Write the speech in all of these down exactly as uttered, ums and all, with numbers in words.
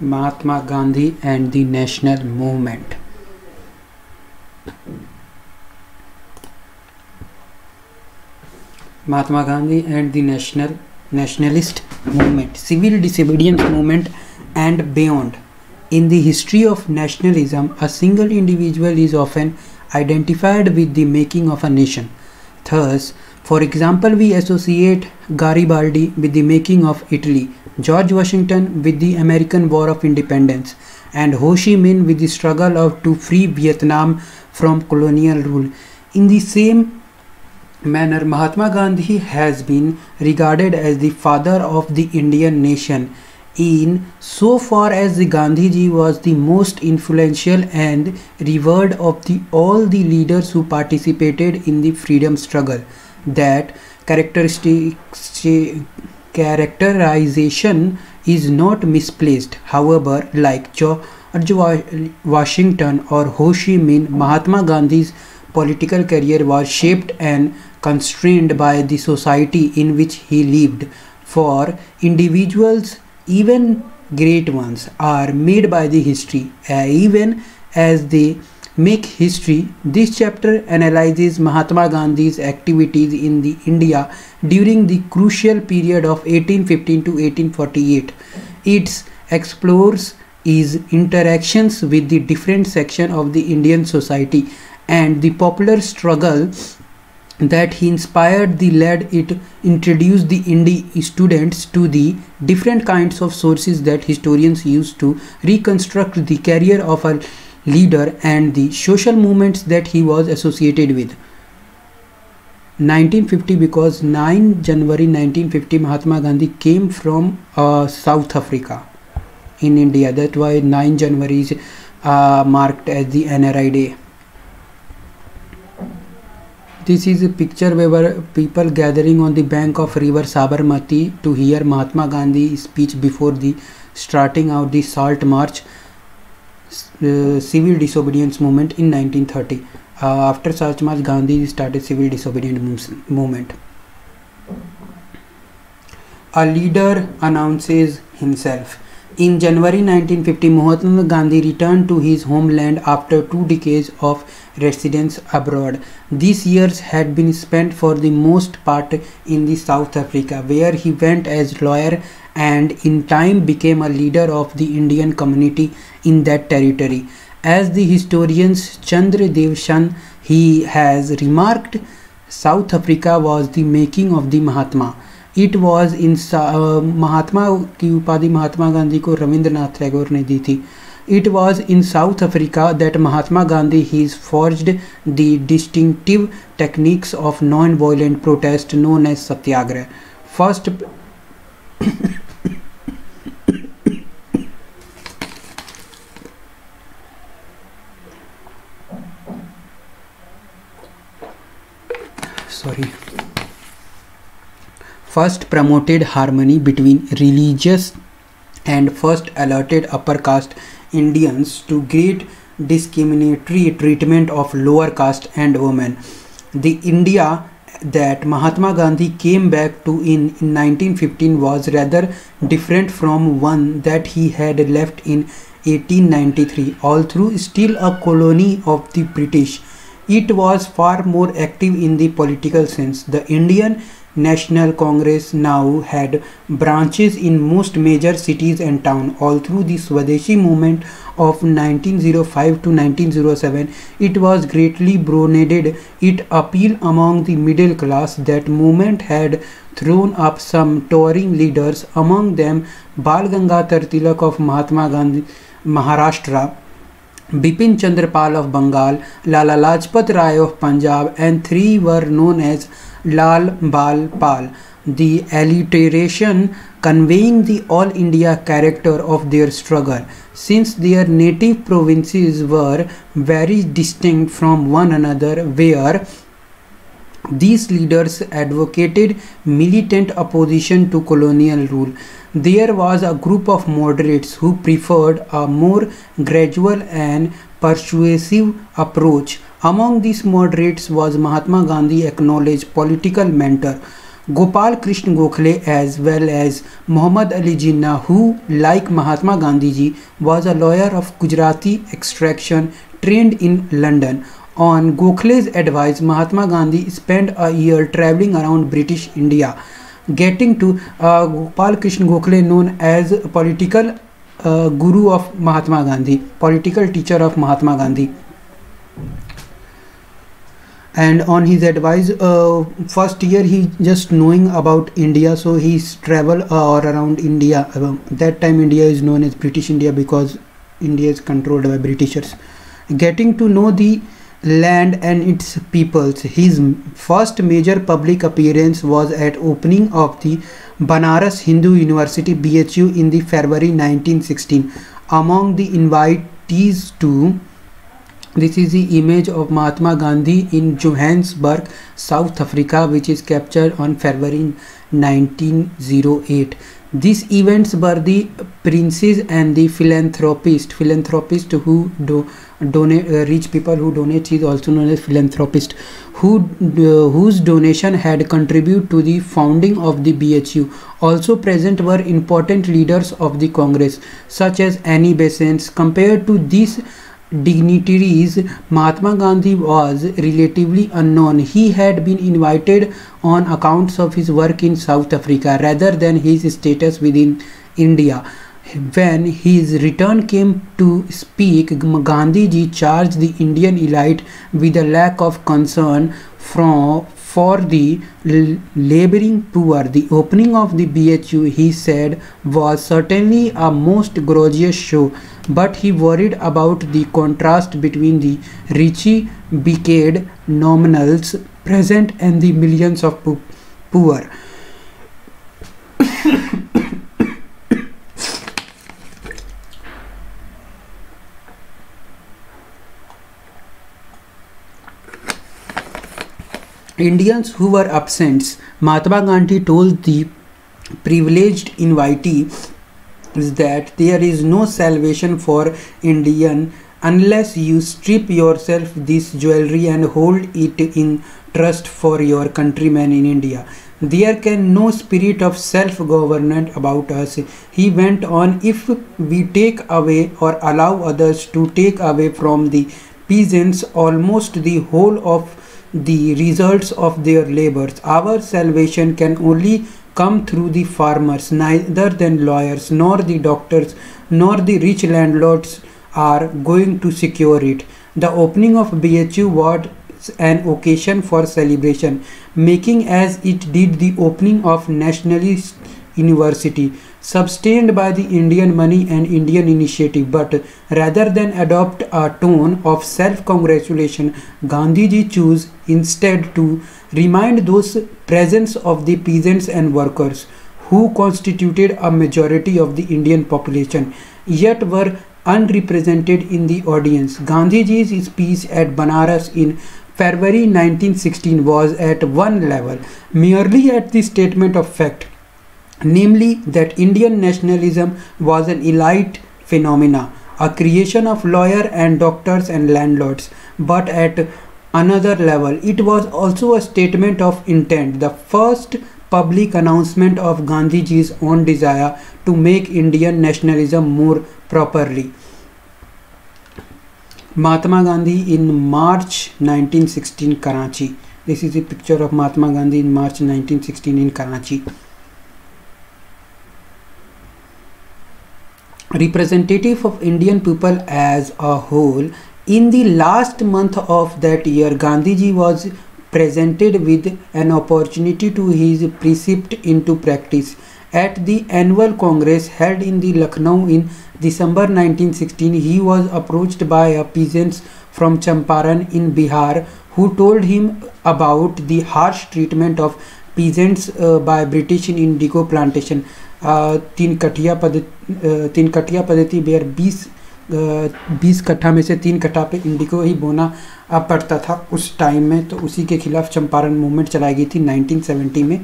Mahatma Gandhi and the National Movement. Mahatma Gandhi and the National Nationalist Movement, Civil Disobedience Movement and beyond. In the history of nationalism, a single individual is often identified with the making of a nation. Thus, for example, we associate Garibaldi with the making of Italy, George Washington with the American War of Independence, and Ho Chi Minh with the struggle of to free Vietnam from colonial rule. In the same manner, Mahatma Gandhi has been regarded as the father of the Indian nation, in so far as the Gandhiji was the most influential and revered of the all the leaders who participated in the freedom struggle. That characteristic characterization is not misplaced. However, like George Washington or Ho Chi Minh, Mahatma Gandhi's political career was shaped and constrained by the society in which he lived. For individuals, even great ones are made by the history, uh, even as they make history. This chapter analyzes Mahatma Gandhi's activities in the India during the crucial period of eighteen fifteen to eighteen forty-eight. It explores his interactions with the different sections of the Indian society and the popular struggle that he inspired the led it introduced the Indian students to the different kinds of sources that historians use to reconstruct the career of a leader and the social movements that he was associated with. nineteen fifty, because ninth January nineteen fifty Mahatma Gandhi came from uh, South Africa in India. That's why ninth January is uh, marked as the N R I day. This is a picture where people gathering on the bank of river Sabarmati to hear Mahatma Gandhi's speech before the starting out the Salt March, uh, civil disobedience movement in nineteen thirty. Uh, after Salt March, Gandhi started civil disobedience movement. A leader announces himself. In January nineteen fifty, Mahatma Gandhi returned to his homeland after two decades of residence abroad. These years had been spent for the most part in the South Africa, where he went as lawyer and in time became a leader of the Indian community in that territory. As the historian Chandra Devshan, he has remarked, South Africa was the making of the Mahatma. It was in uh, महात्मा की उपाधि महात्मा गांधी को रविंद्रनाथ टैगोर ने दी थी. It was in South Africa that Mahatma Gandhi has forged the distinctive techniques of non-violent protest known as satyagraha. First, sorry. First promoted harmony between religious and first alerted upper caste Indians to great discriminatory treatment of lower caste and women. The India that Mahatma Gandhi came back to in, in nineteen fifteen was rather different from one that he had left in eighteen ninety-three, although still a colony of the British. It was far more active in the political sense. The Indian National Congress now had branches in most major cities and towns. All through the Swadeshi movement of nineteen oh five to nineteen oh seven, it was greatly broadened. It appealed among the middle class. That movement had thrown up some touring leaders, among them Bal Gangadhar Tilak of Mahatma Gandhi, Maharashtra, Bipin Chandra Pal of Bengal, Lala Lajpat Rai of Punjab, and three were known as Lal Bal Pal, the alliteration conveying the all India character of their struggle. Since their native provinces were very distinct from one another, where these leaders advocated militant opposition to colonial rule, there was a group of moderates who preferred a more gradual and persuasive approach. Among these moderates was Mahatma Gandhi, acknowledged political mentor Gopal Krishna Gokhale as well as Muhammad Ali Jinnah, who, like Mahatma Gandhi ji, was a lawyer of Gujarati extraction trained in London. On Gokhale's advice, Mahatma Gandhi spent a year traveling around British India, getting to uh, Gopal Krishna Gokhale, known as political uh, guru of Mahatma Gandhi, political teacher of Mahatma Gandhi. And on his advice, uh, first year he just knowing about India, so he's travel uh, around India. Uh, that time India is known as British India because India is controlled by Britishers. Getting to know the land and its peoples. His first major public appearance was at opening of the Banaras Hindu University B H U in the February nineteen sixteen. Among the invitees to this is the image of Mahatma Gandhi in Johannesburg, South Africa, which is captured on February nineteen oh eight. These events were the princes and the philanthropist. Philanthropist who do, donate, uh, rich people who donate is also known as philanthropist, who, uh, whose donation had contributed to the founding of the B H U. Also present were important leaders of the Congress, such as Annie Besant. Compared to these dignitaries, Mahatma Gandhi was relatively unknown. He had been invited on accounts of his work in South Africa rather than his status within India. When his return came to speak, Gandhiji charged the Indian elite with a lack of concern from for the laboring poor. The opening of the B H U, he said, was certainly a most gorgeous show, but he worried about the contrast between the richy, becayed nominals present and the millions of po poor. Indians who were absent. Mahatma Gandhi told the privileged invitees that there is no salvation for Indian unless you strip yourself this jewelry and hold it in trust for your countrymen in India. There can no spirit of self-government about us. He went on, if we take away or allow others to take away from the peasants almost the whole of the results of their labors, our salvation can only come through the farmers. Neither than lawyers nor the doctors nor the rich landlords are going to secure it. The opening of B H U was an occasion for celebration, making as it did the opening of nationalist university, sustained by the Indian money and Indian initiative. But rather than adopt a tone of self-congratulation, Gandhiji chose instead to remind those presence of the peasants and workers who constituted a majority of the Indian population, yet were unrepresented in the audience. Gandhiji's speech at Banaras in February nineteen sixteen was at one level, merely at the statement of fact, namely that Indian nationalism was an elite phenomena, a creation of lawyers and doctors and landlords. But at another level, it was also a statement of intent, the first public announcement of Gandhiji's own desire to make Indian nationalism more properly. Mahatma Gandhi in March nineteen sixteen, Karachi. This is a picture of Mahatma Gandhi in March nineteen sixteen in Karachi. Representative of Indian people as a whole. In the last month of that year, Gandhiji was presented with an opportunity to his precept into practice at the annual Congress held in the Lucknow in December nineteen sixteen. He was approached by a peasant from Champaran in Bihar who told him about the harsh treatment of peasants uh, by British in indigo plantation. तीन कटिया पद्धति तीन कटिया पद्धति bear बीस बीस कट्ठा में से तीन कट्ठा पे इंडिको ही बोना पड़ता था उस टाइम में, तो उसी के खिलाफ चंपारण मूवमेंट चलाई गई थी नाइनटीन सेवेंटी में.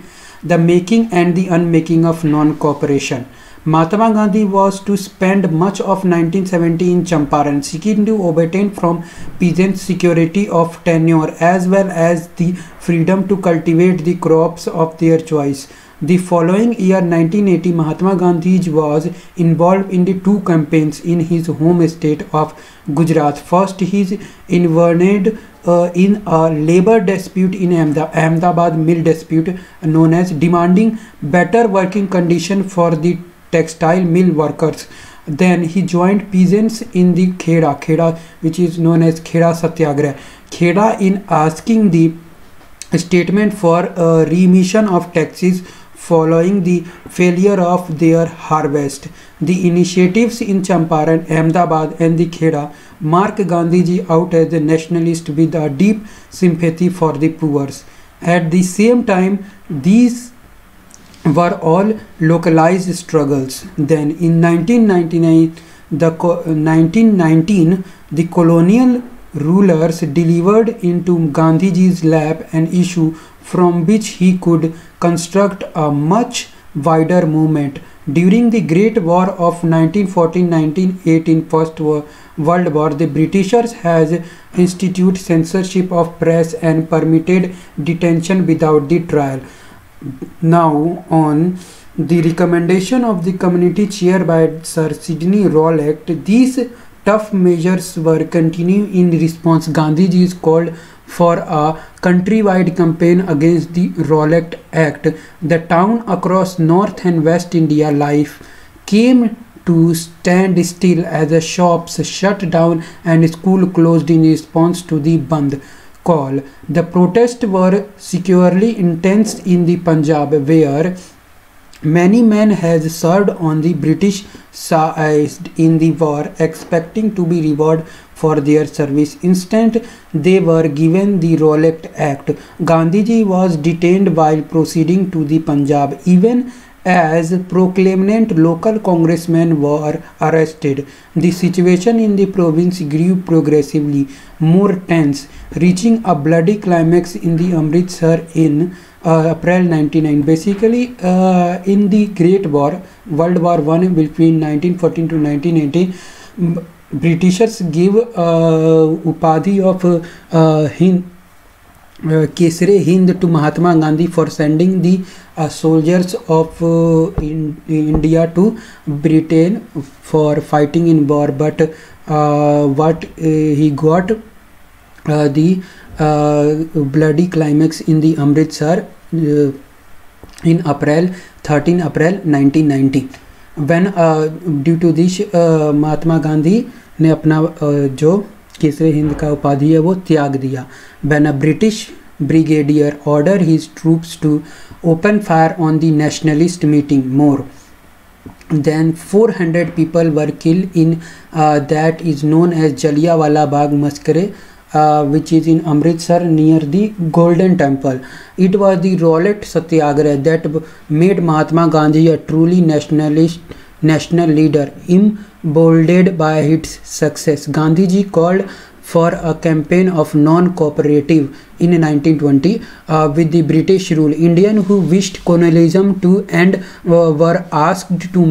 The making and the unmaking of non cooperation. Mahatma Gandhi was to spend much of nineteen seventy in Champaran, seeking to obtain from peasants security of tenure as well as the freedom to cultivate the crops of their choice. The following year, nineteen eighty, Mahatma Gandhi was involved in the two campaigns in his home state of Gujarat. First, he involved uh, in a labor dispute in Ahmedabad mill dispute known as demanding better working conditions for the textile mill workers. Then he joined peasants in the Kheda, Kheda which is known as Kheda Satyagraha. Kheda in asking the statement for uh, remission of taxes following the failure of their harvest. The initiatives in Champaran, Ahmedabad and the Kheda mark Gandhiji out as a nationalist with a deep sympathy for the poor. At the same time, these were all localized struggles. Then in nineteen ninety-nine the nineteen nineteen the colonial rulers delivered into Gandhiji's lap an issue from which he could construct a much wider movement. During the Great War of nineteen fourteen to nineteen eighteen, First World War, the Britishers has instituted censorship of press and permitted detention without the trial. Now, on the recommendation of the community chair by Sir Sidney Rowlatt, these tough measures were continued in response. Gandhiji is called for a countrywide campaign against the Rowlatt Act. The town across North and West India life came to stand still as the shops shut down and school closed in response to the Bandh call. The protests were securely intense in the Punjab, where many men had served on the British side in the war, expecting to be rewarded for their service. Instead, they were given the Rowlatt Act. Gandhiji was detained while proceeding to the Punjab, even as prominent local congressmen were arrested. The situation in the province grew progressively more tense, reaching a bloody climax in the Amritsar in Uh, April ninety-nine. Basically, uh, in the Great War, World War One, between nineteen fourteen to nineteen eighteen, Britishers gave uh, upadhi of uh, Hind, uh, Kesare Hind to Mahatma Gandhi for sending the uh, soldiers of uh, in, India to Britain for fighting in war. But uh, what uh, he got uh, the Uh, bloody climax in the Amritsar uh, in April thirteenth April nineteen ninety, when uh, due to this uh, Mahatma Gandhi ने अपना uh, जो केसरे हिंद का उपाधि है वो त्याग दिया. When a British brigadier ordered his troops to open fire on the nationalist meeting, more than four hundred people were killed in uh, that is known as Jallianwala Bagh massacre, Uh, which is in Amritsar near the Golden Temple. It was the Rowlatt Satyagraha that made Mahatma Gandhi a truly nationalist national leader. Emboldened by its success, Gandhiji called for a campaign of non-cooperative in nineteen twenty uh, with the British rule. Indians who wished colonialism to end uh, were asked to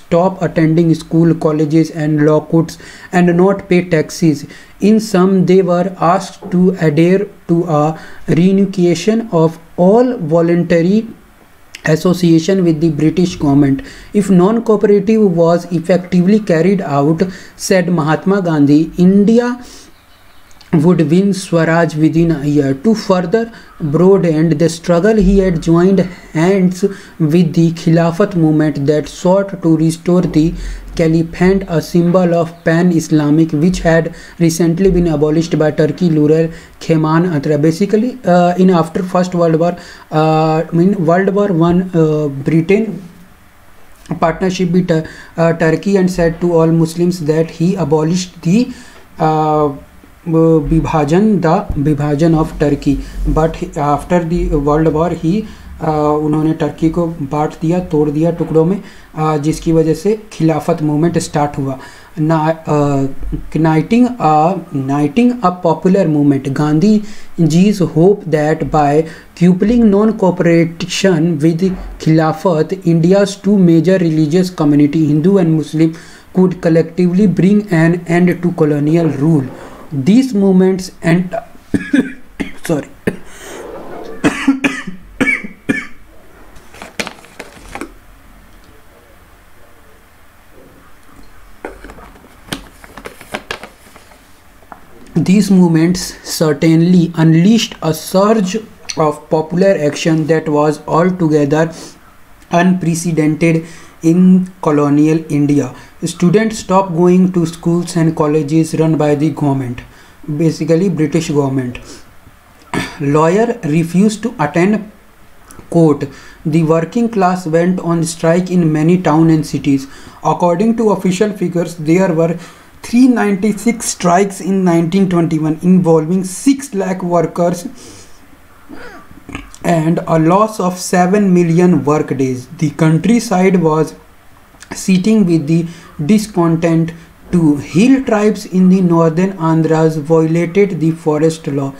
stop attending school, colleges and law courts and not pay taxes. In sum, they were asked to adhere to a renunciation of all voluntary association with the British government. If non-cooperative was effectively carried out, said Mahatma Gandhi, India would win Swaraj within a year. To further broaden the struggle, he had joined hands with the Khilafat movement that sought to restore the Caliphate, a symbol of pan-Islamic which had recently been abolished by Turkey ruler Kemal Atatürk. Basically, uh, in after First World War, uh, I mean World War One, uh, Britain partnership with uh, uh, Turkey and said to all Muslims that he abolished the Uh, Vibhajan, the Vibhajan of Turkey. But after the World War, he उन्होंने Turkey को बांट दिया, तोड़ दिया टुकड़ों में, जिसकी वजह से खिलाफत मूवमेंट स्टार्ट हुआ। नाइटिंग नाइटिंग a popular movement, Gandhi ji's hope that by coupling non cooperation with Khilafat India's two major religious community Hindu and Muslim could collectively bring an end to colonial rule. These movements and sorry these movements certainly unleashed a surge of popular action that was altogether unprecedented in colonial India. Students stopped going to schools and colleges run by the government, basically British government. Lawyer refused to attend court. The working class went on strike in many towns and cities. According to official figures, there were three hundred ninety-six strikes in nineteen twenty-one involving six lakh workers and a loss of seven million work days. The countryside was sitting with the discontent too. Hill tribes in the northern Andhras violated the forest law.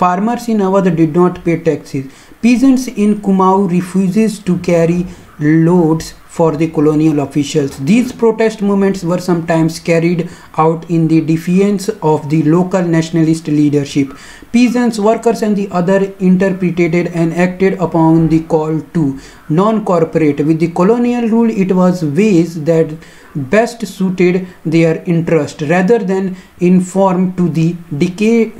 Farmers in Awadh did not pay taxes. Peasants in Kumaon refused to carry loads for the colonial officials. These protest movements were sometimes carried out in the defiance of the local nationalist leadership. Peasants, workers and the other interpreted and acted upon the call to non-cooperate with the colonial rule. It was ways that best suited their interest rather than inform to the decay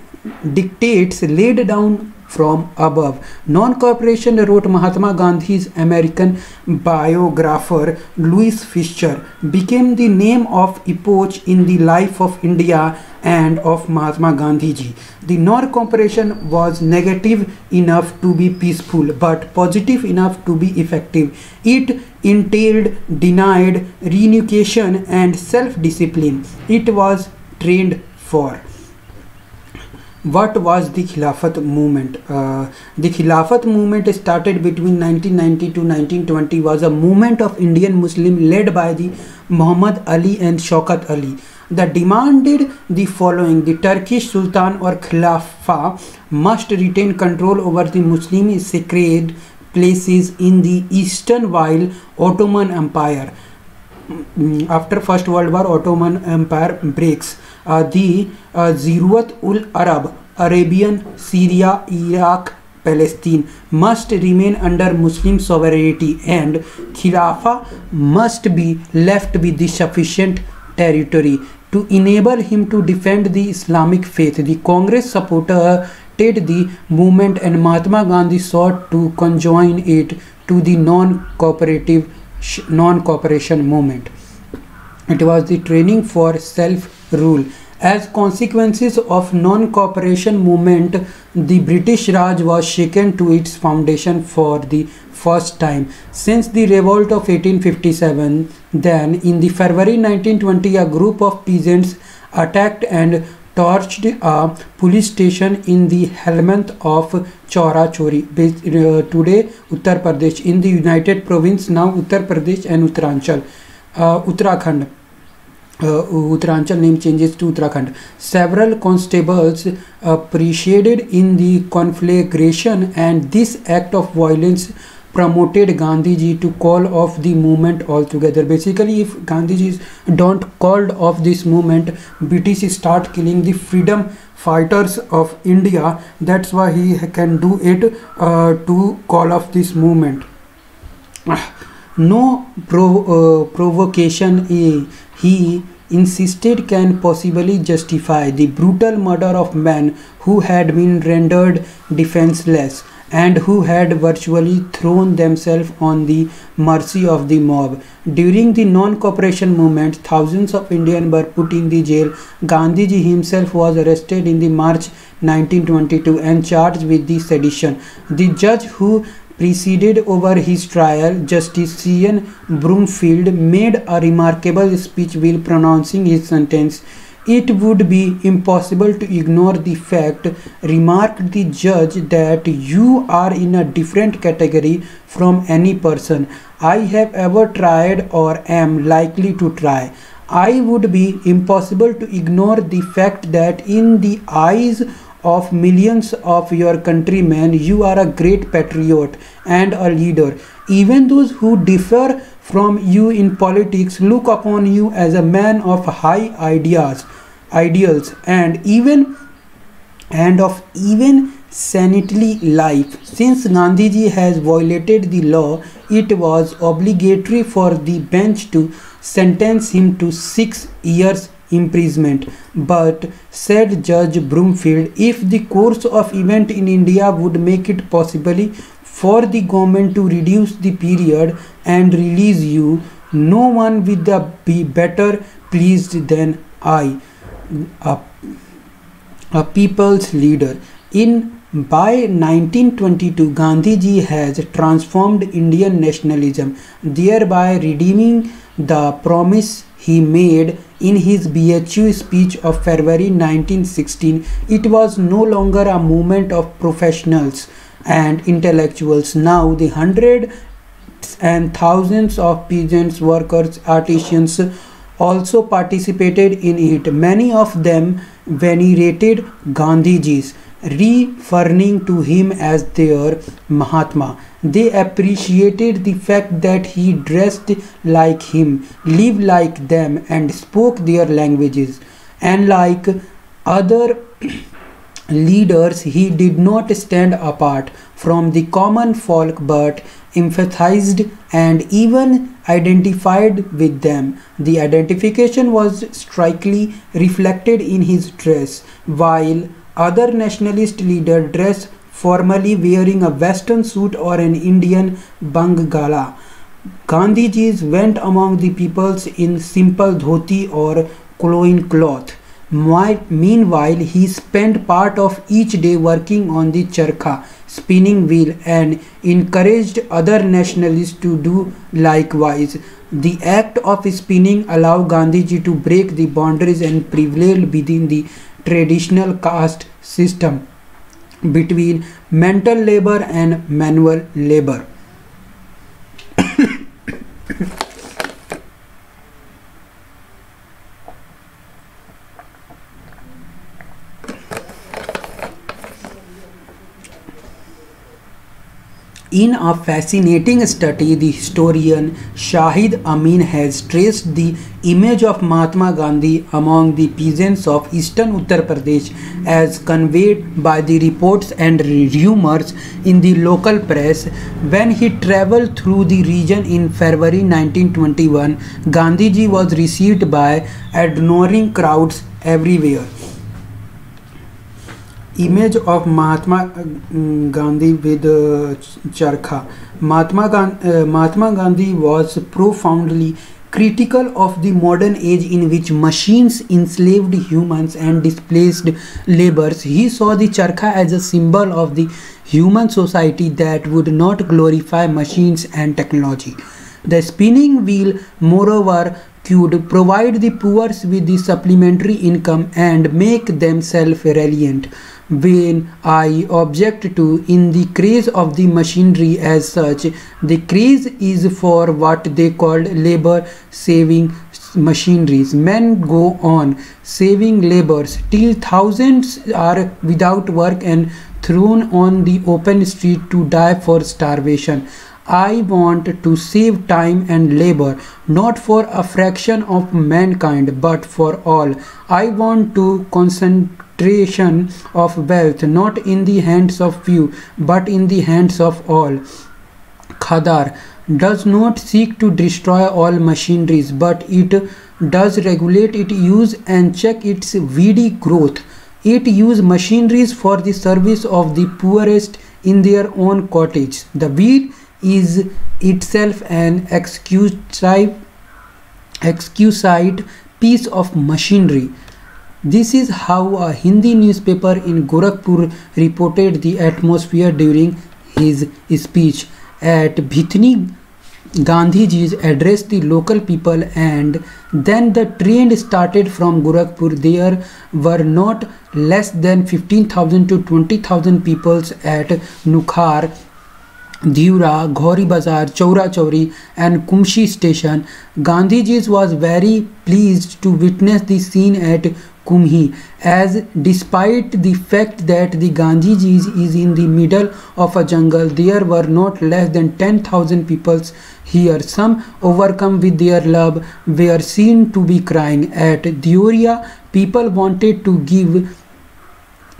dictates laid down from above. Non-cooperation, wrote Mahatma Gandhi's American biographer Louis Fischer, became the name of epoch in the life of India and of Mahatma Gandhiji. The non-cooperation was negative enough to be peaceful but positive enough to be effective. It entailed denied renunciation and self-discipline. It was trained for. What was the Khilafat movement? Uh, the Khilafat movement started between nineteen ninety to nineteen twenty was a movement of Indian Muslim led by the Muhammad Ali and Shaukat Ali that demanded the following: the Turkish Sultan or Khalifa must retain control over the Muslim sacred places in the eastern while Ottoman Empire. After First World War, Ottoman Empire breaks. Uh, the uh, Ziruat-ul-Arab, Arabian, Syria, Iraq, Palestine must remain under Muslim sovereignty and Khilafah must be left with the sufficient territory to enable him to defend the Islamic faith. The Congress supported the movement and Mahatma Gandhi sought to conjoin it to the non-cooperative non-cooperation movement. It was the training for self-rule. As consequences of non-cooperation movement, the British Raj was shaken to its foundation for the first time since the revolt of eighteen fifty-seven. Then, in the February nineteen twenty, a group of peasants attacked and torched a police station in the helmet of Chaurachori, uh, today Uttar Pradesh, in the United Province, now Uttar Pradesh and Uttaranchal, uh, Uttarakhand. Uh, Uttaranchal name changes to Uttarakhand. Several constables appreciated in the conflagration, and this act of violence promoted Gandhiji to call off the movement altogether. Basically, if Gandhiji don't called off this movement, British start killing the freedom fighters of India. That's why he can do it uh, to call off this movement. No pro, uh, provocation he, he insisted can possibly justify the brutal murder of men who had been rendered defenseless and who had virtually thrown themselves on the mercy of the mob. During the non-cooperation movement, thousands of Indians were put in the jail. Gandhiji himself was arrested in the March nineteen twenty-two and charged with the sedition. The judge who presided over his trial, Justice C N Broomfield, made a remarkable speech while pronouncing his sentence. It would be impossible to ignore the fact, remarked the judge, that you are in a different category from any person I have ever tried or am likely to try. I would be impossible to ignore the fact that in the eyes of millions of your countrymen, you are a great patriot and a leader. Even those who differ from you in politics look upon you as a man of high ideas, ideals, and even and of even sanitary life. Since Gandhiji has violated the law, it was obligatory for the bench to sentence him to six years imprisonment. But, said Judge Broomfield, if the course of event in India would make it possibly for the government to reduce the period and release you, no one would be better pleased than I, a, a people's leader. In By nineteen twenty-two, Gandhiji has transformed Indian nationalism, thereby redeeming the promise he made in his B H U speech of February nineteen sixteen. It was no longer a movement of professionals and intellectuals. Now the hundreds and thousands of peasants, workers, artisans also participated in it. Many of them venerated Gandhiji's, referring to him as their Mahatma. They appreciated the fact that he dressed like him, lived like them, and spoke their languages. And like other leaders, he did not stand apart from the common folk but emphasized and even identified with them. The identification was strikingly reflected in his dress. While other nationalist leaders dress formally, wearing a western suit or an Indian Bangala, Gandhiji's went among the peoples in simple dhoti or cloin cloth. Meanwhile, he spent part of each day working on the charkha, spinning wheel, and encouraged other nationalists to do likewise. The act of spinning allowed Gandhiji to break the boundaries and prevail within the traditional caste system between mental labor and manual labor. In a fascinating study, the historian Shahid Amin has traced the image of Mahatma Gandhi among the peasants of eastern Uttar Pradesh as conveyed by the reports and rumors in the local press. When he traveled through the region in February nineteen twenty-one, Gandhiji was received by adoring crowds everywhere. Image of Mahatma Gandhi with uh, charkha. Mahatma, Gan uh, Mahatma Gandhi was profoundly critical of the modern age in which machines enslaved humans and displaced laborers. He saw the charkha as a symbol of the human society that would not glorify machines and technology. The spinning wheel, moreover, could provide the poor with the supplementary income and make them self-reliant. When I object to in the craze of the machinery as such, the craze is for what they called labor-saving machineries. Men go on saving labors till thousands are without work and thrown on the open street to die for starvation. I want to save time and labor, not for a fraction of mankind, but for all. I want to concentration of wealth, not in the hands of few, but in the hands of all. Khadar does not seek to destroy all machineries, but it does regulate its use and check its weedy growth. It uses machineries for the service of the poorest in their own cottage. The wheel is itself an exquisite, exquisite piece of machinery. This is how a Hindi newspaper in Gorakhpur reported the atmosphere during his speech. At Bhitni Gandhiji's addressed the local people, and then the train started from Gorakhpur. There were not less than fifteen thousand to twenty thousand people at Nukhar, Dhiura, Ghauri Bazar, Chaura Chauri and Kumshi station. Gandhiji was very pleased to witness the scene at Kumhi, as despite the fact that the Gandhiji is in the middle of a jungle, there were not less than ten thousand people here. Some, overcome with their love, were seen to be crying. At Dhiura, people wanted to give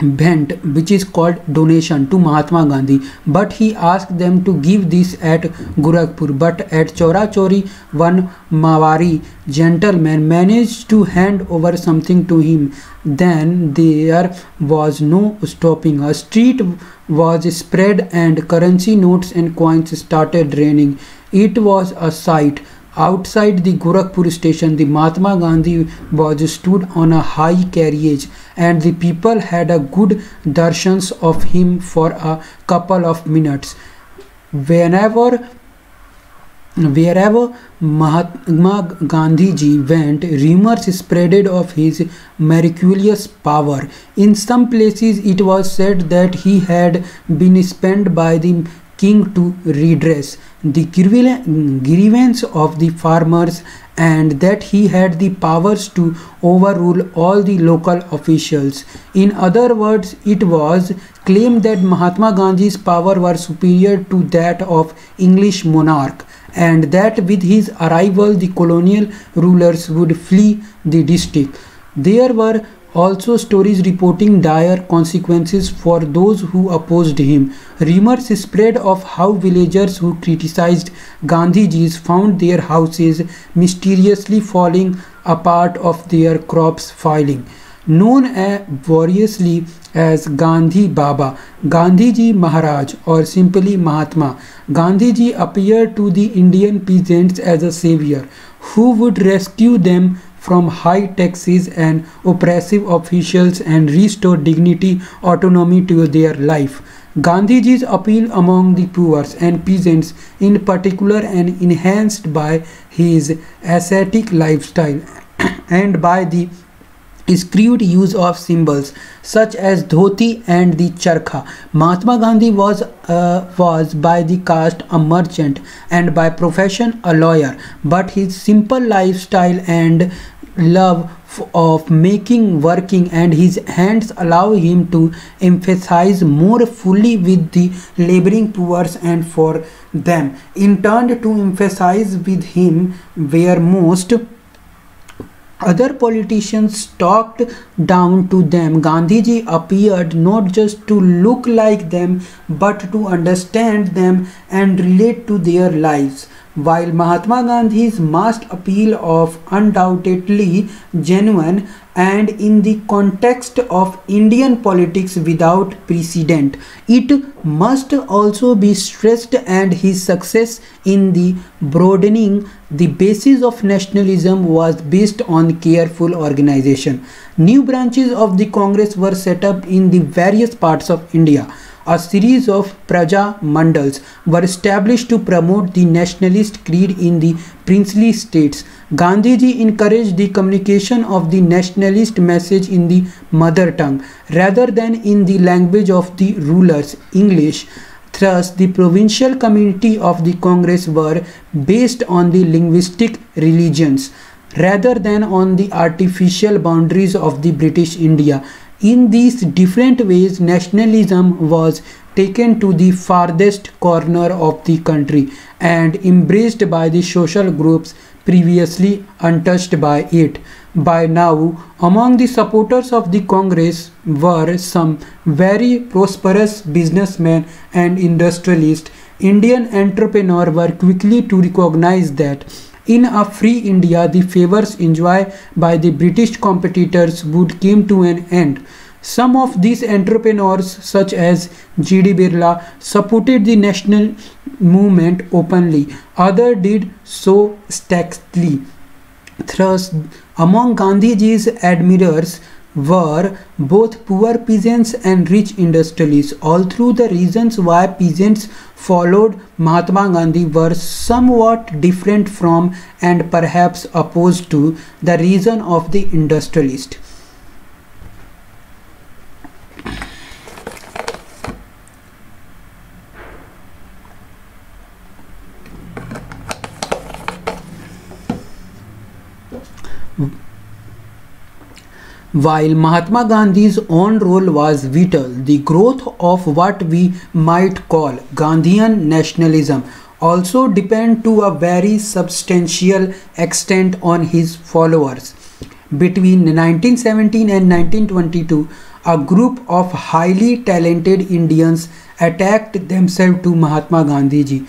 bent, which is called donation, to Mahatma Gandhi, but he asked them to give this at Gorakhpur. But at Chaura Chauri, one Mawari gentleman managed to hand over something to him. Then there was no stopping. A street was spread and currency notes and coins started raining. It was a sight. Outside the Gorakhpur station, the Mahatma Gandhi was stood on a high carriage, and the people had a good darshan of him for a couple of minutes. Whenever, wherever Mahatma Gandhiji went, rumors spreaded of his miraculous power. In some places, it was said that he had been spent by the king to redress the grievance of the farmers, and that he had the powers to overrule all the local officials. In other words, it was claimed that Mahatma Gandhi's power was superior to that of English monarch, and that with his arrival the colonial rulers would flee the district. There were also stories reporting dire consequences for those who opposed him. Rumors spread of how villagers who criticized Gandhiji found their houses mysteriously falling apart of their crops falling. Known as variously as Gandhi Baba, Gandhiji Maharaj, or simply Mahatma, Gandhiji appeared to the Indian peasants as a savior who would rescue them from high taxes and oppressive officials and restore dignity, autonomy to their life. Gandhiji's appeal among the poor and peasants in particular, and enhanced by his ascetic lifestyle and by the skewed use of symbols such as dhoti and the charkha. Mahatma Gandhi was uh, was by the caste a merchant and by profession a lawyer, but his simple lifestyle and love of making, working, and his hands allow him to emphasize more fully with the laboring poor and for them. In turn, to emphasize with him where most other politicians talked down to them, Gandhiji appeared not just to look like them, but to understand them and relate to their lives. While Mahatma Gandhi's mass appeal of undoubtedly genuine and in the context of Indian politics without precedent, it must also be stressed and his success in the broadening the basis of nationalism was based on careful organization. New branches of the Congress were set up in the various parts of India. A series of Praja Mandals were established to promote the nationalist creed in the princely states. Gandhiji encouraged the communication of the nationalist message in the mother tongue rather than in the language of the rulers, English. Thus, the provincial community of the Congress were based on the linguistic religions rather than on the artificial boundaries of the British India. In these different ways, nationalism was taken to the farthest corner of the country and embraced by the social groups previously untouched by it. By now, among the supporters of the Congress were some very prosperous businessmen and industrialists. Indian entrepreneurs were quickly to recognize that in a free India, the favors enjoyed by the British competitors would come to an end. Some of these entrepreneurs, such as G D Birla, supported the national movement openly. Others did so tacitly. Thus, among Gandhiji's admirers, were both poor peasants and rich industrialists. All through the reasons why peasants followed Mahatma Gandhi were somewhat different from and perhaps opposed to the reason of the industrialist. While Mahatma Gandhi's own role was vital, the growth of what we might call Gandhian nationalism also depended to a very substantial extent on his followers. Between nineteen seventeen and nineteen twenty-two, a group of highly talented Indians attached themselves to Mahatma Gandhiji.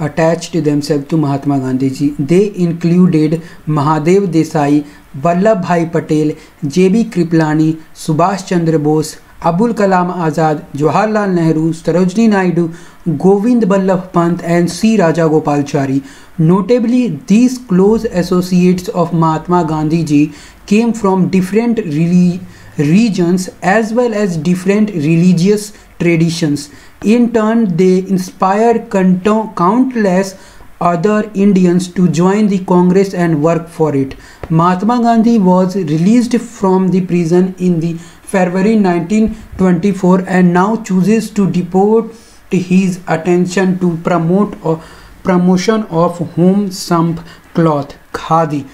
Attached themselves to Mahatma Gandhiji. They included Mahadev Desai, Vallabhbhai Patel, J B Kriplani, Subhash Chandra Bose, Abul Kalam Azad, Jawaharlal Nehru, Sarojini Naidu, Govind Ballabh Pant and C. Rajagopalachari. Notably, these close associates of Mahatma Gandhiji came from different re regions as well as different religious traditions. In turn, they inspired countless other Indians to join the Congress and work for it. Mahatma Gandhi was released from the prison in the February nineteen twenty-four and now chooses to devote his attention to promote or promotion of home samp cloth khadi.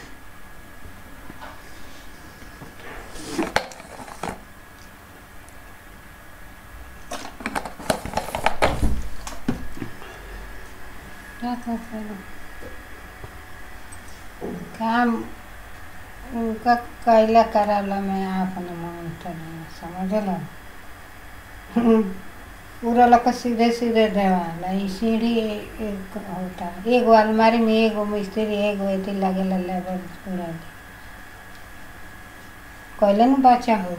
काम उनका कैला कराला में आपन मानते समझला पूरा luck सीधे सीधे देवाला ई सीढ़ी एक होता एगो अलमारी में एगो मिस्त्री एगो एती लागेला लेबर पूरा कैला न बचा हो।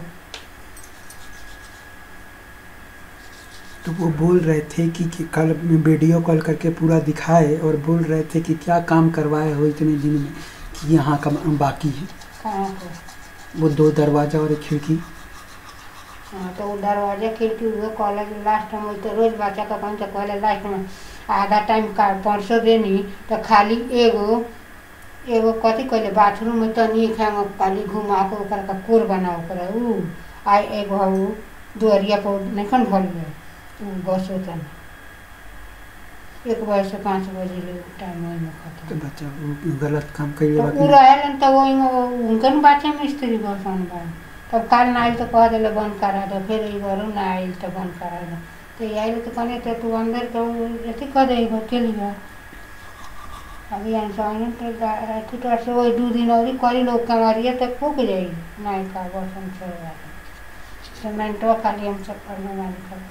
तो वो बोल रहे थे कि, कि कल वीडियो कॉल करके पूरा दिखाए और बोल रहे थे कि क्या काम करवाए हो इतने दिन में कि यहाँ का बाकी है वो दो दरवाज़ा और एक खिड़की। हाँ तो वो दरवाज़ा खिड़की हुए कॉलेज लास्ट में तो रोज़ बच्चा का कौन सा कॉलेज लास्ट में आधा टाइम का पाँच सौ देनी तो खाली एगो एगो कथी कहले बाथरूम में तो नहीं खाएंगे खाली घुमा कर कोर बनाओ कर ऊ आ एगो दुआरिया पर नहीं खन भर बस होता एक बजे से पाँच बजे टाइम में खत्म। तो बच्चा वो गलत काम करिए बाकी पूरा है तो वो उनकन बच्चा मिस्त्री बसन बा तब काल ना आइल तो कह देले बंद करा दो फिर ई बरो ना आइल तो बंद करा दो तो आइल तो कने तो तू अंदर तो एथी कह दे चली जा अभी अनसाइन तो रात तो से वो दो दिन और करी लोग कमारिए तो फूक जाई ना का बसन छोड़ा सीमेंट तो खाली हम सब करने वाली कर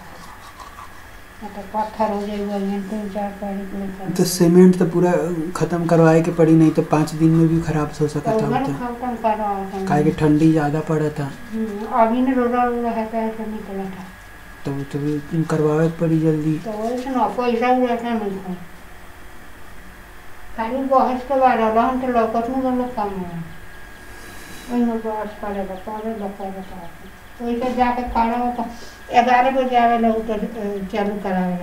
तो सीमेंट तो पूरा खत्म करवाए के पड़ी नहीं तो पाँच दिन में भी खराब हो सकता था काहे कि ठंडी ज्यादा पड़ा था अभी ने रोड़ा रोड़ा है तो निकला था तो तो भी करवाए पड़ी जल्दी तो ना पैसा हुआ था नहीं खाली बहस के बाद रहन तो लौकत में गलो काम है वही में बहस करे तो पहले लौका बता तो इधर जाके खाना हो तो ग्यारह बजे आवे लोग तो चालू करावे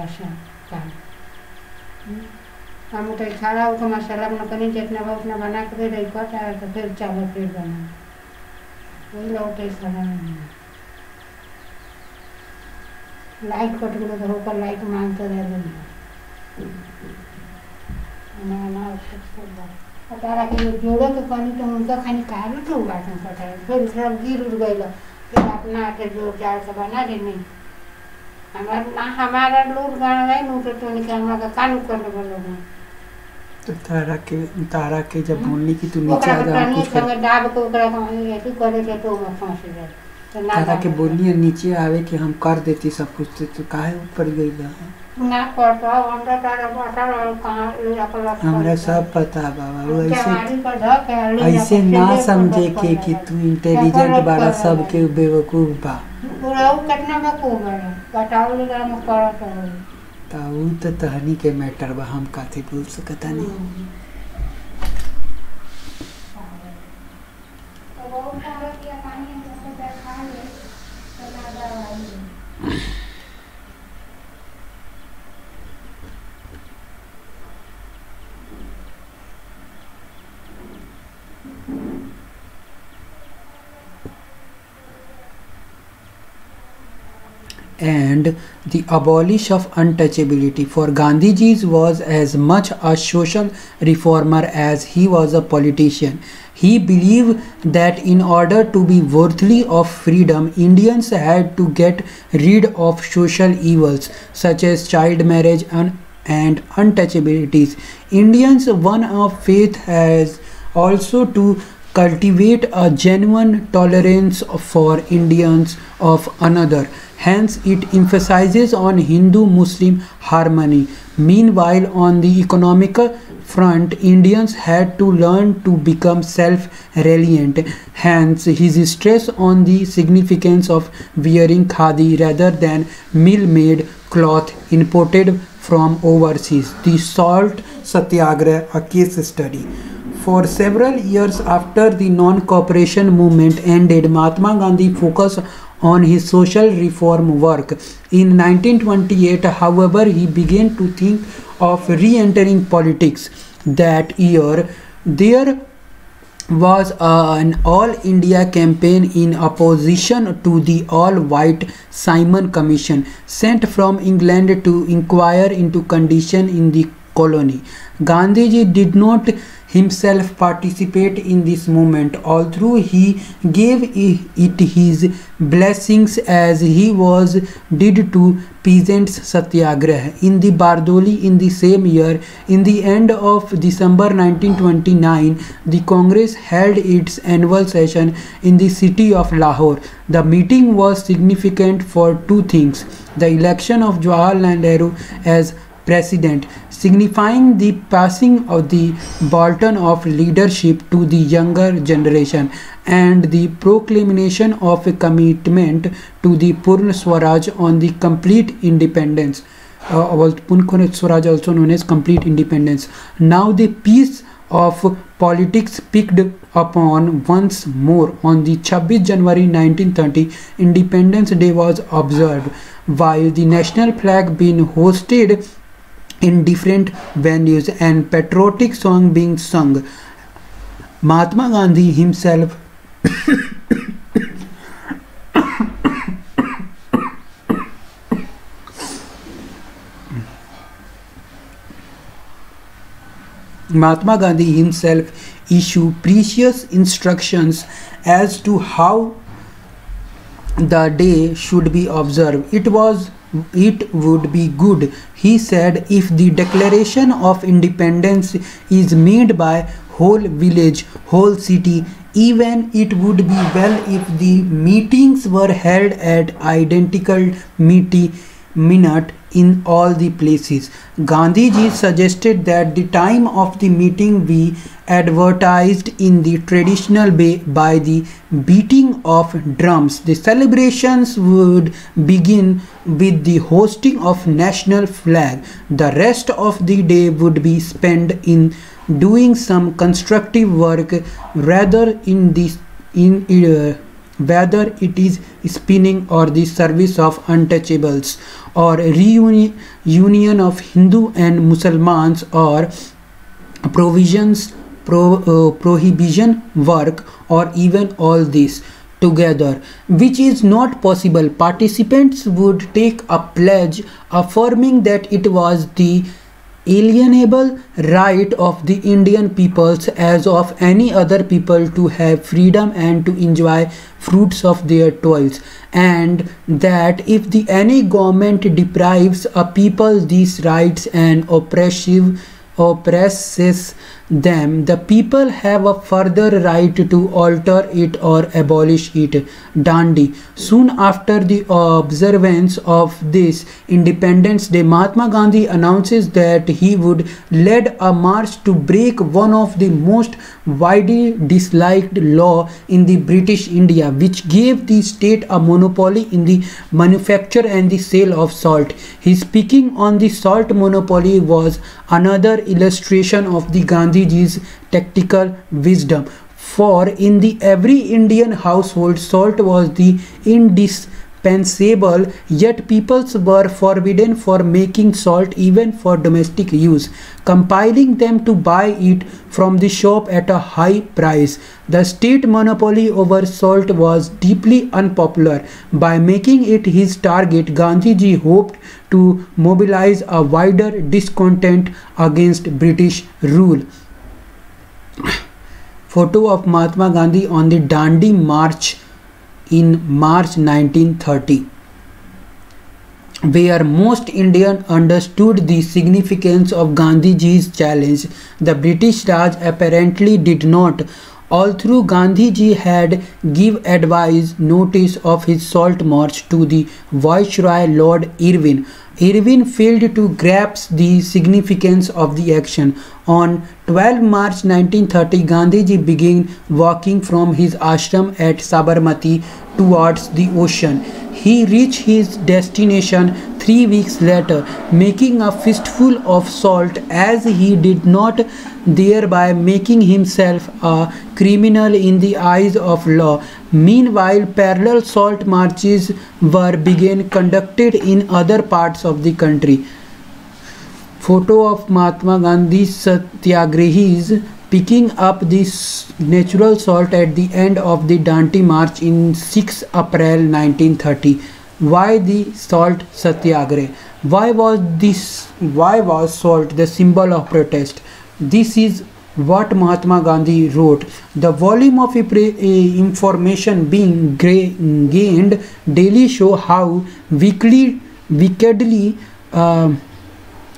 काम हम तो खाना हो तो मसाला बना कर जितना भाव उतना बना के दे कट आ तो फिर चावल फिर बना वही लोग तो खाना लाइट कट गया तो होकर लाइट मांगते रहे ना पता कि जोड़ो तो पानी तो उनका खानी काल तो हुआ था पता है फिर सब गिर उड़ गया अपना के जो चार से बना देने हमारा हमारा लोग गाना गाए नूटे तो निकाल हमारा कानू करने वालों में तो तारा के तारा के जब बोलने की तू नीचे आ जा कुछ कर डाब को करा कहीं ऐसी करे के तो मैं फांसी दे तारा के बोलनी है नीचे आवे कि हम कर देती सब कुछ तो काहे ऊपर गई ला ना करता हमरा तारा बाटा कहाँ अपना हमरा सब पता बाबा वो ऐसे ऐसे ना समझे के कि तू इंटेलिजेंट बारा सब के बेवकूफ बा पूरा कितना बेवकूफ है बताओ ले हम कर तो ताऊ तो तहनी के मैटर बा हम काथी बोल सकता नहीं तो वो हमरा and the abolish of untouchability. For Gandhiji's was as much a social reformer as he was a politician. He believed that in order to be worthy of freedom, Indians had to get rid of social evils such as child marriage and, and untouchabilities. Indians, one of faith, has also to cultivate a genuine tolerance for Indians of another. Hence, it emphasizes on Hindu-Muslim harmony. Meanwhile, on the economic front, Indians had to learn to become self-reliant. Hence, his stress on the significance of wearing khadi rather than mill-made cloth imported from overseas. The Salt Satyagraha, a case study. For several years after the non-cooperation movement ended, Mahatma Gandhi focused on his social reform work. In nineteen twenty-eight, however, he began to think of re-entering politics. That year, there was an all-India campaign in opposition to the all-white Simon Commission sent from England to inquire into condition in the colony. Gandhiji did not himself participate in this movement, although he gave it his blessings as he was did to peasants' satyagraha in the Bardoli in the same year. In the end of December nineteen twenty-nine, the Congress held its annual session in the city of Lahore. The meeting was significant for two things: the election of Jawaharlal Nehru as president, signifying the passing of the baton of leadership to the younger generation, and the proclamation of a commitment to the Purna Swaraj on the complete independence, uh, Purna Swaraj also known as complete independence. Now the peace of politics picked upon once more. On the twenty-sixth of January nineteen thirty, Independence Day was observed, while the national flag being hoisted in different venues and patriotic song being sung. Mahatma Gandhi himself Mahatma Gandhi himself issued precious instructions as to how the day should be observed. It was It would be good, he said, if the Declaration of Independence is made by whole village, whole city. Even it would be well if the meetings were held at identical minute in all the places. Gandhiji suggested that the time of the meeting be advertised in the traditional way by the beating of drums. The celebrations would begin with the hoisting of national flag. The rest of the day would be spent in doing some constructive work, rather in this in uh, whether it is spinning or the service of untouchables, or reunion of Hindu and Muslims, or provisions, pro, uh, prohibition work, or even all this together, which is not possible. Participants would take a pledge affirming that it was the alienable right of the Indian peoples as of any other people to have freedom and to enjoy fruits of their toils, and that if the any government deprives a people these rights and oppressive oppresses them, the people have a further right to alter it or abolish it. Dandi. Soon after the observance of this Independence Day, Mahatma Gandhi announces that he would lead a march to break one of the most widely disliked law in the British India, which gave the state a monopoly in the manufacture and the sale of salt. His speaking on the salt monopoly was another illustration of the Gandhi Gandhiji's tactical wisdom, for in the every Indian household salt was the indispensable pensable, yet peoples were forbidden for making salt even for domestic use, compiling them to buy it from the shop at a high price. The state monopoly over salt was deeply unpopular. By making it his target, Gandhiji hoped to mobilize a wider discontent against British rule. Photo of Mahatma Gandhi on the Dandi March in March nineteen thirty, where most Indians understood the significance of Gandhiji's challenge. The British Raj apparently did not. Although Gandhiji had give advice notice of his salt march to the Viceroy Lord Irwin, Irwin failed to grasp the significance of the action. On twelfth March nineteen thirty, Gandhiji began walking from his ashram at Sabarmati towards the ocean. He reached his destination three weeks later, making a fistful of salt, as he did not, thereby making himself a criminal in the eyes of law. Meanwhile, parallel salt marches were began conducted in other parts of the country. Photo of Mahatma Gandhi's Satyagrahis picking up this natural salt at the end of the Dandi March in sixth April nineteen thirty. Why the salt satyagraha? Why was this? Why was salt the symbol of protest? This is what Mahatma Gandhi wrote. The volume of information being gained daily show how weakly, wickedly uh,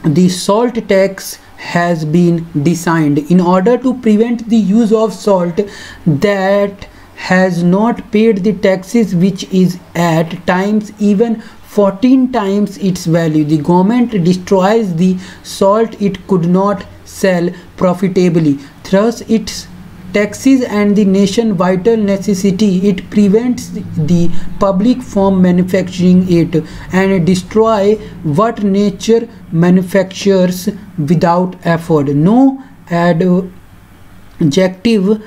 the salt tax has been designed in order to prevent the use of salt that has not paid the taxes, which is at times even fourteen times its value. The government destroys the salt it could not sell profitably, thus its taxes and the nation vital necessity. It prevents the public from manufacturing it and destroy what nature manufactures without effort. No adjective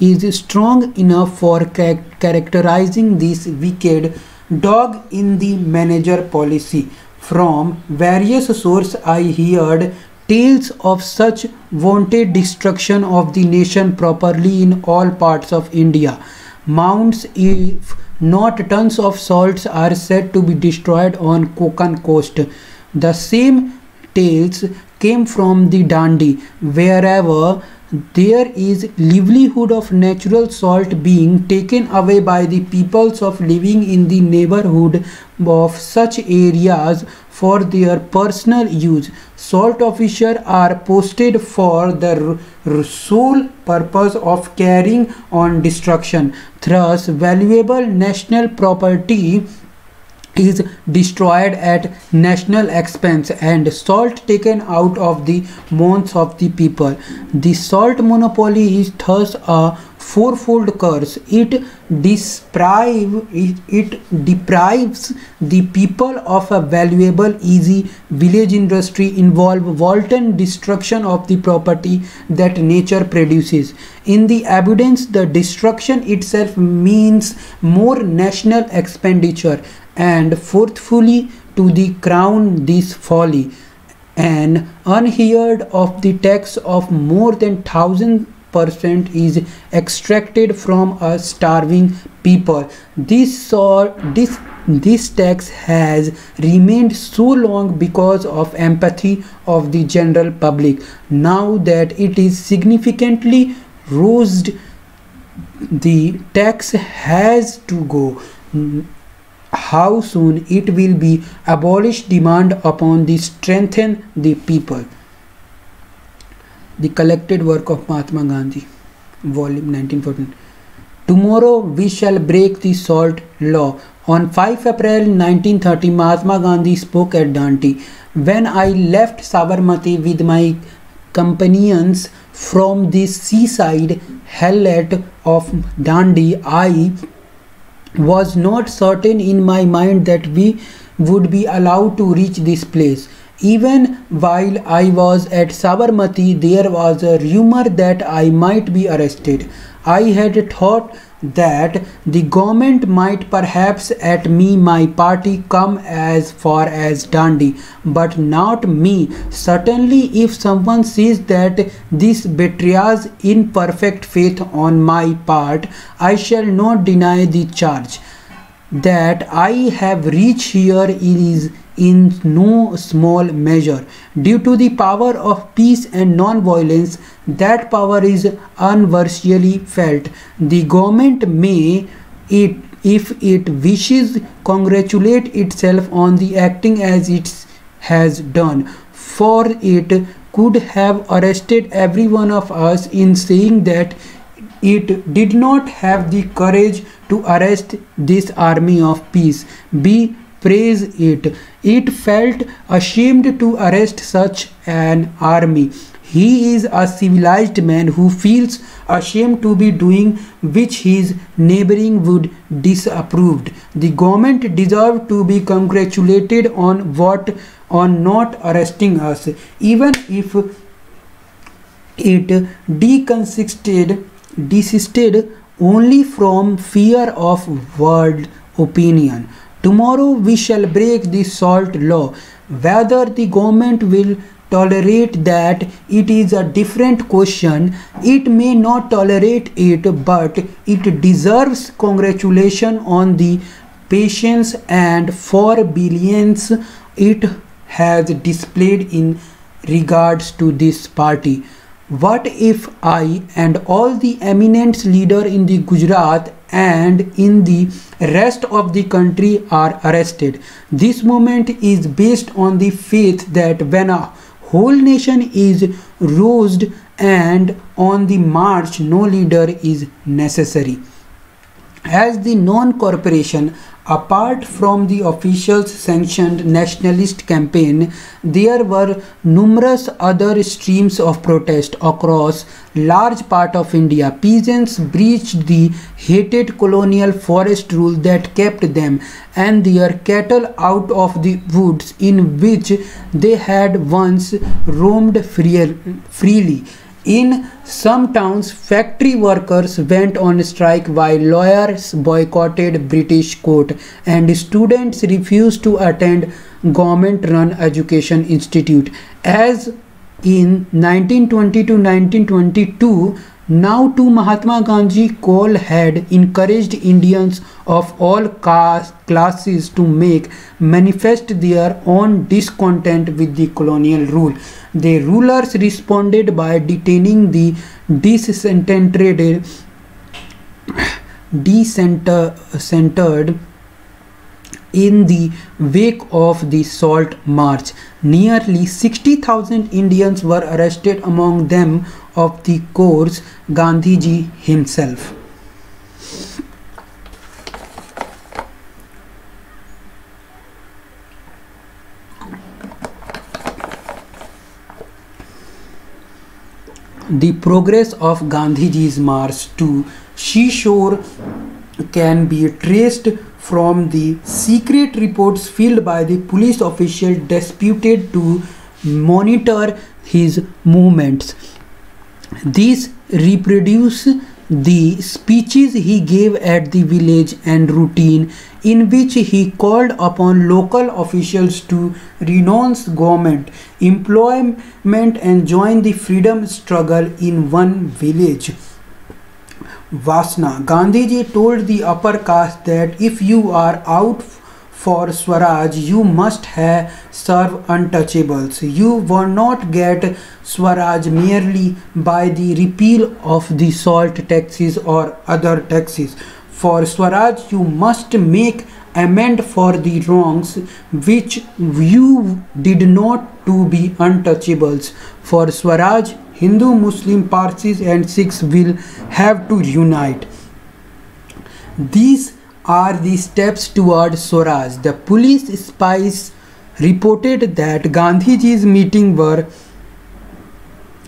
is strong enough for characterizing this wicked dog in the manager policy. From various sources I heard tales of such wanted destruction of the nation properly in all parts of India. Mounds, if not tons of salts, are said to be destroyed on Konkan coast. The same tales came from the Dandi, wherever there is livelihood of natural salt being taken away by the peoples of living in the neighborhood of such areas for their personal use. Salt officers are posted for the sole purpose of carrying on destruction. Thus, valuable national property is destroyed at national expense and salt taken out of the mouths of the people. The salt monopoly is thus a fourfold curse. It deprive, it, it deprives the people of a valuable, easy village industry involved wanton destruction of the property that nature produces. In the abundance, the destruction itself means more national expenditure, and forcefully to the crown this folly, an unheard of the tax of more than thousand percent is extracted from a starving people. This sort, this this tax has remained so long because of empathy of the general public. Now that it is significantly raised, the tax has to go. How soon it will be abolished demand upon the strengthen the people. The collected work of Mahatma Gandhi, volume nineteen fourteen. Tomorrow we shall break the salt law. On fifth April nineteen thirty, Mahatma Gandhi spoke at Dandi. When I left Sabarmati with my companions from the seaside hamlet of Dandi, I was not certain in my mind that we would be allowed to reach this place. Even while I was at Sabarmati, there was a rumor that I might be arrested. I had thought that the government might perhaps at me, my party, come as far as Dandi, but not me. Certainly if someone sees that this betrays imperfect faith on my part, I shall not deny the charge. That I have reached here is in no small measure due to the power of peace and non-violence. That power is universally felt. The government may, it if it wishes, congratulate itself on the acting as it has done, for it could have arrested every one of us in saying that it did not have the courage to arrest this army of peace. Be praise it. It felt ashamed to arrest such an army. He is a civilized man who feels ashamed to be doing which his neighboring would disapprove. The government deserved to be congratulated on what on not arresting us, even if it deconsisted desisted only from fear of world opinion. Tomorrow we shall break the salt law. Whether the government will tolerate that, it is a different question. It may not tolerate it, but it deserves congratulation on the patience and forbearance it has displayed in regards to this party. What if I and all the eminent leaders in the Gujarat and in the rest of the country are arrested? This movement is based on the faith that when a whole nation is roused and on the march, no leader is necessary. As the non-corporation, apart from the official sanctioned nationalist campaign, there were numerous other streams of protest across large part of India. Peasants breached the hated colonial forest rule that kept them and their cattle out of the woods in which they had once roamed freely. In some towns, factory workers went on strike while lawyers boycotted British court and students refused to attend government-run education institute. As in nineteen twenty to nineteen twenty-two, now to Mahatma Gandhi call had encouraged Indians of all caste classes to make manifest their own discontent with the colonial rule. The rulers responded by detaining the disinterested, decentered in the wake of the Salt March. Nearly sixty thousand Indians were arrested, among them of the course Gandhiji himself. The progress of Gandhiji's march to seashore can be traced from the secret reports filed by the police official disputed to monitor his movements. These reproduce the speeches he gave at the village and routine in which he called upon local officials to renounce government employment and join the freedom struggle in one village, Vasna. Gandhiji told the upper caste that if you are out for Swaraj, you must have serve untouchables. You will not get Swaraj merely by the repeal of the salt taxes or other taxes. For Swaraj, you must make amend for the wrongs which you did not to be untouchables. For Swaraj, Hindu, Muslim, Parsis and Sikhs will have to unite. These are the steps towards Swaraj. The police spies reported that Gandhiji's meeting were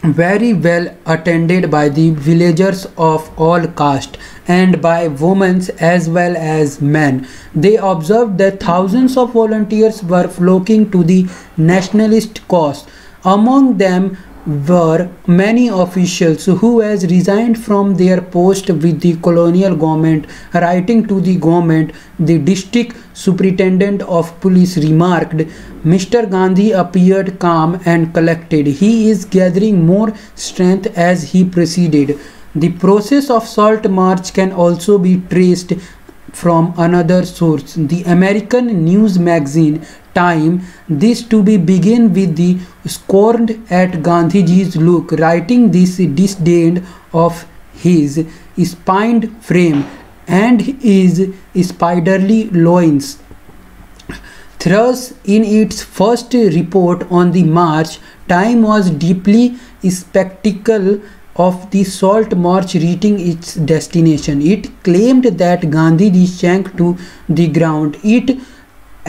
very well attended by the villagers of all caste and by women as well as men. They observed that thousands of volunteers were flocking to the nationalist cause. Among them were many officials who has resigned from their post with the colonial government. Writing to the government, the district superintendent of police remarked, Mister Gandhi appeared calm and collected. He is gathering more strength as he proceeded. The process of Salt March can also be traced from another source, the American news magazine Time. This to be begin with the scorned at Gandhiji's look, writing this disdain of his spined frame and his spiderly loins. Thus, in its first report on the march, Time was deeply skeptical of the Salt March reaching its destination. It claimed that Gandhiji sank to the ground. It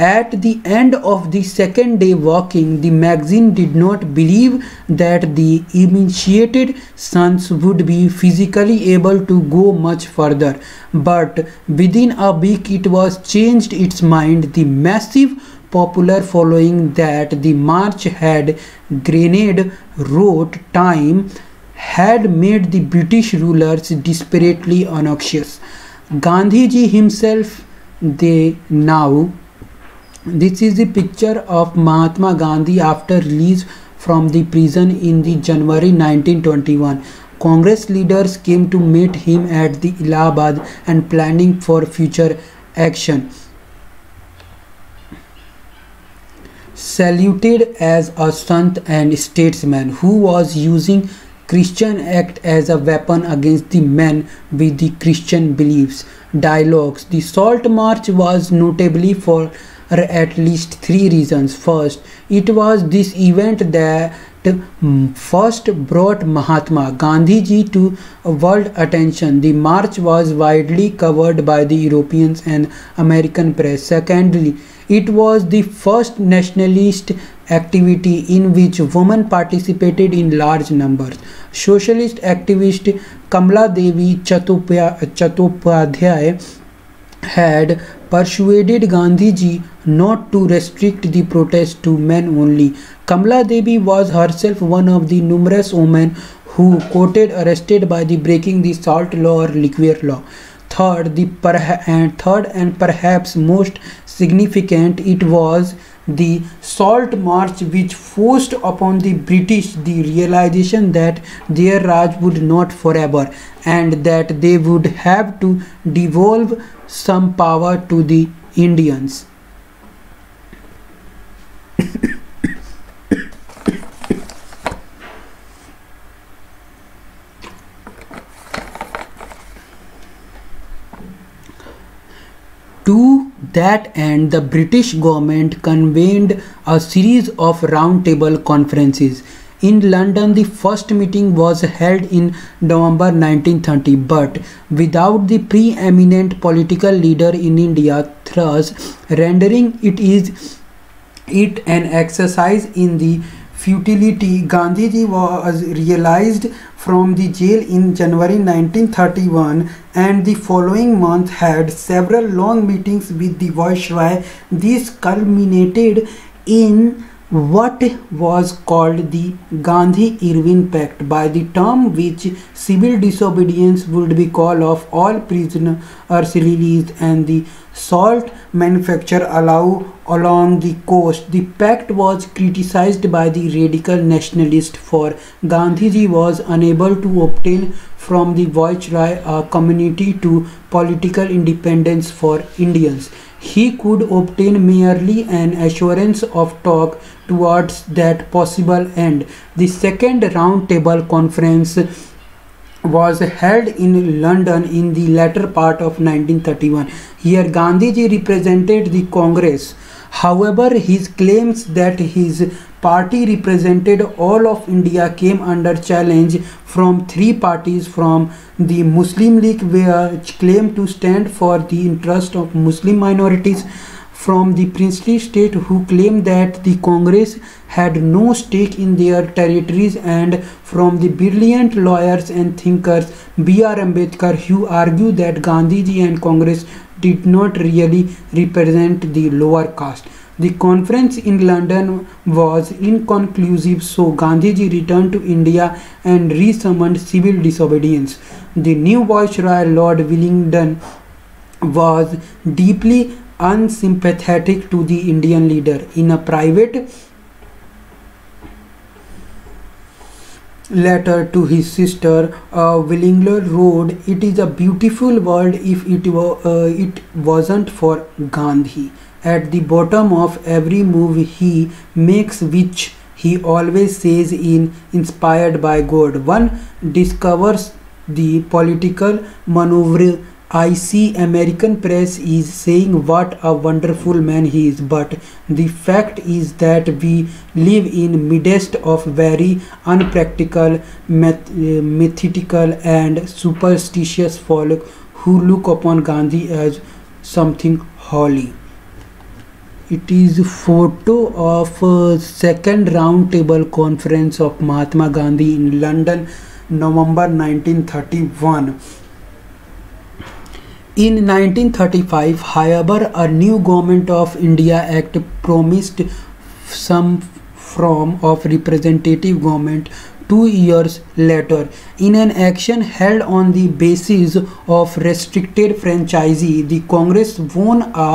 At the end of the second day walking, the magazine did not believe that the emaciated sons would be physically able to go much further. But within a week, it was changed its mind. The massive popular following that the march had garnered, wrote Time, had made the British rulers desperately obnoxious. Gandhiji himself, they now. This is the picture of Mahatma Gandhi after release from the prison in the January nineteen twenty-one. Congress leaders came to meet him at the Allahabad and planning for future action. Saluted as a sant and statesman who was using Christian act as a weapon against the men with the Christian beliefs. Dialogues. The Salt March was notably for at least three reasons. First, it was this event that first brought Mahatma Gandhiji to world attention. The march was widely covered by the Europeans and American press. Secondly, it was the first nationalist activity in which women participated in large numbers. Socialist activist Kamala Devi Chattopadhyay had persuaded Gandhiji not to restrict the protest to men only. Kamala Devi was herself one of the numerous women who quoted arrested by the breaking the salt law or liquor law. Third, the and third and perhaps most significant, it was the Salt March which forced upon the British the realization that their Raj would not forever and that they would have to devolve some power to the Indians. To that end, the British government convened a series of roundtable conferences. In London, the first meeting was held in November nineteen thirty, but without the preeminent political leader in India, thus rendering it is it an exercise in the futility. Gandhiji was realized from the jail in January nineteen thirty-one and the following month had several long meetings with the Viceroy. This culminated in what was called the Gandhi-Irwin Pact, by the term which civil disobedience would be called off, all prisoners released, and the salt manufacture allow along the coast. The pact was criticized by the radical nationalists, for Gandhiji was unable to obtain from the Viceroy a community to political independence for Indians. He could obtain merely an assurance of talk towards that possible end. The second roundtable conference was held in London in the latter part of nineteen thirty-one. Here Gandhiji represented the Congress. However, his claims that his party represented all of India came under challenge from three parties: from the Muslim League, which claimed to stand for the interest of Muslim minorities; from the princely state, who claimed that the Congress had no stake in their territories; and from the brilliant lawyers and thinkers B R Ambedkar, who argued that Gandhiji and Congress did not really represent the lower caste. The conference in London was inconclusive, so Gandhiji returned to India and re-summoned civil disobedience. The new Viceroy, Lord Willingdon, was deeply unsympathetic to the Indian leader. In a private letter to his sister, uh, Willingdon wrote, "It is a beautiful world if it, uh, it wasn't for Gandhi. At the bottom of every move he makes, which he always says is inspired by God, one discovers the political maneuver. I see American press is saying what a wonderful man he is, but the fact is that we live in midst of very unpractical, meth methodical and superstitious folk who look upon Gandhi as something holy." It is photo of uh, second round table conference of Mahatma Gandhi in London, November nineteen thirty-one. In nineteen thirty-five, however, a new Government of India Act promised some form of representative government. Two years later, in an action held on the basis of restricted franchisee, the Congress won a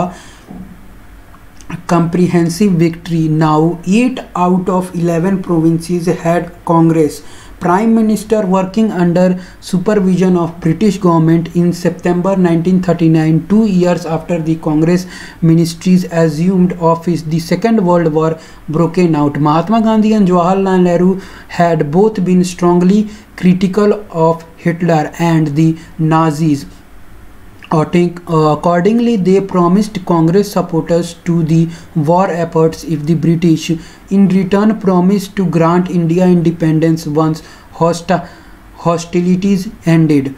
comprehensive victory. Now, eight out of eleven provinces had Congress Prime Minister working under supervision of British government. In September nineteen thirty-nine, two years after the Congress ministries assumed office, the Second World War broke out. Mahatma Gandhi and Jawaharlal Nehru had both been strongly critical of Hitler and the Nazis. Accordingly, they promised Congress supporters to the war efforts if the British, in return, promised to grant India independence once hosti hostilities ended.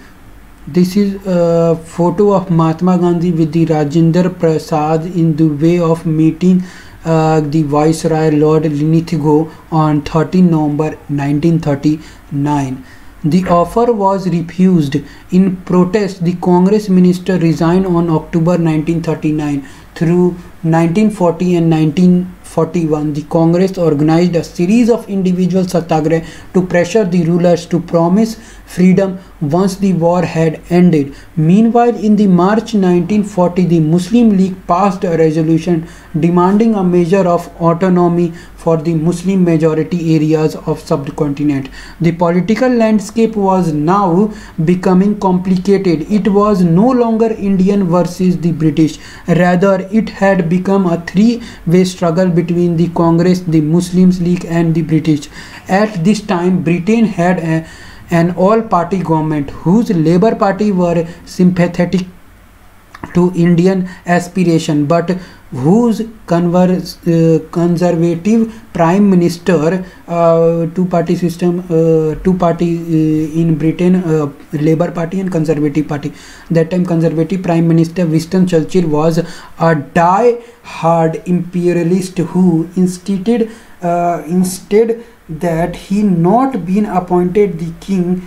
This is a photo of Mahatma Gandhi with the Rajendra Prasad in the way of meeting uh, the Viceroy Lord Linlithgow on thirteenth November nineteen thirty-nine. The offer was refused. In protest, the Congress minister resigned on October nineteen thirty-nine. Through nineteen forty and nineteen forty-one, the Congress organized a series of individual satyagrahs to pressure the rulers to promise freedom once the war had ended. Meanwhile, in the March nineteen forty, the Muslim League passed a resolution demanding a measure of autonomy for the Muslim majority areas of subcontinent. The political landscape was now becoming complicated. It was no longer Indian versus the British. Rather, it had become a three-way struggle between the Congress, the Muslims League and the British. At this time, Britain had a, an all-party government whose Labour Party were sympathetic to Indian aspiration, but whose converse, uh, conservative prime minister, uh, two-party system, uh, two-party uh, in Britain, uh, Labour Party and Conservative Party. That time Conservative Prime Minister Winston Churchill was a die-hard imperialist who insisted, uh, instead that he not been appointed the king's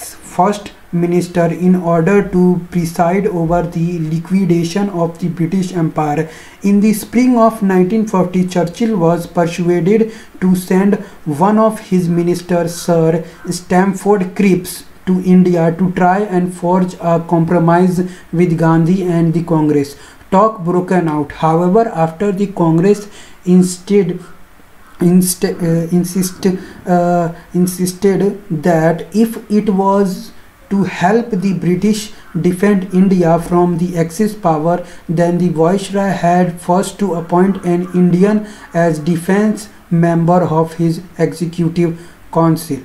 first minister in order to preside over the liquidation of the British Empire. In the spring of nineteen forty, Churchill was persuaded to send one of his ministers, Sir Stafford Cripps, to India to try and forge a compromise with Gandhi and the Congress. Talk broke out, however, after the Congress instead inst, uh, insist, uh, insisted that if it was to help the British defend India from the Axis power, then the Viceroy had first to appoint an Indian as defense member of his executive council.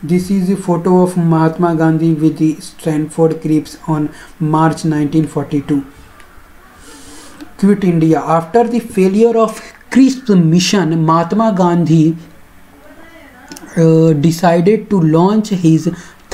This is a photo of Mahatma Gandhi with the Stafford Cripps on March nineteen forty-two. Quit India. After the failure of Cripps' mission, Mahatma Gandhi Uh, decided to launch his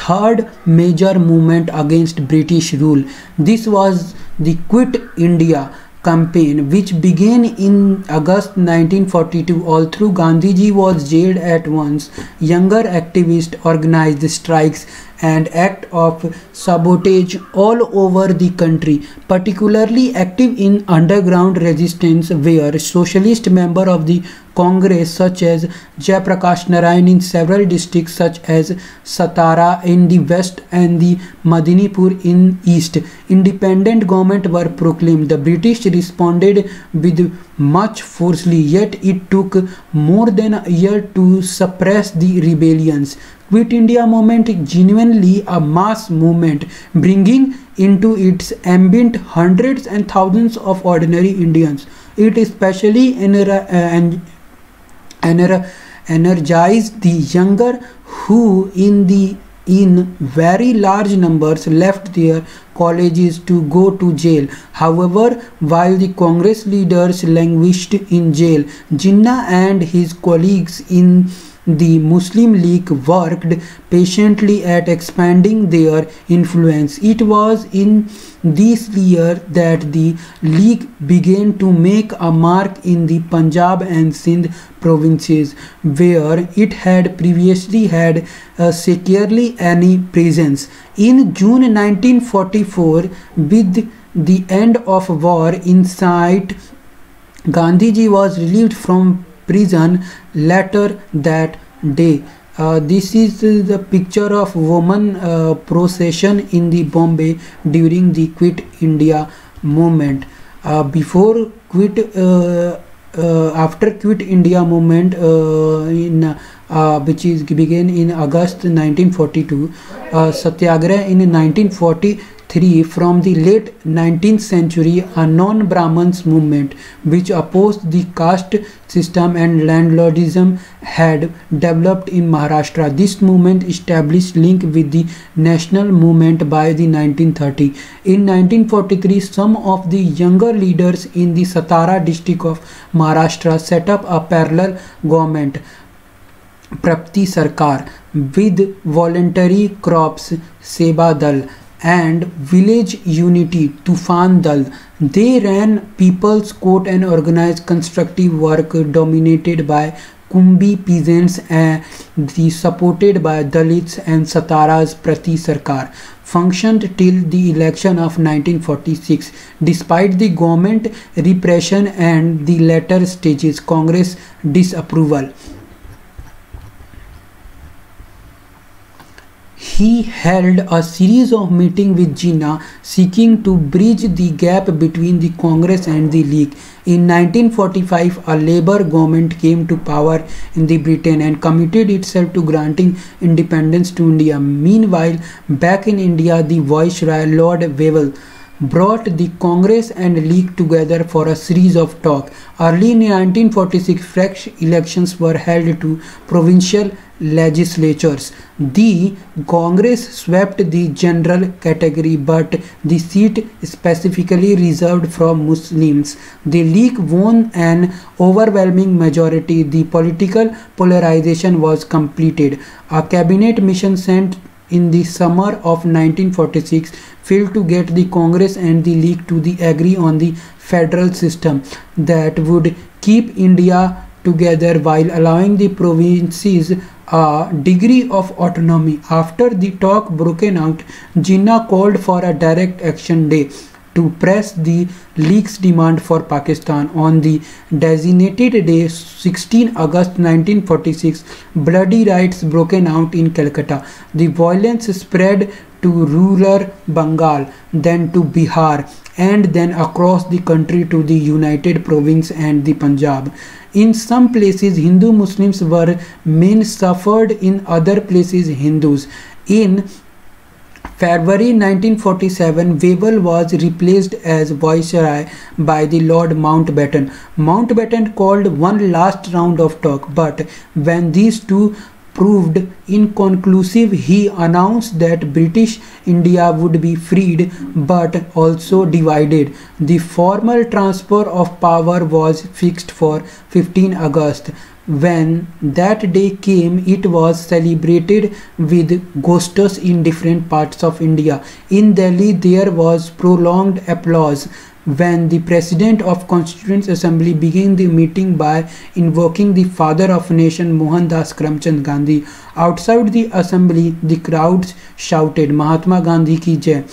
third major movement against British rule. This was the Quit India campaign, which began in August nineteen forty-two, although Gandhiji was jailed at once, younger activists organized strikes and acts of sabotage all over the country, particularly active in underground resistance, where socialist members of the Congress such as Jayaprakash Narayan in several districts such as Satara in the west and the Madinipur in east, independent government were proclaimed. The British responded with much force, yet it took more than a year to suppress the rebellions. Quit India movement genuinely a mass movement, bringing into its ambient hundreds and thousands of ordinary Indians. It especially ener uh, ener energized the younger, who in the in very large numbers left their colleges to go to jail. However, while the Congress leaders languished in jail, Jinnah and his colleagues in the Muslim League worked patiently at expanding their influence. It was in this year that the League began to make a mark in the Punjab and Sindh provinces, where it had previously had uh, securely any presence. In June nineteen forty-four, with the end of war in sight, Gandhiji was relieved from prison later that day. Uh, this is the picture of woman uh, procession in the Bombay during the Quit India movement. Uh, before Quit, uh, uh, after Quit India movement, uh, in uh, which is began in August nineteen forty-two, uh, Satyagraha in nineteen forty-three. From the late nineteenth century, a non-Brahmins movement which opposed the caste system and landlordism had developed in Maharashtra. This movement established link with the national movement by the nineteen thirty. In nineteen forty-three, some of the younger leaders in the Satara district of Maharashtra set up a parallel government, Prapti Sarkar, with voluntary crops, Seva Dal, and village unity, Tufan Dal. They ran people's court and organized constructive work dominated by Kumbi peasants and the supported by Dalits, and Satara's Prati Sarkar functioned till the election of nineteen forty-six. Despite the government repression and the latter stages Congress disapproval, he held a series of meetings with Jinnah seeking to bridge the gap between the Congress and the League. In nineteen forty-five, a Labour government came to power in the Britain and committed itself to granting independence to India. Meanwhile, back in India, the Viceroy Lord Wavell brought the Congress and League together for a series of talks. Early in nineteen forty-six, fresh elections were held to provincial legislatures. The Congress swept the general category, but the seat specifically reserved for Muslims. The League won an overwhelming majority. The political polarization was completed. A cabinet mission sent in the summer of nineteen forty-six failed to get the Congress and the League to the agree on the federal system that would keep India together while allowing the provinces a degree of autonomy. After the talk broken out, Jinnah called for a direct action day to press the League's demand for Pakistan. On the designated day, sixteenth August nineteen forty-six, bloody riots broken out in Calcutta. The violence spread to rural Bengal, then to Bihar, and then across the country to the United Province and the Punjab. In some places, Hindu Muslims were men suffered, in other places, Hindus. In February nineteen forty-seven, Wavell was replaced as Viceroy by the Lord Mountbatten. Mountbatten called one last round of talk, but when these two proved inconclusive, he announced that British India would be freed but also divided. The formal transfer of power was fixed for fifteenth August. When that day came, it was celebrated with ghostas in different parts of India. In Delhi, there was prolonged applause when the President of Constituent Assembly began the meeting by invoking the father of nation Mohandas Karamchand Gandhi. Outside the assembly, the crowds shouted Mahatma Gandhi ki jai.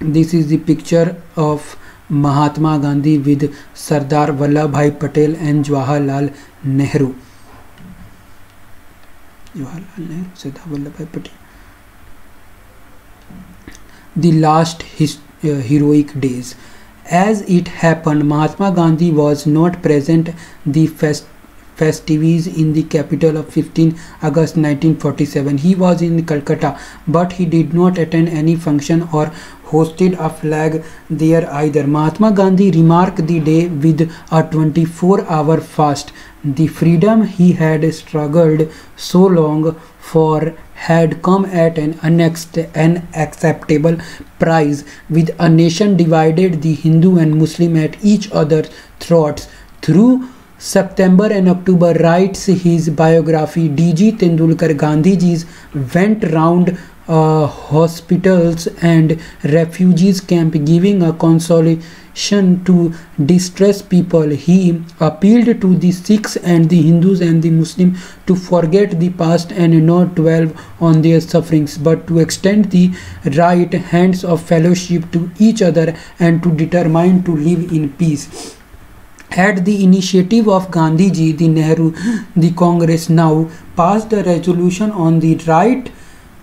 This is the picture of Mahatma Gandhi with Sardar Vallabhbhai Patel and Jawaharlal Nehru. Jawaharlal Nehru, Sardar Vallabhbhai Patel. The last his, uh, heroic days. As it happened, Mahatma Gandhi was not present the fest festivities in the capital of fifteenth August nineteen forty-seven. He was in Calcutta, but he did not attend any function or hosted a flag there either. Mahatma Gandhi remarked the day with a twenty-four hour fast. The freedom he had struggled so long for had come at an unacceptable price. With a nation divided, the Hindu and Muslim at each other's throats. Through September and October, writes his biography, D G Tendulkar, Gandhiji's went round uh, hospitals and refugees camp giving a consolation to distressed people. He appealed to the Sikhs and the Hindus and the Muslims to forget the past and not dwell on their sufferings, but to extend the right hands of fellowship to each other and to determine to live in peace. At the initiative of Gandhiji, the Nehru, the Congress now passed a resolution on the right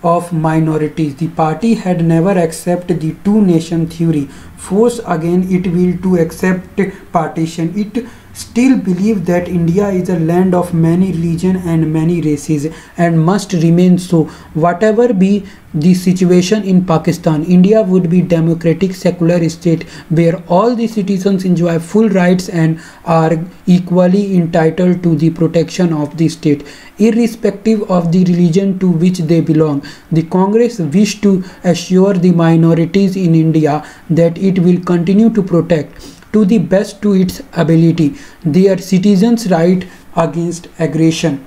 of minorities. The party had never accepted the two-nation theory. Force again it will to accept partition. It still believed that India is a land of many religions and many races and must remain so. Whatever be the situation in Pakistan, India would be a democratic secular state where all the citizens enjoy full rights and are equally entitled to the protection of the state, irrespective of the religion to which they belong. The Congress wished to assure the minorities in India that it will continue to protect, to the best to its ability, their citizens' right against aggression.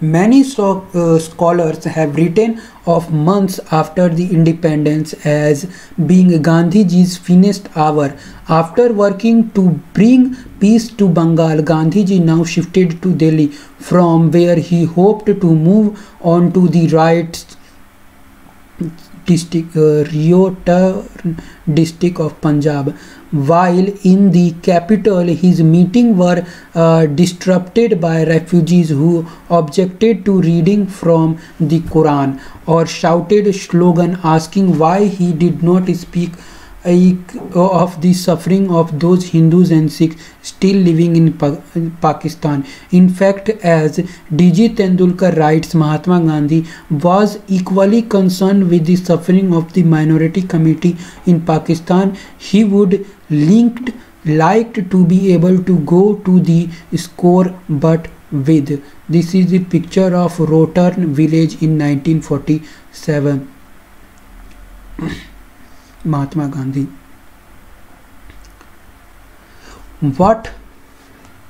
Many so, uh, scholars have written of months after the independence as being Gandhiji's finest hour. After working to bring peace to Bengal, Gandhiji now shifted to Delhi, from where he hoped to move on to the right district, uh, Riotarn district of Punjab. While in the capital, his meetings were uh, disrupted by refugees who objected to reading from the Quran or shouted a slogan asking why he did not speak of the suffering of those Hindus and Sikhs still living in pa Pakistan. In fact, as D G Tendulkar writes, Mahatma Gandhi was equally concerned with the suffering of the minority community in Pakistan. He would linked, liked to be able to go to the score but with. This is the picture of Riotarn village in nineteen forty-seven. Mahatma Gandhi. What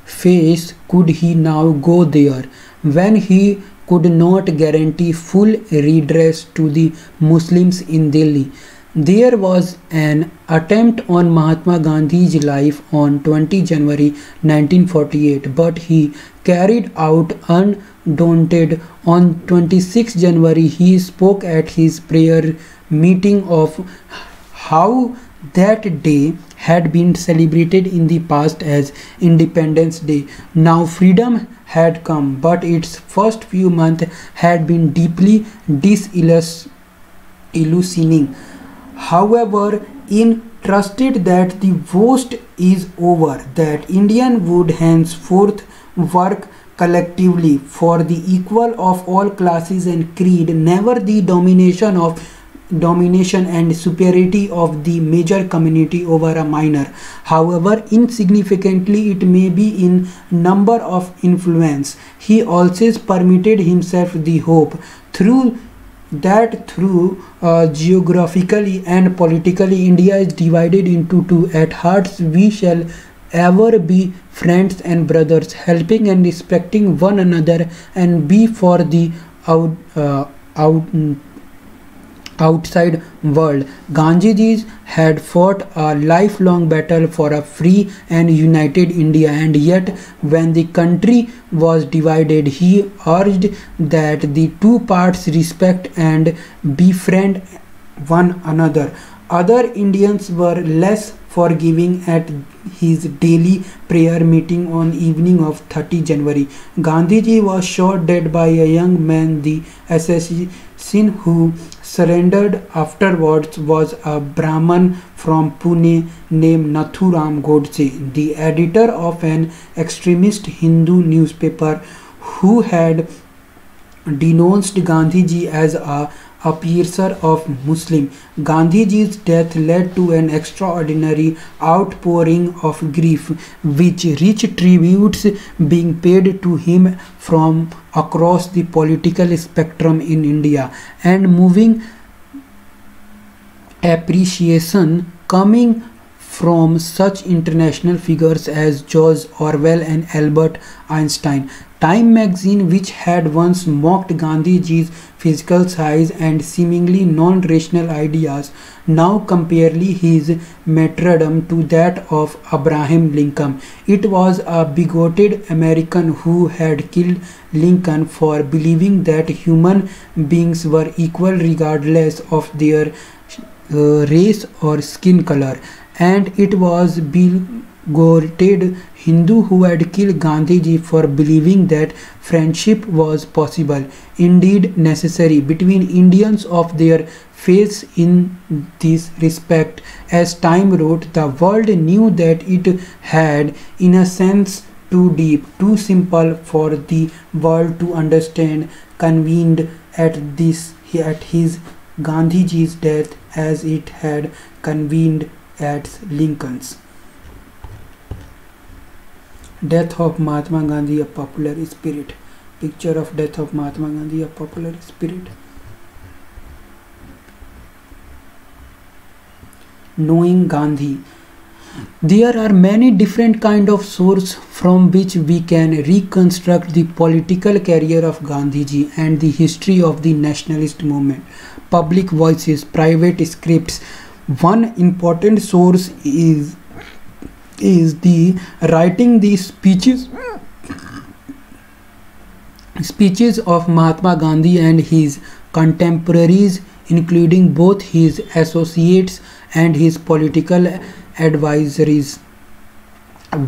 face could he now go there when he could not guarantee full redress to the Muslims in Delhi? There was an attempt on Mahatma Gandhi's life on the twentieth of January nineteen forty-eight, but he carried out undaunted. On the twenty-sixth of January, he spoke at his prayer meeting of how that day had been celebrated in the past as Independence Day. Now freedom had come, but its first few months had been deeply disillusioning. However, in trusted that the worst is over, that Indian would henceforth work collectively for the equal of all classes and creed, never the domination of domination and superiority of the major community over a minor, however insignificantly it may be in number of influence. He also permitted himself the hope through that through uh, geographically and politically India is divided into two. At hearts we shall ever be friends and brothers, helping and respecting one another, and be for the out, uh, out outside world. Gandhiji had fought a lifelong battle for a free and united India, and yet when the country was divided, he urged that the two parts respect and befriend one another. Other Indians were less forgiving at his daily prayer meeting on evening of thirtieth of January. Gandhiji was shot dead by a young man. The assassin who surrendered afterwards was a Brahman from Pune named Nathuram Godse, the editor of an extremist Hindu newspaper who had denounced Gandhiji as a piercer of Muslim. Gandhiji's death led to an extraordinary outpouring of grief, which rich tributes being paid to him from across the political spectrum in India, and moving appreciation coming from such international figures as George Orwell and Albert Einstein. Time magazine, which had once mocked Gandhiji's physical size and seemingly non-rational ideas, now compared his martyrdom to that of Abraham Lincoln. It was a bigoted American who had killed Lincoln for believing that human beings were equal regardless of their uh, race or skin color, and it was Bill Goated Hindu who had killed Gandhiji for believing that friendship was possible, indeed necessary, between Indians of their faith. In this respect, as Time wrote, the world knew that it had, in a sense, too deep, too simple for the world to understand, convened at this at his Gandhiji's death as it had convened at Lincoln's. Death of Mahatma Gandhi, a popular spirit. Picture of death of Mahatma Gandhi, a popular spirit. Knowing Gandhi. There are many different kind of sources from which we can reconstruct the political career of Gandhiji and the history of the nationalist movement. Public voices, private scripts. One important source is is the writing the speeches speeches of Mahatma Gandhi and his contemporaries, including both his associates and his political advisories.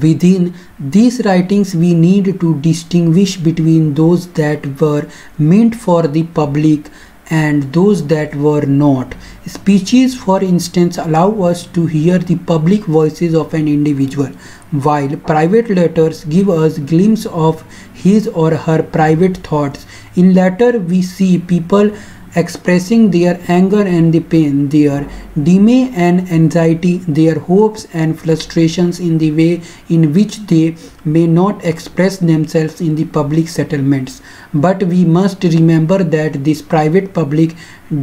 Within these writings, we need to distinguish between those that were meant for the public and those that were not. Speeches, for instance, allow us to hear the public voices of an individual, while private letters give us a glimpse of his or her private thoughts. In letter, we see people expressing their anger and the pain, their dismay and anxiety, their hopes and frustrations in the way in which they may not express themselves in the public settlements. But we must remember that this private-public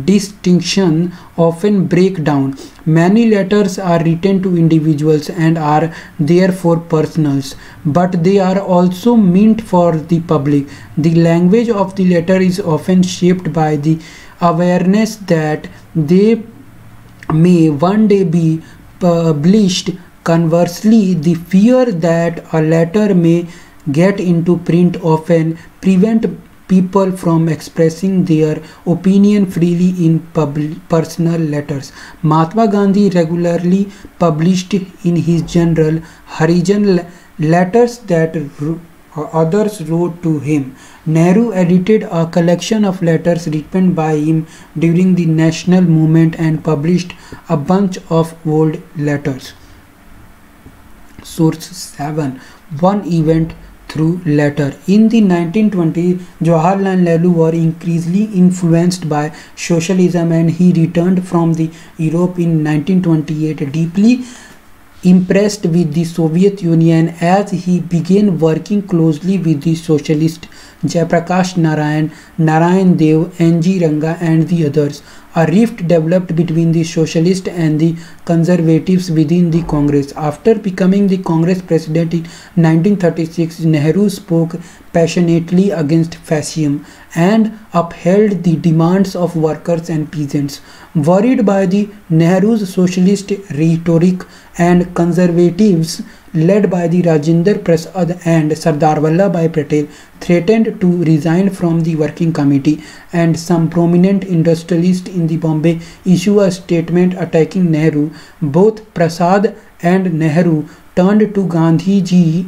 distinction often breaks down. Many letters are written to individuals and are therefore personal, but they are also meant for the public. The language of the letter is often shaped by the awareness that they may one day be published. Conversely, the fear that a letter may get into print often prevents people from expressing their opinion freely in personal letters. Mahatma Gandhi regularly published in his journal Harijan letters that others wrote to him. Nehru edited a collection of letters written by him during the national movement and published a bunch of old letters. Source seven. One event through letter. In the nineteen twenties, Jawaharlal Nehru was increasingly influenced by socialism, and he returned from the Europe in nineteen twenty-eight deeply impressed with the Soviet Union. As he began working closely with the socialist Jayaprakash Narayan, Narayan Dev, N G Ranga and the others, a rift developed between the socialists and the conservatives within the Congress. After becoming the Congress president in nineteen thirty-six, Nehru spoke passionately against fascism and upheld the demands of workers and peasants. Worried by the Nehru's socialist rhetoric and conservatives led by the Rajendra Prasad and Sardar Vallabhbhai Patel threatened to resign from the working committee, and some prominent industrialists in the Bombay issued a statement attacking Nehru. Both Prasad and Nehru turned to Gandhiji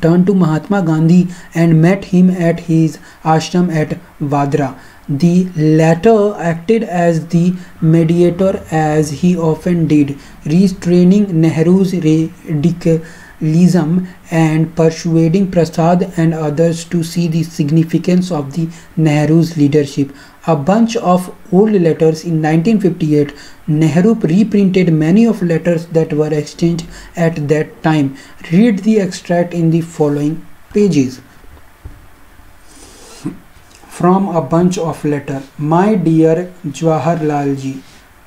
turned to Mahatma Gandhi and met him at his ashram at Vadra. The latter acted as the mediator, as he often did, restraining Nehru's radicalism and persuading Prasad and others to see the significance of the Nehru's leadership. A bunch of old letters. In nineteen fifty-eight, Nehru reprinted many of letters that were exchanged at that time. Read the extract in the following pages. From a bunch of letters. My dear Jawaharlal ji,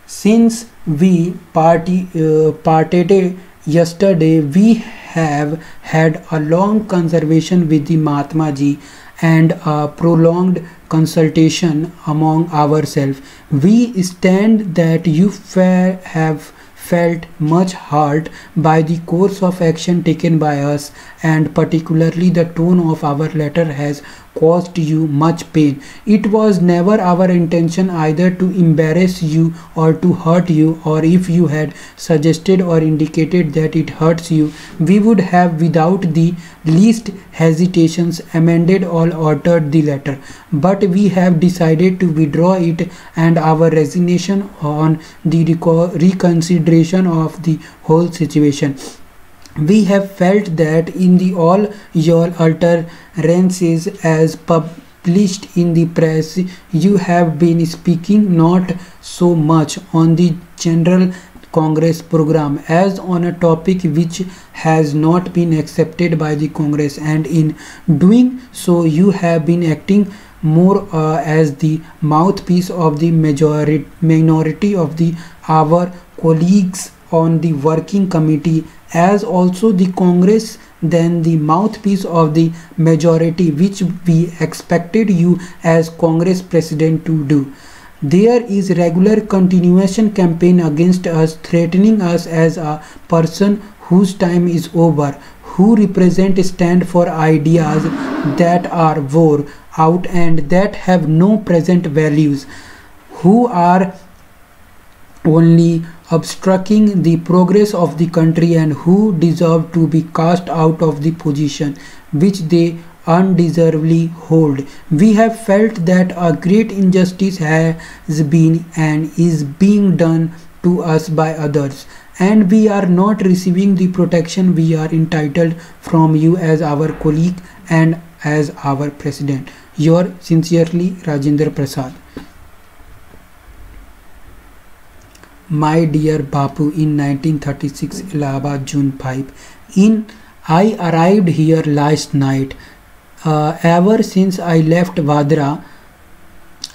since we party, uh, parted yesterday, we have had a long conversation with the Mahatma ji and a prolonged consultation among ourselves. We stand that you fair have felt much hurt by the course of action taken by us, and particularly the tone of our letter has caused you much pain. It was never our intention either to embarrass you or to hurt you, or if you had suggested or indicated that it hurts you, we would have without the least hesitations amended or altered the letter. But we have decided to withdraw it, and our resignation on the reconsideration of the whole situation. We have felt that in the all your utterances as published in the press, you have been speaking not so much on the General Congress program as on a topic which has not been accepted by the Congress, and in doing so you have been acting more uh, as the mouthpiece of the majority minority of the our colleagues on the working committee, as also the Congress, than the mouthpiece of the majority, which we expected you as Congress president to do. There is regular continuation campaign against us, threatening us as a person whose time is over, who represent stand for ideas that are wore out and that have no present values, who are only obstructing the progress of the country, and who deserve to be cast out of the position which they undeservedly hold. We have felt that a great injustice has been and is being done to us by others, and we are not receiving the protection we are entitled from you as our colleague and as our president. Your sincerely, Rajendra Prasad. My dear Bapu, in nineteen thirty-six, Allahabad, June fifth. In I arrived here last night. Uh, ever since I left Vadra,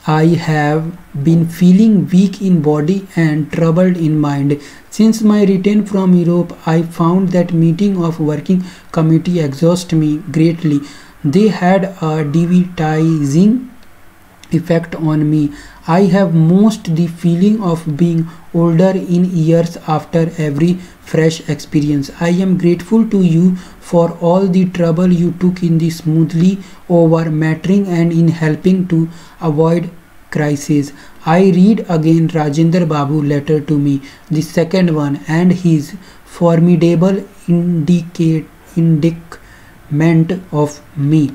I have been feeling weak in body and troubled in mind. Since my return from Europe, I found that meeting of working committee exhausted me greatly. They had a debilitating effect on me. I have most the feeling of being older in years after every fresh experience. I am grateful to you for all the trouble you took in the smoothly over mattering and in helping to avoid crisis. I read again Rajendra Babu letter to me, the second one, and his formidable indicate indictment of me.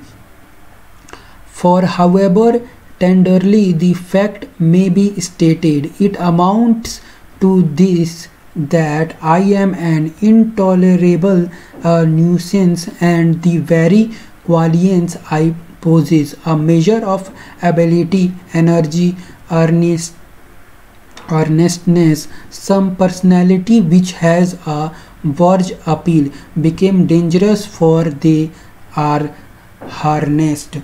For however tenderly the fact may be stated, it amounts to this, that I am an intolerable uh, nuisance, and the very qualities I possess, a measure of ability, energy, earnest, earnestness, some personality which has a large appeal, became dangerous, for they are harnessed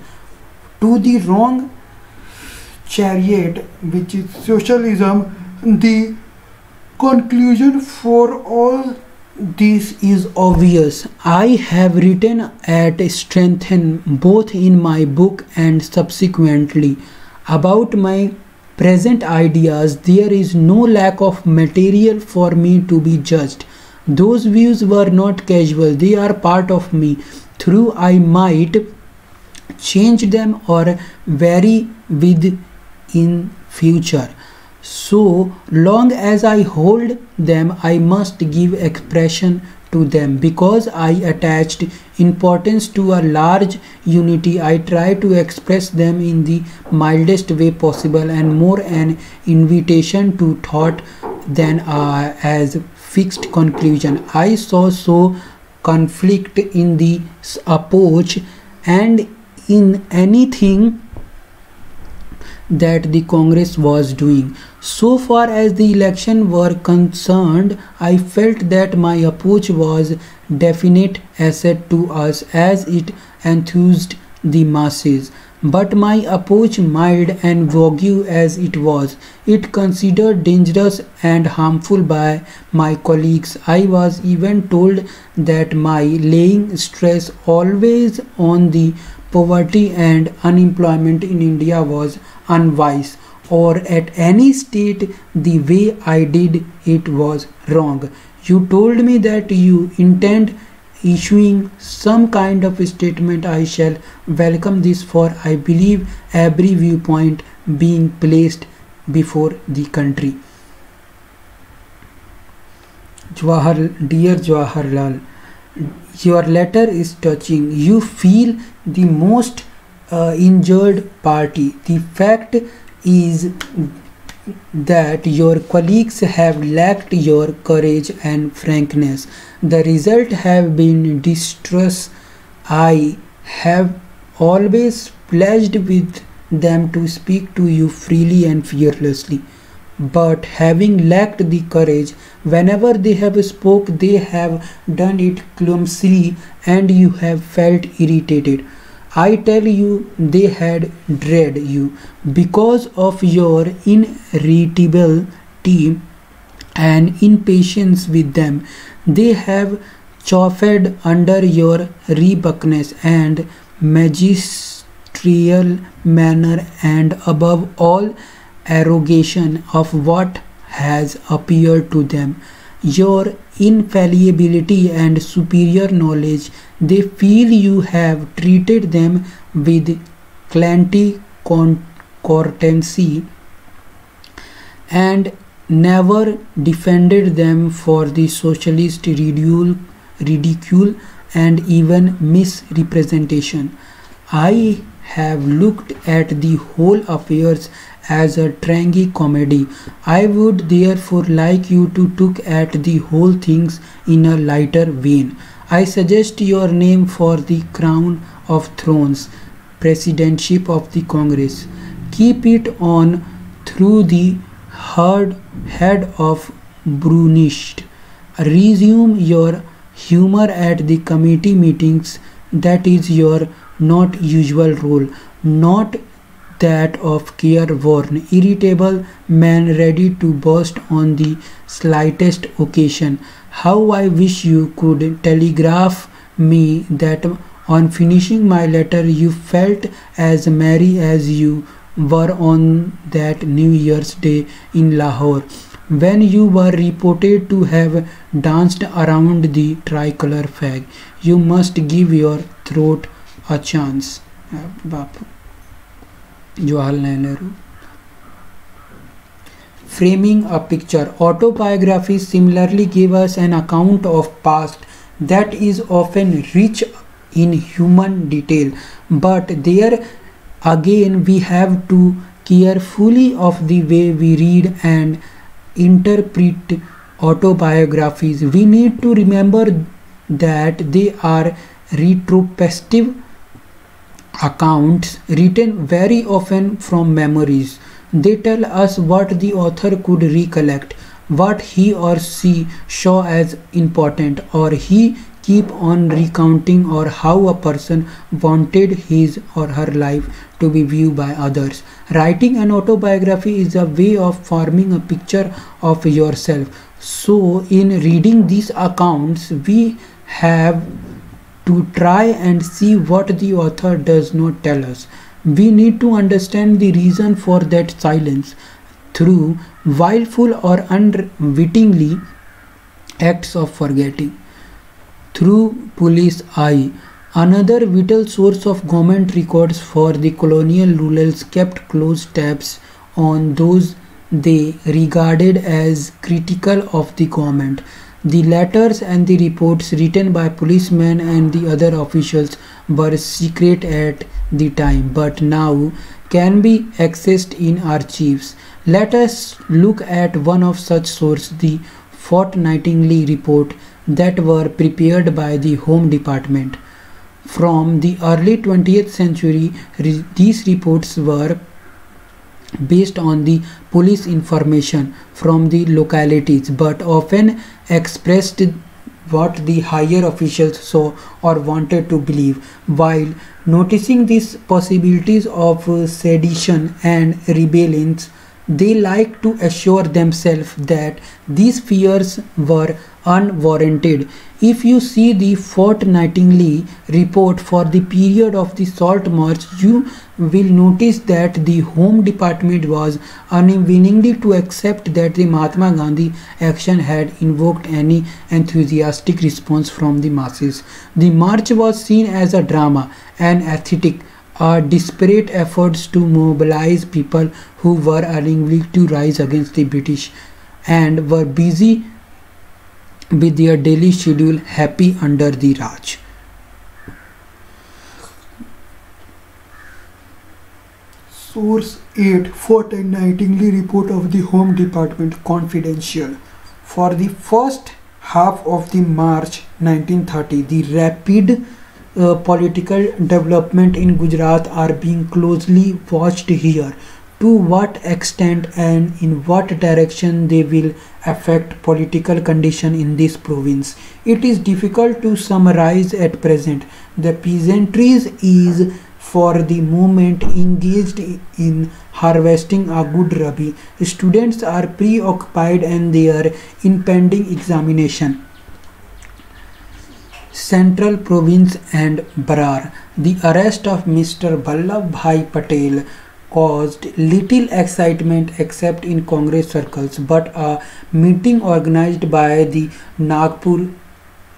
to the wrong chariot, which is socialism. The conclusion for all This is obvious. I have written at strength both in my book and subsequently about my present ideas. There is no lack of material for me to be judged. Those views were not casual. They are part of me. Through I might change them or vary with in future. So long as I hold them, I must give expression to them. Because I attached importance to a large unity, I try to express them in the mildest way possible and more an invitation to thought than uh, as fixed conclusion. I saw so conflict in the approach and in anything that the Congress was doing. So far as the election were concerned, I felt that my approach was definite asset to us as it enthused the masses. But my approach, mild and vague as it was, it considered dangerous and harmful by my colleagues. I was even told that my laying stress always on the poverty and unemployment in India was unwise, or at any state the way I did it was wrong. You told me that you intend issuing some kind of statement. I shall welcome this, for I believe every viewpoint being placed before the country. Jawahar, dear Jawaharlal, your letter is touching. You feel the most uh, injured party. The fact is that your colleagues have lacked your courage and frankness. The result have been distress. I have always pledged with them to speak to you freely and fearlessly. But having lacked the courage, whenever they have spoke, they have done it clumsily and you have felt irritated. I tell you, they had dread you because of your irritability and impatience with them. They have chafed under your rebukness and magisterial manner, and above all, arrogation of what has appeared to them, your infallibility and superior knowledge. They feel you have treated them with clanty courtesy and never defended them for the socialist ridicule and even misrepresentation. I have looked at the whole affairs as a tragic comedy. I would therefore like you to look at the whole things in a lighter vein. I suggest your name for the crown of thrones, presidentship of the Congress. Keep it on through the hard head of Brunist. Resume your humor at the committee meetings. That is your not usual role, not that of careworn, irritable man ready to burst on the slightest occasion. How I wish you could telegraph me that on finishing my letter you felt as merry as you were on that New Year's Day in Lahore, when you were reported to have danced around the tricolor flag. You must give your throat a chance. Bapu. Jawaharlal Nehru. Framing a picture. Autobiographies similarly give us an account of past that is often rich in human detail, but there again we have to carefully of the way we read and interpret autobiographies. We need to remember that they are retrospective accounts written very often from memories. They tell us what the author could recollect, what he or she saw as important, or he keep on recounting, or how a person wanted his or her life to be viewed by others. Writing an autobiography is a way of forming a picture of yourself. So in reading these accounts, we have to try and see what the author does not tell us. We need to understand the reason for that silence through wilful or unwittingly acts of forgetting. Through police eye, another vital source of government records for the colonial rulers kept close tabs on those they regarded as critical of the government. The letters and the reports written by policemen and the other officials were secret at the time, but now can be accessed in archives. Let us look at one of such sources, the fortnightly report that were prepared by the Home Department. From the early twentieth century, re these reports were based on the police information from the localities, but often expressed what the higher officials saw or wanted to believe. While noticing these possibilities of sedition and rebellion, they like to assure themselves that these fears were unwarranted. If you see the fortnightly report for the period of the Salt March, you will notice that the Home Department was unwillingly to accept that the Mahatma Gandhi action had invoked any enthusiastic response from the masses. The march was seen as a drama, an aesthetic, a desperate efforts to mobilize people who were unwilling to rise against the British and were busy with their daily schedule, happy under the Raj. Source eight. Fortnightly report of the Home Department, confidential. For the first half of the March nineteen thirty, the rapid uh, political development in Gujarat are being closely watched here. To what extent and in what direction they will affect political condition in this province, it is difficult to summarize at present. The peasantry is for the moment engaged in harvesting a good rabi. Students are preoccupied and their impending examination. Central Province and Berar. The arrest of Mister Vallabhbhai Patel caused little excitement except in Congress circles, but a meeting organized by the Nagpur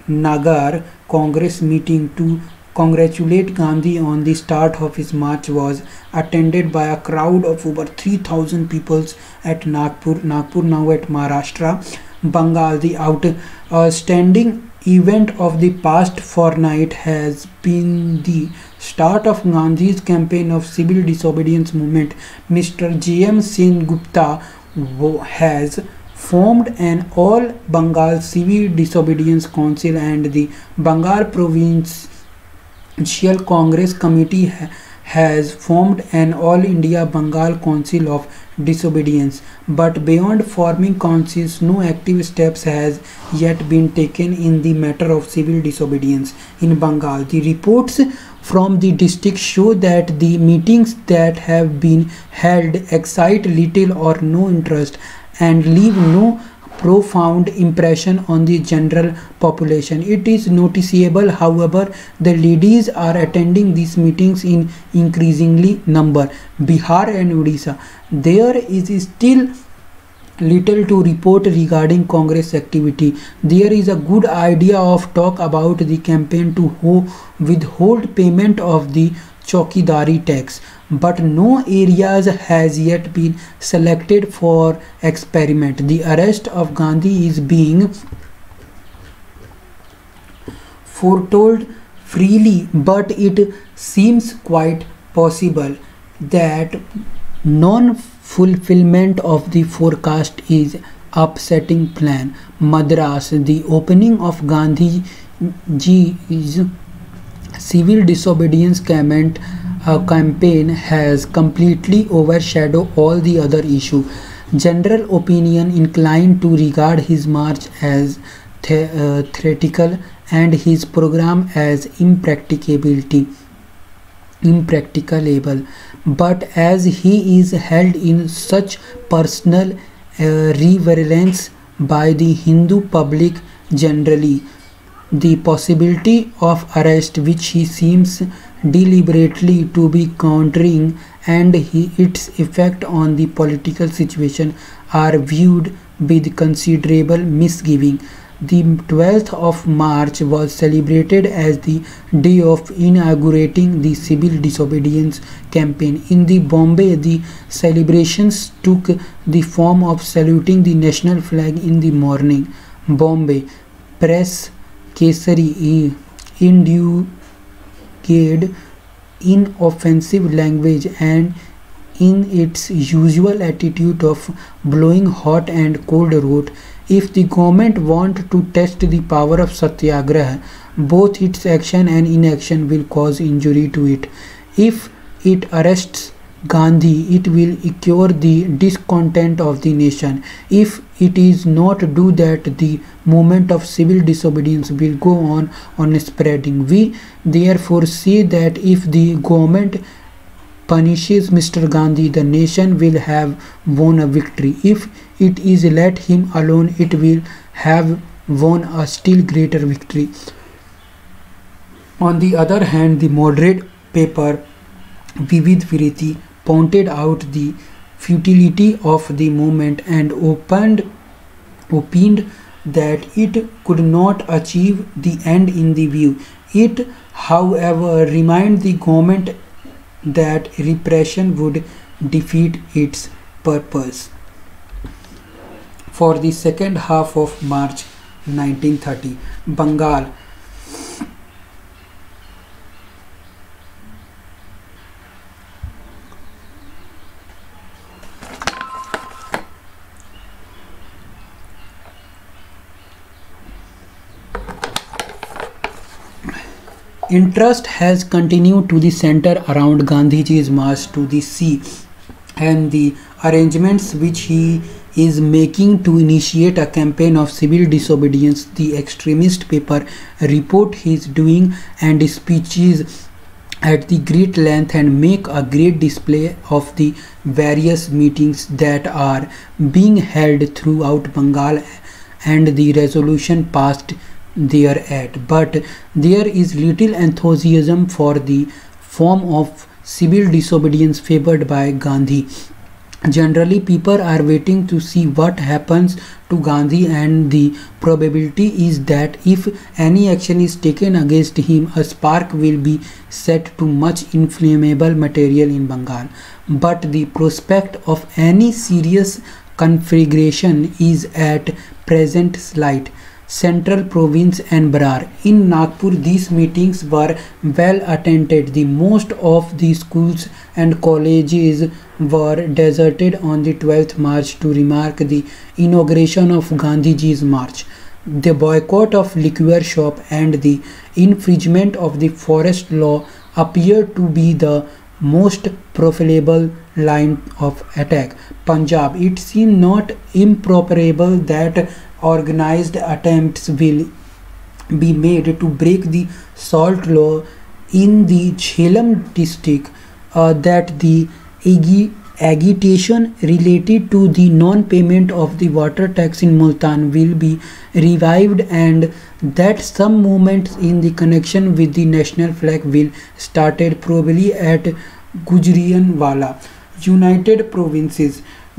Nagar Congress meeting to congratulate Gandhi on the start of his march was attended by a crowd of over three thousand people at Nagpur, Nagpur now at Maharashtra, Bengal. The outstanding event of the past fortnight has been the start of Gandhi's campaign of civil disobedience movement. Mister J M Singh Gupta has formed an All Bengal Civil Disobedience Council, and the Bengal Provincial Congress Committee ha has formed an All India Bengal Council of Disobedience. But beyond forming councils, no active steps has yet been taken in the matter of civil disobedience in Bengal. The reports from the district show that the meetings that have been held excite little or no interest and leave no profound impression on the general population. It is noticeable, however, the ladies are attending these meetings in increasingly number. Bihar and Odisha. There is still little to report regarding Congress activity. There is a good idea of talk about the campaign to ho withhold payment of the chowkidari tax, but no areas has yet been selected for experiment. The arrest of Gandhi is being foretold freely, but it seems quite possible that non-fulfillment of the forecast is upsetting plan. Madras. The opening of Gandhi's civil disobedience campaign, uh, campaign has completely overshadowed all the other issues. General opinion inclined to regard his march as the, uh, theatrical and his program as impracticability. impracticable but as he is held in such personal uh, reverence by the Hindu public generally. The possibility of arrest, which he seems deliberately to be countering, and he, its effect on the political situation are viewed with considerable misgiving. The twelfth of March was celebrated as the day of inaugurating the civil disobedience campaign. In the Bombay, the celebrations took the form of saluting the national flag in the morning. Bombay press Kesari indicated inoffensive language and in its usual attitude of blowing hot and cold wrote, "If the government want to test the power of Satyagraha, both its action and inaction will cause injury to it. If it arrests Gandhi, it will cure the discontent of the nation. If it is not do that, the movement of civil disobedience will go on on spreading. We therefore say that if the government punishes Mister Gandhi, the nation will have won a victory. If it is let him alone, it will have won a still greater victory." On the other hand, the moderate paper Vivid Vireti pointed out the futility of the movement and opened, opined that it could not achieve the end in the view. It, however, reminded the government that repression would defeat its purpose. For the second half of March nineteen thirty, Bengal, interest has continued to the center around Gandhiji's march to the sea and the arrangements which he is making to initiate a campaign of civil disobedience. The extremist paper report his doing and speeches at the great length and make a great display of the various meetings that are being held throughout Bengal and the resolution passed thereat, but there is little enthusiasm for the form of civil disobedience favored by Gandhi. Generally, people are waiting to see what happens to Gandhi, and the probability is that if any action is taken against him, a spark will be set to much inflammable material in Bengal. But the prospect of any serious conflagration is at present slight. Central Province and Berar. In Nagpur, these meetings were well attended. The most of the schools and colleges were deserted on the twelfth of March to mark the inauguration of Gandhiji's march. The boycott of liquor shop and the infringement of the forest law appear to be the most profitable line of attack. Punjab. It seemed not improbable that organized attempts will be made to break the salt law in the Jhelum district, uh, that the ag agitation related to the non-payment of the water tax in Multan will be revived, and that some movements in the connection with the national flag will started probably at Gujranwala. United Provinces.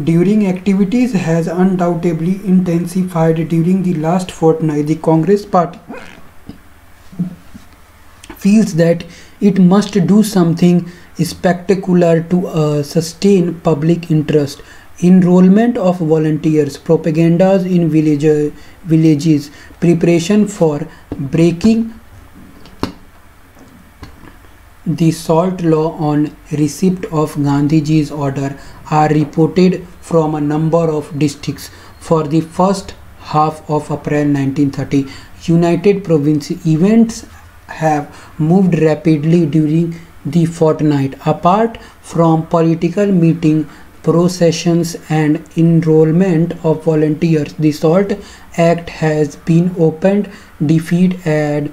During activities has undoubtedly intensified during the last fortnight. The Congress party feels that it must do something spectacular to uh, sustain public interest. Enrollment of volunteers, propagandas in village, villages, preparation for breaking the salt law on receipt of Gandhiji's order are reported from a number of districts. For the first half of April nineteen thirty, United Province events have moved rapidly during the fortnight. Apart from political meeting, processions and enrollment of volunteers, the Salt Act has been opened, defeated at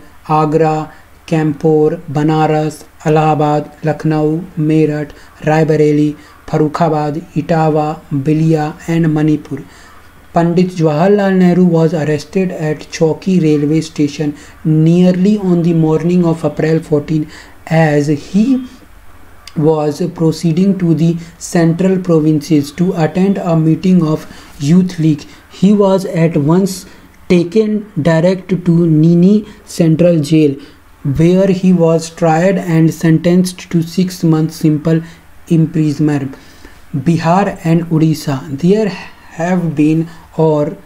Agra, Kanpur, Banaras, Allahabad, Lucknow, Meerut, Raebareli, Farrukhabad, Etawah, Balia and Manipur. Pandit Jawaharlal Nehru was arrested at Chowki railway station nearly on the morning of April fourteenth as he was proceeding to the central provinces to attend a meeting of Youth League. He was at once taken direct to Nini Central Jail, where he was tried and sentenced to six months simple imprisonment. Bihar and Odisha. There have been or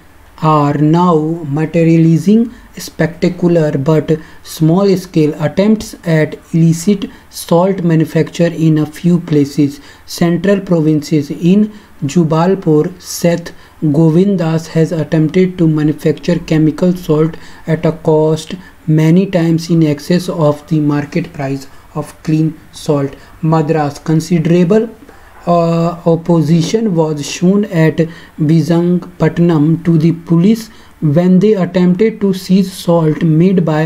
are now materializing spectacular but small-scale attempts at illicit salt manufacture in a few places. Central provinces in Jubalpur, Seth Govind Das has attempted to manufacture chemical salt at a cost many times in excess of the market price of clean salt. Madras. Considerable Uh, opposition was shown at Vizagapatam to the police when they attempted to seize salt made by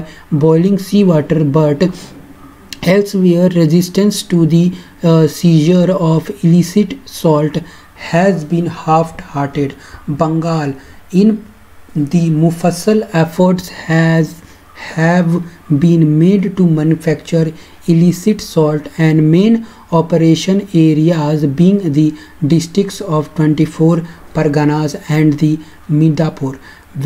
boiling seawater, but elsewhere resistance to the uh, seizure of illicit salt has been half-hearted. Bengal. In the Mufassal, efforts has have been made to manufacture illicit salt, and main operation areas being the districts of twenty-four Parganas and the Midapur.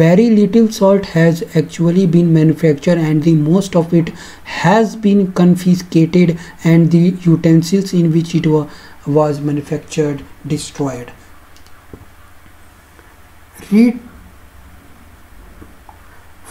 Very little salt has actually been manufactured, and the most of it has been confiscated and the utensils in which it wa was manufactured destroyed. Read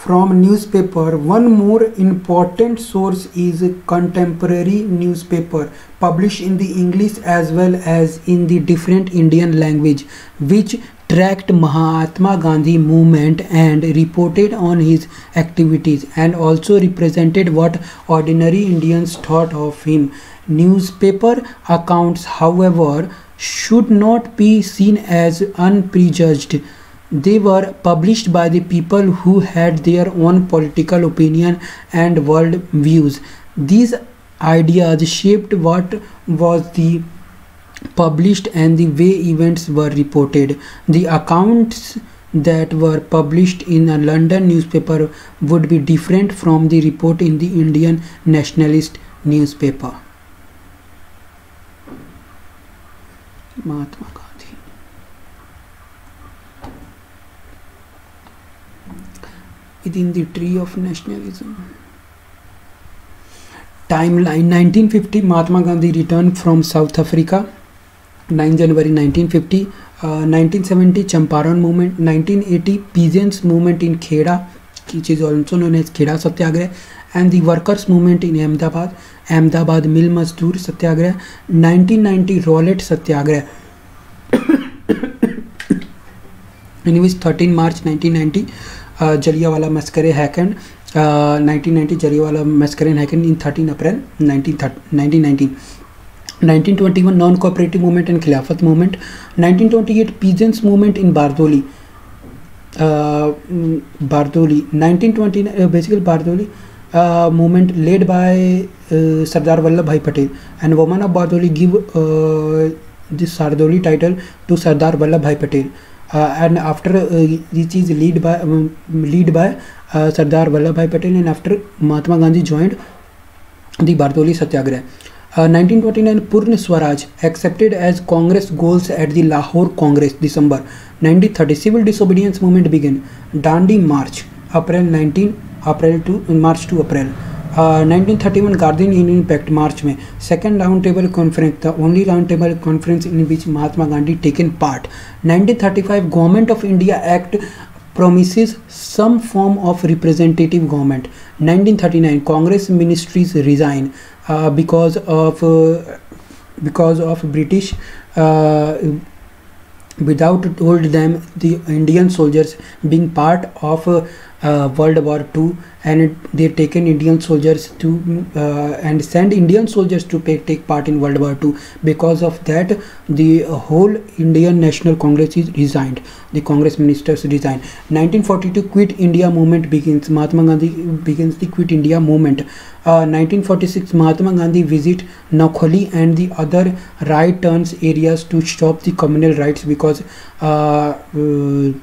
from newspaper. One more important source is a contemporary newspaper published in the English as well as in the different Indian language, which tracked Mahatma Gandhi movement and reported on his activities, and also represented what ordinary Indians thought of him. Newspaper accounts, however, should not be seen as unprejudiced. They were published by the people who had their own political opinion and world views. These ideas shaped what was the published and the way events were reported. The accounts that were published in a London newspaper would be different from the report in the Indian nationalist newspaper. Mahatma Gandhi. Within the tree of nationalism. Timeline. Nineteen fifty, Mahatma Gandhi returned from South Africa. ninth January nineteen fifty. uh, nineteen seventy, Champaran movement. nineteen eighty, peasants movement in Kheda, which is also known as Kheda Satyagraha, and the workers movement in Ahmedabad, Ahmedabad Mill Mazdoor Satyagraha. nineteen ninety, Rowlatt Satyagraha, in which thirteenth March nineteen ninety Uh, Jallianwala Massacre happened. Uh, nineteen ninety, Jallianwala Massacre happened in thirteenth April nineteen nineteen. nineteen twenty-one, Non-Cooperative Movement and Khilafat Movement. nineteen twenty-eight, Peasants Movement in Bardoli. Uh, Bardoli. nineteen twenty-nine, uh, basically Bardoli uh, movement led by uh, Sardar Vallabhbhai Patel, and women of Bardoli give uh, this Sardoli title to Sardar Vallabhbhai Patel. Uh, and after uh, this is lead by um, lead by uh, Sardar Vallabhbhai Patel, and after Mahatma Gandhi joined the Bardoli Satyagraha. Uh, nineteen twenty-nine, Purna Swaraj accepted as Congress goals at the Lahore Congress, December. nineteen thirty, Civil Disobedience Movement began. Dandi March, April nineteenth, April to March to April. Uh, nineteen thirty-one, Guardian Union Pact, March में. Second Round Table Conference, the only Round Table Conference in which Mahatma Gandhi taken part. nineteen thirty-five, Government of India Act promises some form of representative government. nineteen thirty-nine, Congress ministries resign uh, because of uh, because of British uh, without told them the Indian soldiers being part of uh, uh, World War Two, and they taken Indian soldiers to uh, and send Indian soldiers to pay, take part in World War Two. Because of that, the whole Indian National Congress is resigned. The Congress ministers resigned. nineteen forty-two, Quit India movement begins. Mahatma Gandhi begins the Quit India movement. Uh, nineteen forty-six, Mahatma Gandhi visit Nakholi and the other right turns areas to stop the communal riots, because uh, uh,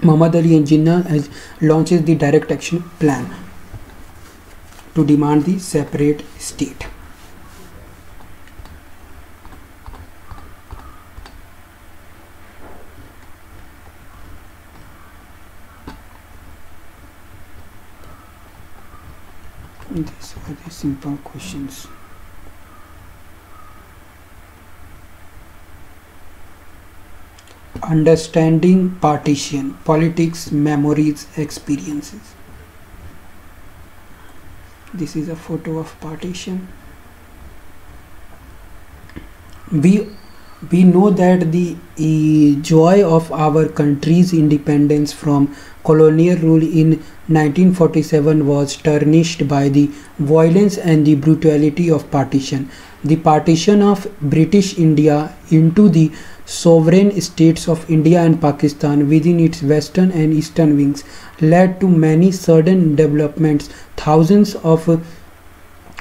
Muhammad Ali and Jinnah has launches the direct action plan to demand the separate state. These are the simple questions. Understanding partition, politics, memories, experiences. This is a photo of partition. We we know that the uh, joy of our country's independence from colonial rule in nineteen forty-seven was tarnished by the violence and the brutality of partition. The partition of British India into the sovereign states of India and Pakistan within its western and eastern wings led to many sudden developments. Thousands of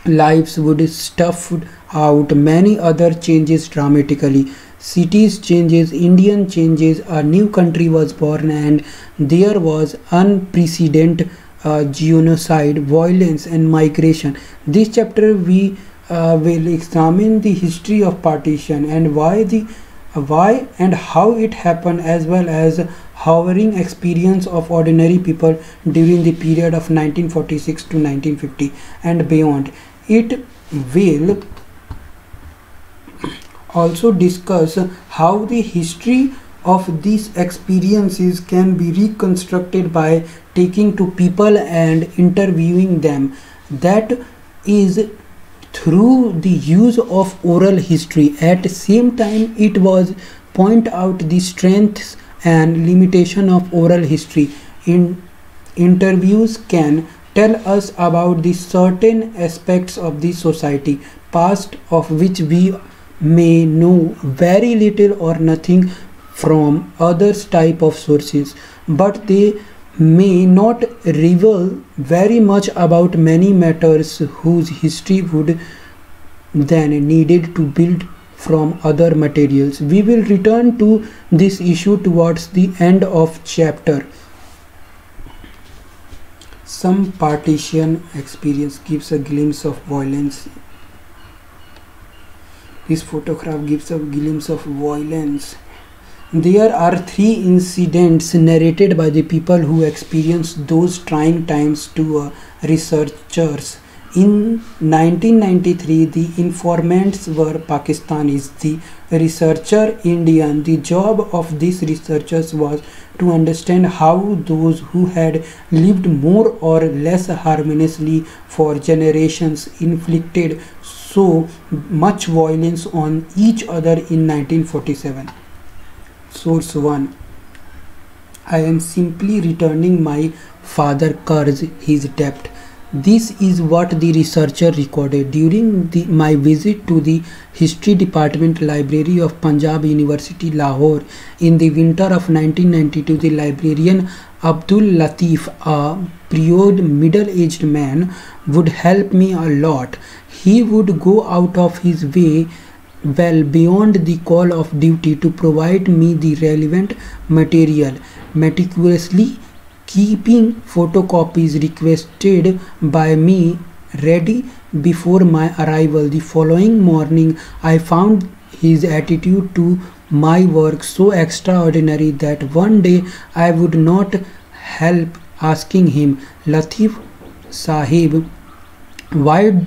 lives would be stuffed out, many other changes dramatically. Cities changes, Indian changes, a new country was born, and there was unprecedented uh, genocide, violence and migration. This chapter we uh, will examine the history of partition and why the why and how it happened, as well as harrowing experience of ordinary people during the period of nineteen forty-six to nineteen fifty and beyond. It will also discuss how the history of these experiences can be reconstructed by taking to people and interviewing them, that is through the use of oral history. At the same time, it was point out the strengths and limitation of oral history. In interviews can tell us about the certain aspects of the society, past of which we may know very little or nothing from others type of sources, but they may not reveal very much about many matters whose history would then needed to build from other materials. We will return to this issue towards the end of chapter. Some partition experience gives a glimpse of violence. This photograph gives a glimpse of violence. There are three incidents narrated by the people who experienced those trying times to uh, researchers. In nineteen ninety-three, the informants were Pakistanis, the researcher Indian. The job of these researchers was to understand how those who had lived more or less harmoniously for generations inflicted so much violence on each other in nineteen forty-seven. Source one. I am simply returning my father curse his debt. This is what the researcher recorded during the, my visit to the History Department Library of Punjab University, Lahore. In the winter of nineteen ninety-two, the librarian Abdul Latif, a priod middle-aged man, would help me a lot. He would go out of his way, well beyond the call of duty, to provide me the relevant material, meticulously keeping photocopies requested by me ready before my arrival. The following morning, I found his attitude to my work so extraordinary that one day I would not help asking him, "Latif Sahib, why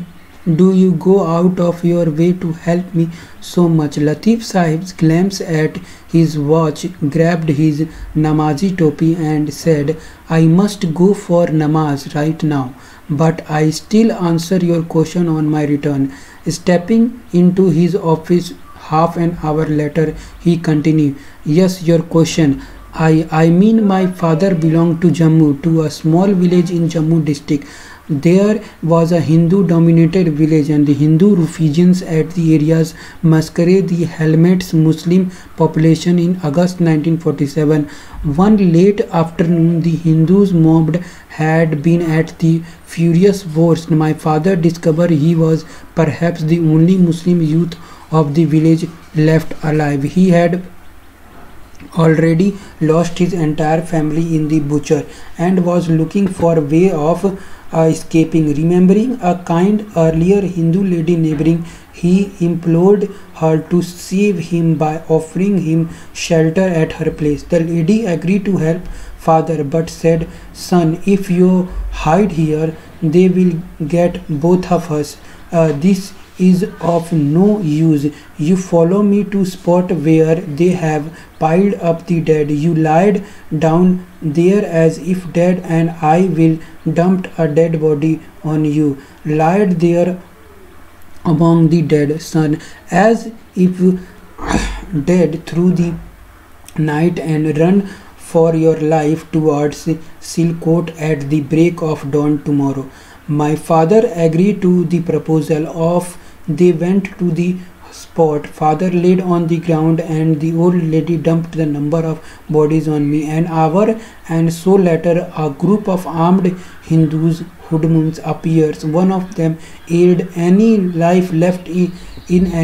do you go out of your way to help me so much?" Latif Sahib's glance at his watch, grabbed his namazi topi and said, "I must go for namaz right now, but I still answer your question on my return." Stepping into his office half an hour later, he continued, "Yes, your question. I, I mean my father belonged to Jammu, to a small village in Jammu district. There was a Hindu-dominated village, and the Hindu refugees at the areas masquerade the helmets Muslim population. In August nineteen forty-seven, one late afternoon, the Hindus mobbed had been at the furious worst. My father discovered he was perhaps the only Muslim youth of the village left alive. He had already lost his entire family in the butcher and was looking for a way of uh, escaping. Remembering a kind earlier Hindu lady neighboring, he implored her to save him by offering him shelter at her place. The lady agreed to help father but said, "Son, if you hide here, they will get both of us. Uh, this is of no use. You follow me to spot where they have piled up the dead. You lied down there as if dead, and I will dump a dead body on you. Lied there among the dead, son, as if dead through the night, and run for your life towards Silcote at the break of dawn tomorrow." My father agreed to the proposal. Off they went to the spot. Father laid on the ground, and the old lady dumped the number of bodies on me. An hour and so later, a group of armed Hindus hoodlums appears. One of them aired any life left in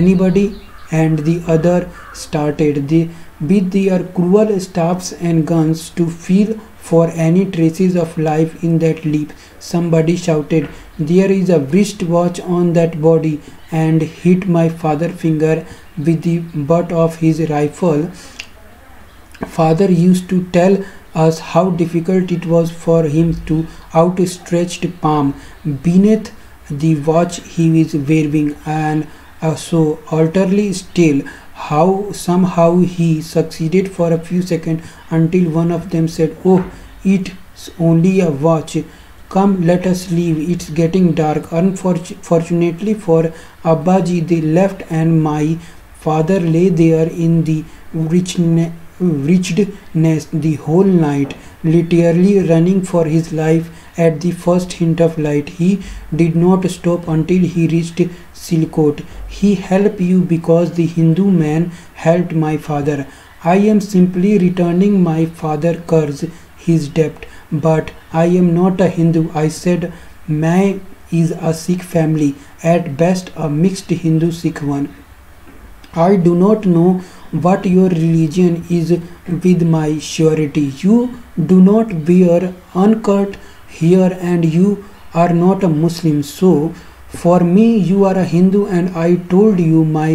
anybody, and the other started. They beat their cruel staffs and guns to feel for any traces of life in that leap. Somebody shouted, "There is a wristwatch on that body," and hit my father finger with the butt of his rifle. Father used to tell us how difficult it was for him to outstretched palm beneath the watch he was waving, and uh, so utterly still. How somehow he succeeded for a few seconds, until one of them said, "Oh, it's only a watch. Come, let us leave. It's getting dark." Unfortunately for Abbaji, they left, and my father lay there in the wretchedness the whole night, literally running for his life. At the first hint of light, he did not stop until he reached Silcote. "He helped you because the Hindu man helped my father. I am simply returning my father curse, his debt. But I am not a Hindu," I said. "My is a Sikh family, at best a mixed Hindu-Sikh one. I do not know what your religion is with my surety. You do not wear uncut here, and you are not a Muslim, so for me you are a Hindu, and I told you my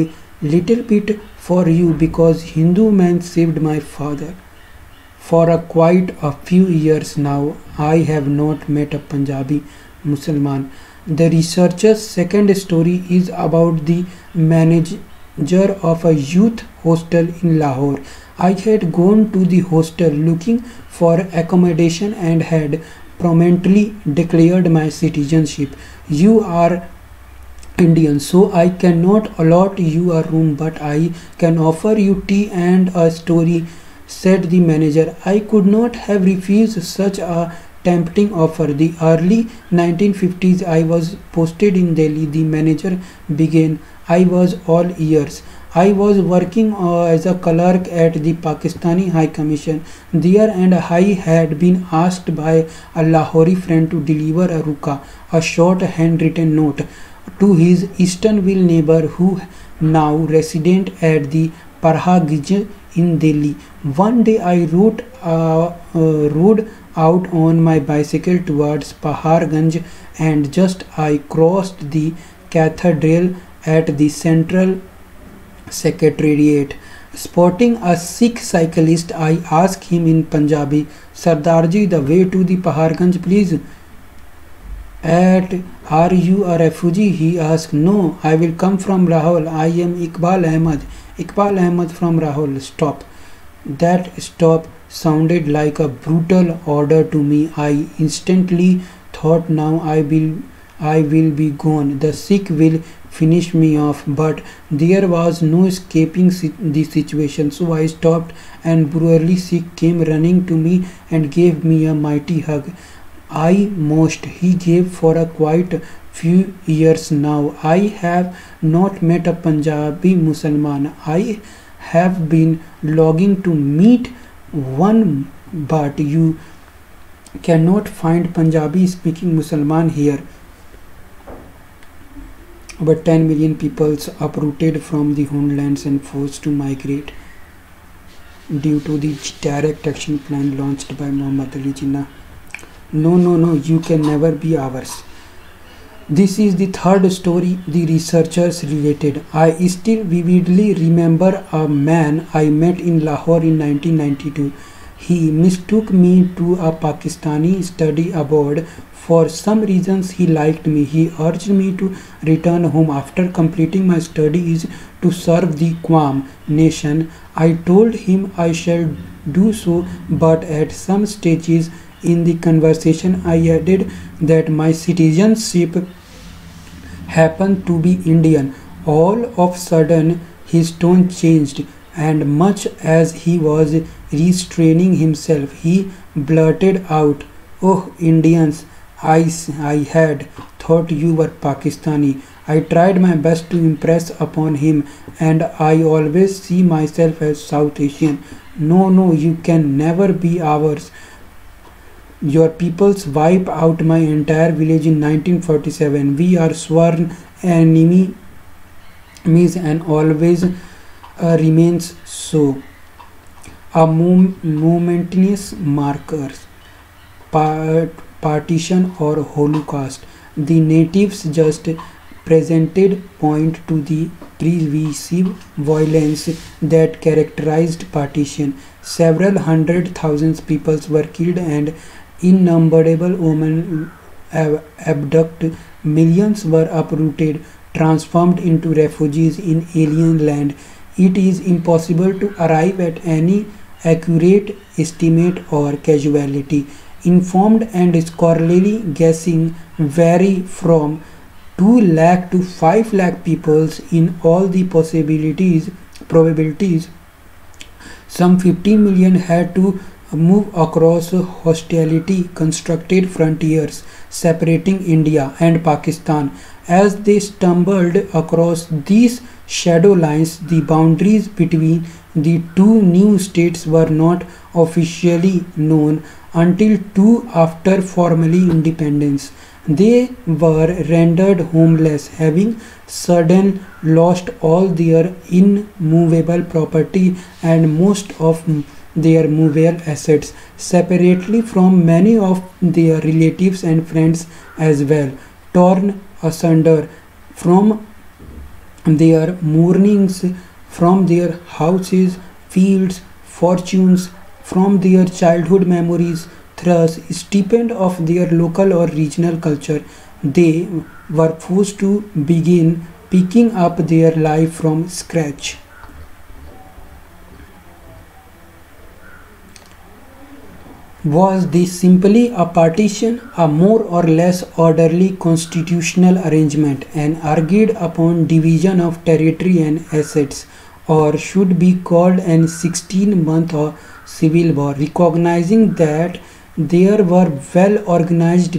little bit for you because Hindu man saved my father. For a quite a few years now, I have not met a Punjabi Muslim." The researcher's second story is about the manager of a youth hostel in Lahore. "I had gone to the hostel looking for accommodation and had promptly declared my citizenship. You are Indian, so I cannot allot you a room, but I can offer you tea and a story," said the manager. I could not have refused such a tempting offer. The early nineteen fifties, I was posted in Delhi. The manager began, "I was all ears. I was working uh, as a clerk at the Pakistani High Commission there, and I had been asked by a Lahori friend to deliver a ruka, a short handwritten note, to his Easternville neighbor who now resident at the Parhagij in Delhi. One day I rode, uh, uh, rode out on my bicycle towards Paharganj, and just I crossed the cathedral at the central secretariat. Spotting a Sikh cyclist, I asked him in Punjabi, 'Sardarji, the way to the Paharganj, please.' 'At are you a refugee?' he asked. 'No, I will come from Rahul. I am Iqbal Ahmed. Iqbal Ahmed from Rahul.' 'Stop.' That stop sounded like a brutal order to me. I instantly thought, now I will, I will be gone. The Sikh will finish me off, but there was no escaping the situation, so I stopped, and burly Sikh came running to me and gave me a mighty hug. I most he gave for a quite few years now. I have not met a Punjabi Muslim. I have been longing to meet one, but you cannot find Punjabi speaking Muslim here. But ten million peoples uprooted from the homelands and forced to migrate. due to the direct action plan launched by Muhammad Ali Jinnah. No, no, no, you can never be ours. This is the third story the researchers related. I still vividly remember a man I met in Lahore in nineteen ninety-two. He mistook me to a Pakistani study abroad. For some reasons he liked me. He urged me to return home after completing my studies to serve the Guam nation. I told him I shall do so, but at some stages in the conversation, I added that my citizenship happened to be Indian. All of a sudden, his tone changed, and much as he was restraining himself, he blurted out, "Oh, Indians, I, I had thought you were Pakistani." I tried my best to impress upon him, and I always see myself as South Asian. "No, no, you can never be ours. Your peoples wipe out my entire village in nineteen forty-seven. We are sworn enemies and always uh, remains so." A mom momentous markers, part partition or Holocaust. The natives just presented point to the pervasive violence that characterized partition. Several hundred thousand peoples were killed and innumerable women abducted, millions were uprooted, transformed into refugees in alien land. It is impossible to arrive at any accurate estimate or casualty. Informed and scholarly guessing vary from two lakh to five lakh peoples in all the possibilities, probabilities. Some fifty million had to move across hostility constructed frontiers separating India and Pakistan. As they stumbled across these shadow lines, the boundaries between the two new states were not officially known until two after formally independence. They were rendered homeless, having suddenly lost all their immovable property and most of their movable assets, separately from many of their relatives and friends as well. Torn asunder from their mournings, from their houses, fields, fortunes, from their childhood memories, thus steeped of their local or regional culture, they were forced to begin picking up their life from scratch. Was this simply a partition, a more or less orderly constitutional arrangement, an argued upon division of territory and assets, or should be called an sixteen month or civil war? Recognizing that there were well-organized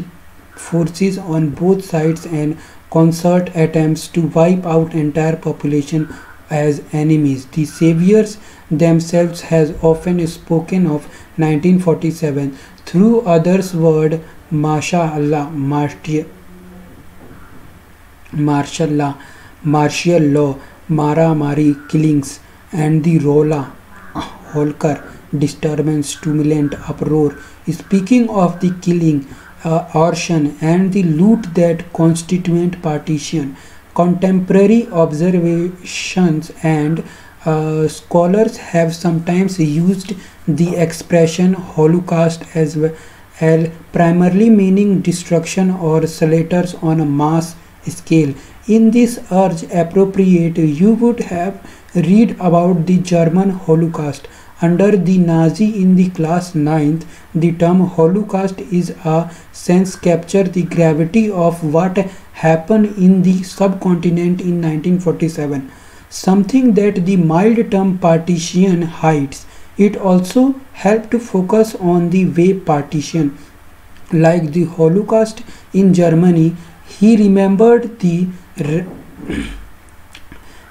forces on both sides and concert attempts to wipe out entire population as enemies, the saviors themselves has often spoken of nineteen forty-seven through others word mashallah, martial martial law, maramari killings, and the rolla holker disturbance, stimulant uproar. Speaking of the killing, uh, arson, and the loot that constituent partition, contemporary observations and uh, scholars have sometimes used the expression Holocaust as well, primarily meaning destruction or slaughters on a mass scale. In this urge appropriate, you would have read about the German Holocaust. Under the Nazi in the class ninth, the term Holocaust is a sense capture the gravity of what happened in the subcontinent in nineteen forty-seven, something that the mild term partition hides. It also helped to focus on the way partition, like the Holocaust in Germany, he remembered the re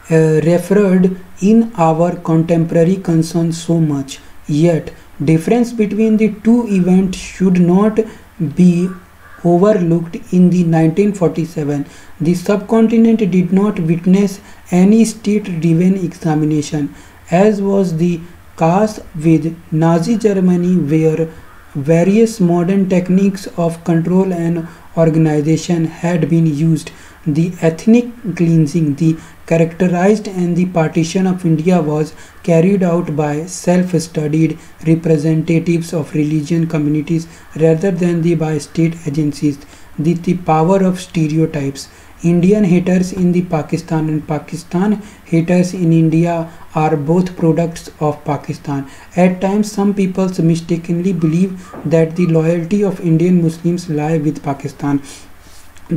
Uh, referred in our contemporary concern so much. Yet difference between the two events should not be overlooked. In the nineteen forty-seven, the subcontinent did not witness any state-driven examination, as was the cars with Nazi Germany where various modern techniques of control and organization had been used. The ethnic cleansing, the characterized and the partition of India was carried out by self-studied representatives of religion communities rather than the by state agencies. The, the power of stereotypes. Indian haters in the Pakistan and Pakistan haters in India are both products of Pakistan. At times, some people mistakenly believe that the loyalty of Indian Muslims lie with Pakistan.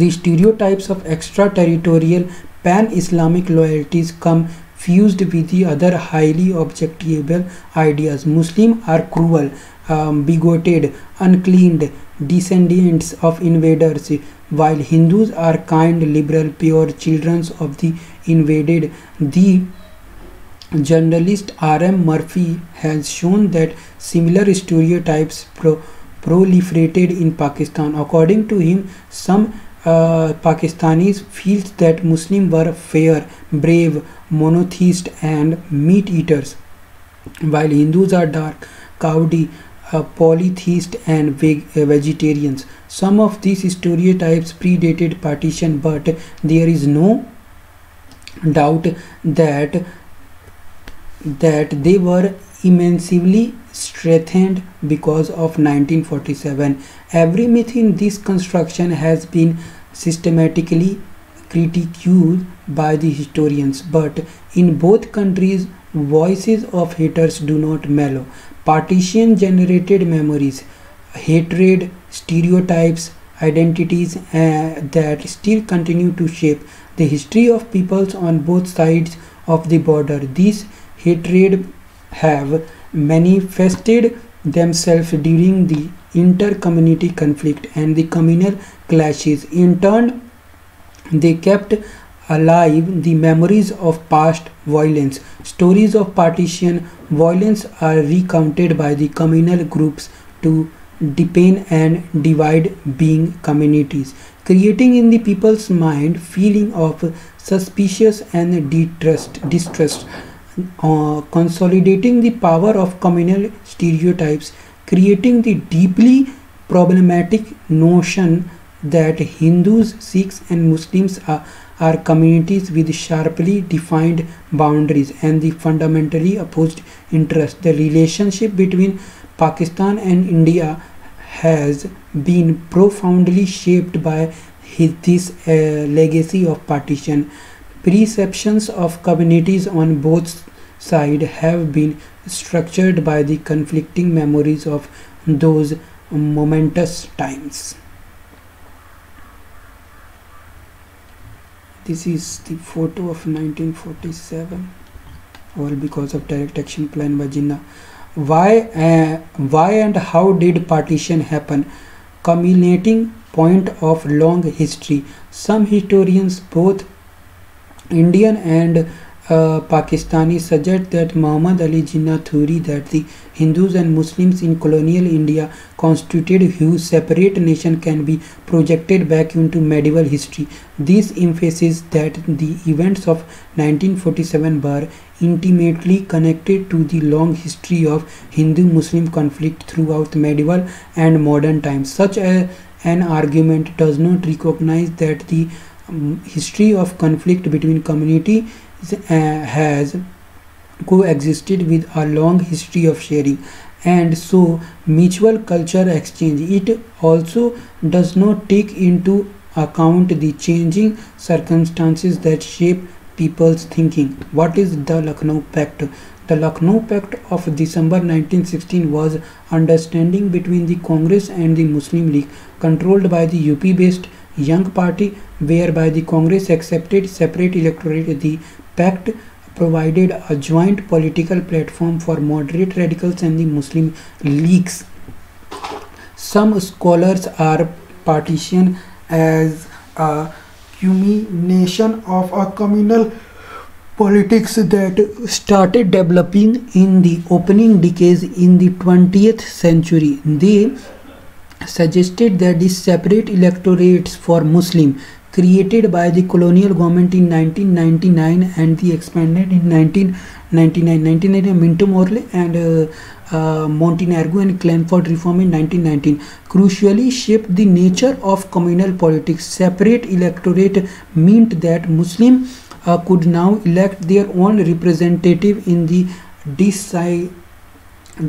The stereotypes of extraterritorial pan-Islamic loyalties come fused with the other highly objectionable ideas. Muslims are cruel, um, bigoted, uncleaned, descendants of invaders, while Hindus are kind, liberal, pure children of the invaded. The journalist R M Murphy has shown that similar stereotypes pro proliferated in Pakistan. According to him, some uh, Pakistanis feel that Muslims were fair, brave, monotheist and meat eaters, while Hindus are dark, cowardly, Uh, polytheist and veg uh, vegetarians. Some of these stereotypes predated partition, but there is no doubt that that they were immensely strengthened because of nineteen forty-seven. Every myth in this construction has been systematically critiqued by the historians, but in both countries voices of haters do not mellow. Partition generated memories, hatred, stereotypes, identities uh, that still continue to shape the history of peoples on both sides of the border. These hatred have manifested themselves during the inter-community conflict and the communal clashes. In turn, they kept alive the memories of past violence. Stories of partition violence are recounted by the communal groups to deepen and divide being communities, creating in the people's mind feeling of suspicious and distrust, distrust uh, consolidating the power of communal stereotypes, creating the deeply problematic notion that Hindus, Sikhs and Muslims are are communities with sharply defined boundaries and the fundamentally opposed interests. The relationship between Pakistan and India has been profoundly shaped by his, this uh, legacy of partition. Perceptions of communities on both sides have been structured by the conflicting memories of those momentous times. This is the photo of nineteen forty-seven, all because of direct action plan by Jinnah. Why, uh, why and how did partition happen? Culminating point of long history. Some historians, both Indian and uh, Pakistani, suggest that Muhammad Ali Jinnah theory that the Hindus and Muslims in colonial India constituted huge separate nation can be projected back into medieval history. This emphasizes that the events of nineteen forty-seven were intimately connected to the long history of Hindu-Muslim conflict throughout medieval and modern times. Such a, an argument does not recognize that the um, history of conflict between communities uh, has coexisted with a long history of sharing and so mutual culture exchange. It also does not take into account the changing circumstances that shape people's thinking. What is the Lucknow Pact? The Lucknow Pact of December nineteen sixteen was understanding between the Congress and the Muslim League controlled by the U P-based Young Party, whereby the Congress accepted separate electorate. The pact provided a joint political platform for moderate radicals and the Muslim Leagues. Some scholars are partition as a culmination of a communal politics that started developing in the opening decades in the twentieth century. They suggested that the separate electorates for Muslim, created by the colonial government in nineteen ninety-nine and the expanded in nineteen ninety-nine. nineteen ninety-nine Minto Morley and uh, uh, Montenegro and Clanford reform in nineteen nineteen crucially shaped the nature of communal politics. Separate electorate meant that Muslim uh, could now elect their own representative in the decide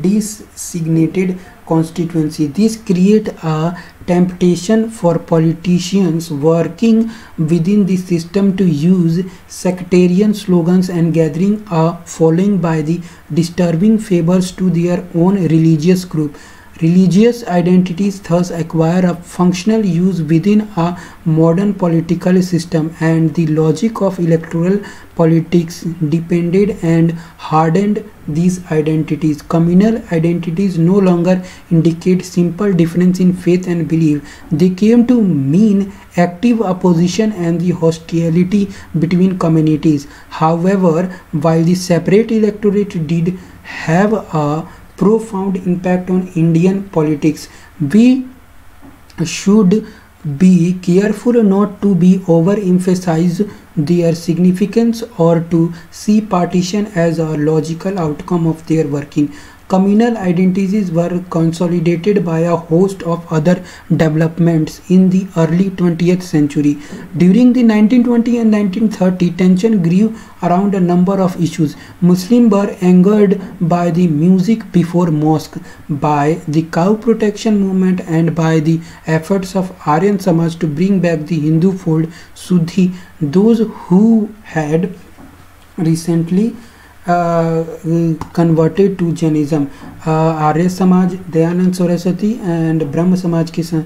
designated constituency. This creates a temptation for politicians working within the system to use sectarian slogans and gathering a following by the disturbing favors to their own religious group. Religious identities thus acquire a functional use within a modern political system, and the logic of electoral politics depended and hardened these identities. Communal identities no longer indicate simple difference in faith and belief. They came to mean active opposition and the hostility between communities. However, while the separate electorate did have a profound impact on Indian politics, we should be careful not to be overemphasize their significance or to see partition as a logical outcome of their working. Communal identities were consolidated by a host of other developments in the early twentieth century. During the nineteen twenty and nineteen thirty, tension grew around a number of issues. Muslims were angered by the music before mosque, by the cow protection movement, and by the efforts of Aryan Samaj to bring back the Hindu fold, Sudhi. Those who had recently Uh, converted to Jainism, uh, Arya Samaj, Dayanand Saraswati and Brahma Samaj के uh,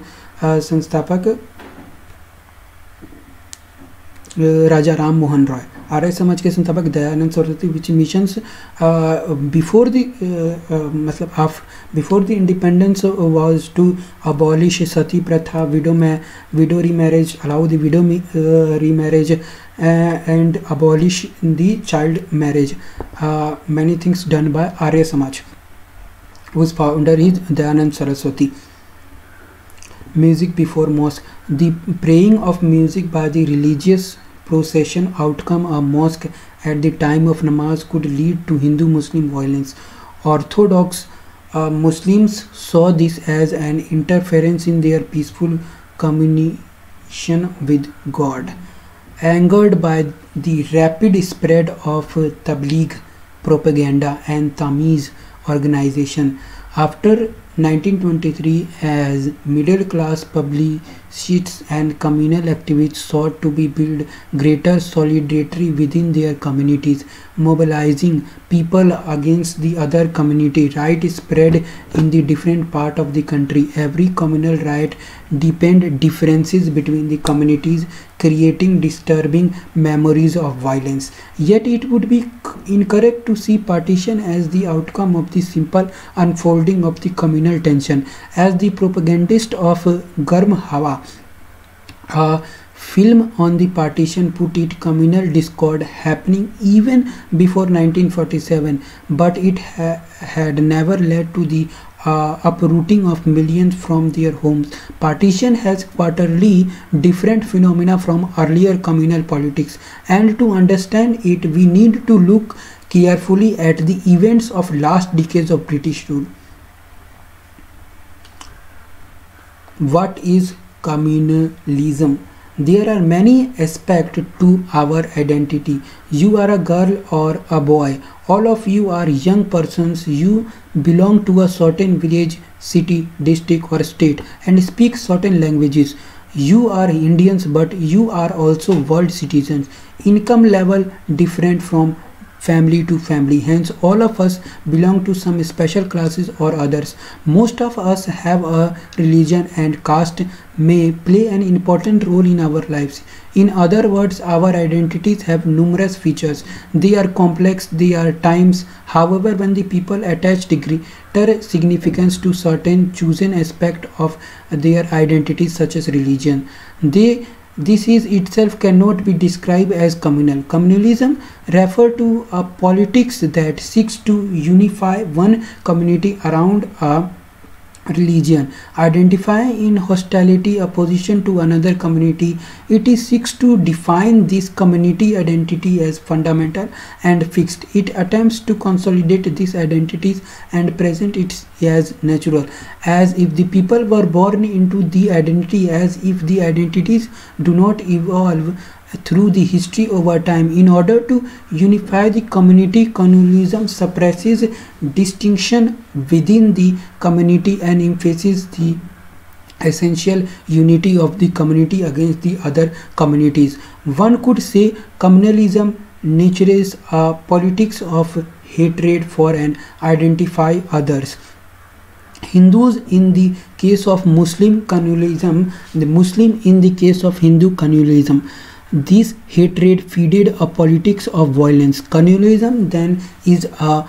संस्थापक uh, Raja Ram Mohan Roy. Arya Samaj के संस्थापक Dayanand Saraswati, which missions uh, before the uh, uh, मतलब af before the independence uh, was to abolish sati pratha, widow में widow remarriage, allow the widow uh, remarriage, and abolish the child marriage. Uh, many things done by Arya Samaj, whose founder is Dayanand Saraswati. Music before mosque, the praying of music by the religious procession outcome a mosque at the time of namaz could lead to Hindu-Muslim violence. Orthodox uh, Muslims saw this as an interference in their peaceful communion with God. Angered by the rapid spread of Tabligh propaganda and Tamiz organization after nineteen twenty-three, as middle class publicists and communal activists sought to be build greater solidarity within their communities, mobilizing people against the other community, right spread in the different part of the country. Every communal right deepened differences between the communities, creating disturbing memories of violence. Yet it would be incorrect to see partition as the outcome of the simple unfolding of the communal tension. As the propagandist of uh, Garm Hawa, uh, film on the partition put it, communal discord happening even before nineteen forty-seven, but it ha had never led to the Uh, uprooting of millions from their homes. Partition has quarterly different phenomena from earlier communal politics, and to understand it we need to look carefully at the events of last decades of British rule. What is communalism? There are many aspects to our identity. You are a girl or a boy. All of you are young persons. You belong to a certain village, city, district or state and speak certain languages. You are Indians, but you are also world citizens. Income level different from family to family. Hence, all of us belong to some special classes or others. Most of us have a religion, and caste may play an important role in our lives. In other words, our identities have numerous features. They are complex, they are times. However, when the people attach greater significance to certain chosen aspect of their identity, such as religion, they This is itself cannot be described as communal. Communalism refers to a politics that seeks to unify one community around a religion. Identify in hostility, opposition to another community. It is seeks to define this community identity as fundamental and fixed. It attempts to consolidate these identities and present it as natural, as if the people were born into the identity, as if the identities do not evolve through the history over time. In order to unify the community, colonialism suppresses distinction within the community and emphasizes the essential unity of the community against the other communities. One could say communalism nurtures a politics of hatred for and identify others. Hindus in the case of Muslim communalism, the Muslim in the case of Hindu communalism. This hatred feeded a politics of violence. Communalism then is a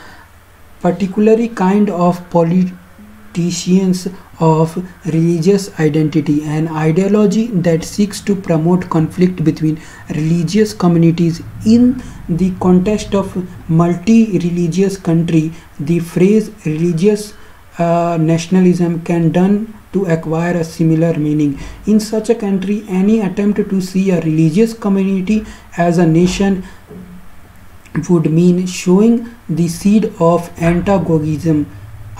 particular kind of politicians of religious identity, an ideology that seeks to promote conflict between religious communities in the context of multi-religious country. The phrase religious uh, nationalism can done to acquire a similar meaning. In such a country, any attempt to see a religious community as a nation would mean showing the seed of antagonism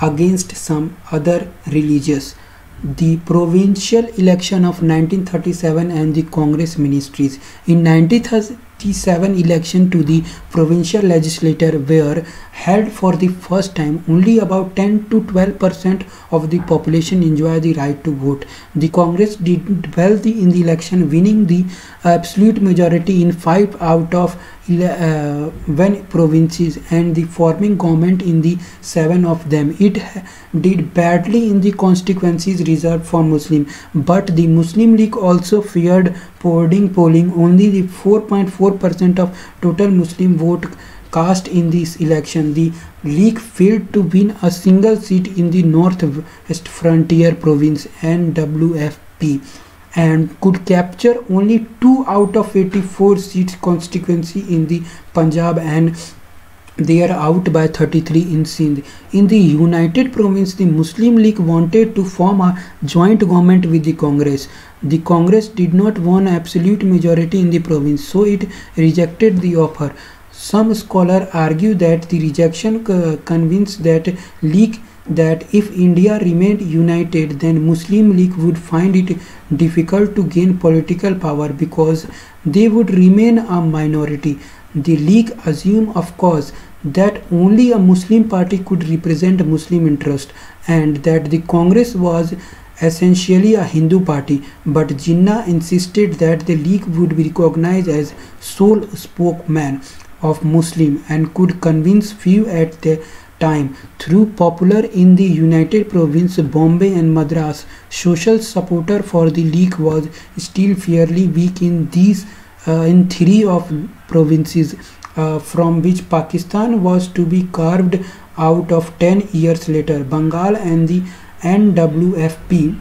against some other religious. The provincial election of nineteen thirty-seven and the Congress ministries. In nineteen thirty-seven election to the provincial legislature were held for the first time. Only about ten to twelve percent of the population enjoy the right to vote. The Congress did well in the election, winning the absolute majority in five out of uh, one provinces and the forming government in the seven of them. It did badly in the constituencies reserved for Muslim, but the Muslim League also feared pouring polling. Only the four point four percent of total Muslim vote cast in this election. The League failed to win a single seat in the North West Frontier Province N W F P and could capture only two out of eighty-four seats constituency in the Punjab, and they are out by thirty-three in Sindh. In the United Province, the Muslim League wanted to form a joint government with the Congress. The Congress did not win absolute majority in the province, so it rejected the offer. Some scholars argue that the rejection convinced that League that if India remained united, then Muslim League would find it difficult to gain political power because they would remain a minority. The League assumed, of course, that only a Muslim party could represent Muslim interest and that the Congress was essentially a Hindu party, but Jinnah insisted that the League would be recognized as sole spokesman of Muslim and could convince few at the time. Through popular in the United Province, Bombay and Madras, social supporter for the League was still fairly weak in these uh, in three of provinces uh, from which Pakistan was to be carved out of ten years later. Bengal and the N W F P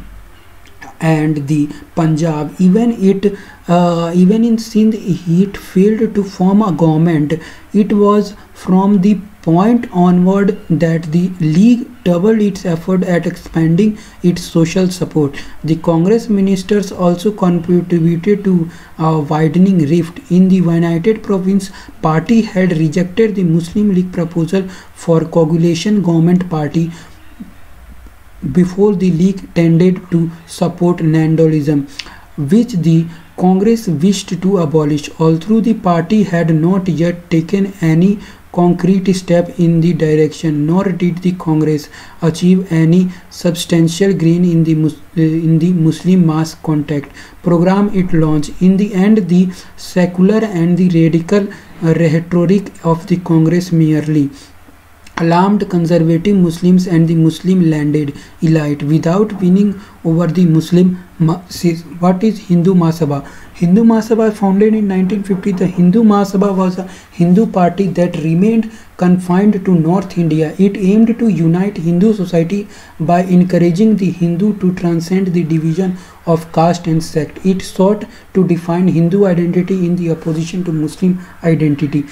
and the Punjab. Even it uh, even in Sindh, it failed to form a government. It was from the point onward that the League doubled its effort at expanding its social support. The Congress ministers also contributed to a widening rift. In the United Province, party had rejected the Muslim League proposal for coalition government party before the League tended to support nationalism, which the Congress wished to abolish, although the party had not yet taken any concrete step in the direction, nor did the Congress achieve any substantial gain in the Mus in the Muslim mass contact program it launched. In the end, the secular and the radical uh, rhetoric of the Congress merely alarmed conservative Muslims and the Muslim landed elite without winning over the Muslim masses. What is Hindu Mahasabha? Hindu Mahasabha, founded in nineteen fifty, the Hindu Mahasabha was a Hindu party that remained confined to North India. It aimed to unite Hindu society by encouraging the Hindu to transcend the division of caste and sect. It sought to define Hindu identity in the opposition to Muslim identity.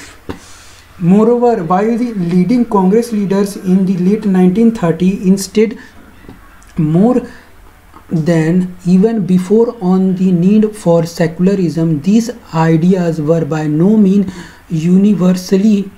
Moreover, while the leading Congress leaders in the late nineteen thirties instead more than even before on the need for secularism, these ideas were by no means universally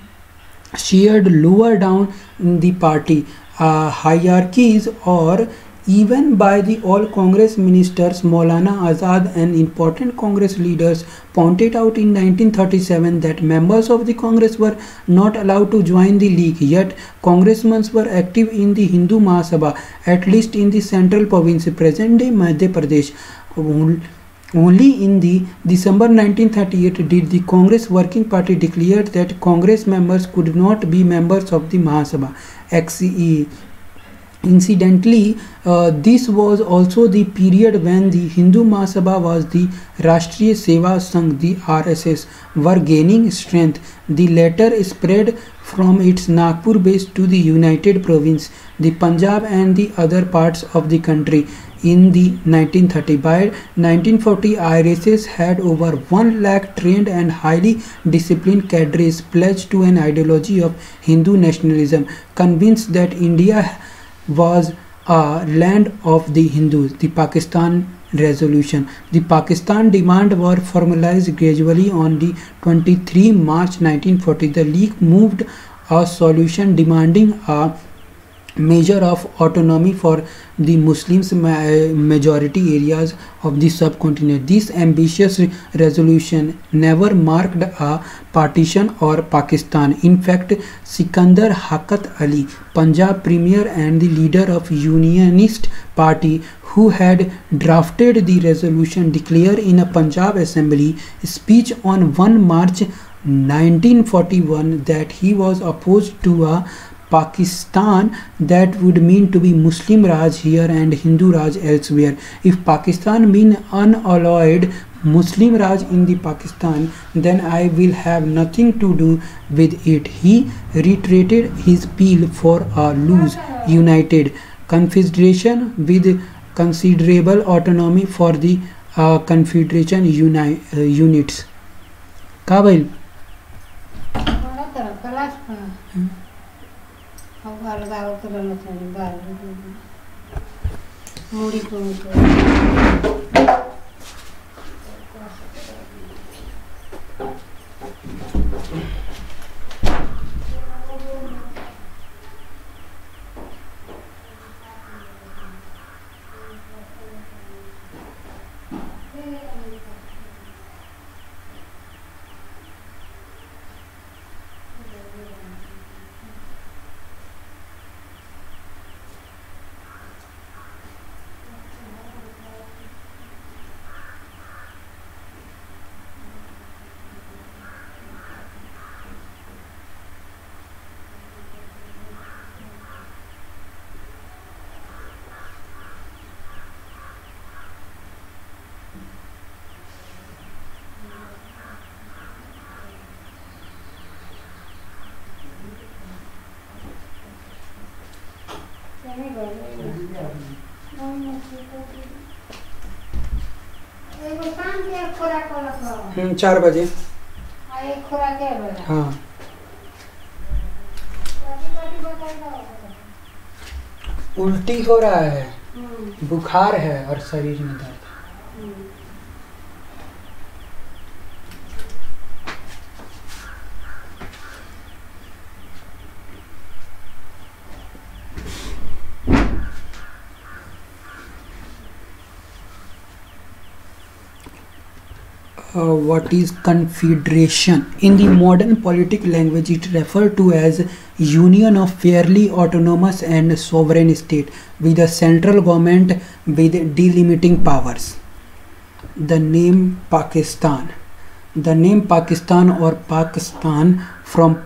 shared lower down in the party uh, hierarchies or even by the all Congress ministers. Maulana Azad, an important Congress leaders, pointed out in nineteen thirty-seven that members of the Congress were not allowed to join the league, yet congressmen were active in the Hindu Mahasabha, at least in the central province, present day Madhya Pradesh. Only in the December nineteen thirty-eight did the Congress Working Party declare that Congress members could not be members of the Mahasabha. X E Incidentally, uh, this was also the period when the Hindu Mahasabha was the Rashtriya Seva Sangh, the R S S, were gaining strength. The latter spread from its Nagpur base to the United Province, the Punjab and the other parts of the country. In the nineteen thirty by nineteen forty, R S S had over one lakh trained and highly disciplined cadres pledged to an ideology of Hindu nationalism, convinced that India was a land of the Hindus. The Pakistan Resolution. The Pakistan demand were formalized gradually on the twenty-third of March nineteen forty. The League moved a solution demanding a measure of autonomy for the Muslims majority areas of the subcontinent. This ambitious resolution never marked a partition or Pakistan. In fact, Sikandar Shaukat Ali, Punjab Premier and the leader of Unionist Party, who had drafted the resolution, declared in a Punjab Assembly speech on first of March nineteen forty-one that he was opposed to a Pakistan that would mean to be Muslim Raj here and Hindu Raj elsewhere. If Pakistan mean unalloyed Muslim Raj in the Pakistan, then I will have nothing to do with it. He reiterated his appeal for a loose, united confederation with considerable autonomy for the uh, confederation uni uh, units. Kabil. Hmm? चार बजे हाँ उल्टी हो रहा है, बुखार है और शरीर में दर्द. Uh, what is confederation? In the modern politic language, it referred to as union of fairly autonomous and sovereign state with a central government with delimiting powers. The name Pakistan. The name Pakistan or Pakistan from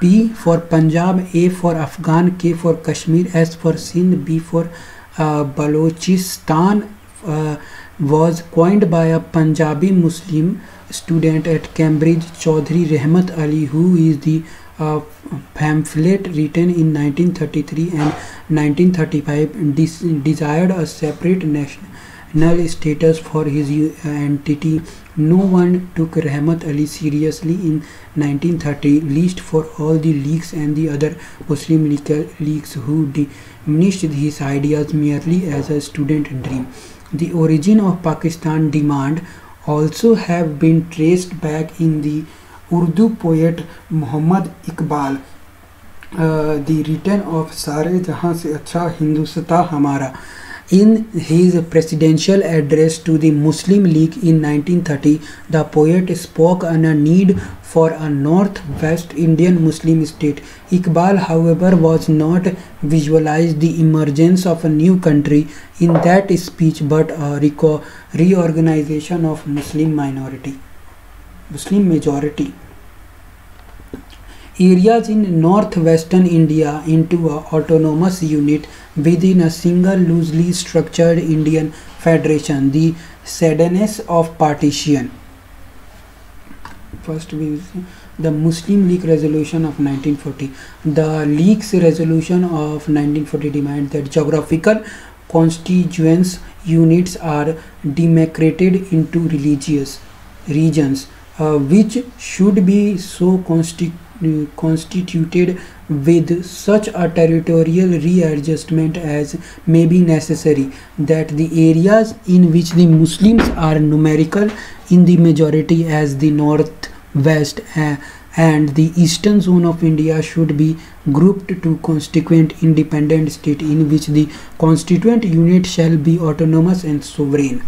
P for Punjab, A for Afghan, K for Kashmir, S for Sindh, B for uh, Balochistan, uh, was coined by a Punjabi Muslim student at Cambridge, Chaudhry Rahmat Ali, who is the uh, pamphlet written in nineteen thirty-three and nineteen thirty-five des desired a separate national status for his uh, entity. No one took Rahmat Ali seriously in nineteen thirty, least for all the leagues and the other Muslim leagues who niched his ideas merely as a student dream. The origin of Pakistan demand also have been traced back in the Urdu poet Muhammad Iqbal. Uh, the return of Sare Jahan Se Acha Hindustan Hamara. In his presidential address to the Muslim League in nineteen thirty, the poet spoke on a need for a northwest Indian Muslim state. Iqbal, however, was not visualized the emergence of a new country in that speech, but a reorganization of Muslim minority, Muslim majority areas in northwestern India into an autonomous unit within a single loosely structured Indian federation. The sadness of partition. First, we see the Muslim League Resolution of nineteen forty. The League's resolution of nineteen forty demands that geographical constituents units are demarcated into religious regions, uh, which should be so constituted. Constituted with such a territorial readjustment as may be necessary, that the areas in which the Muslims are numerical in the majority as the northwest uh, and the eastern zone of India should be grouped to constituent independent state in which the constituent unit shall be autonomous and sovereign.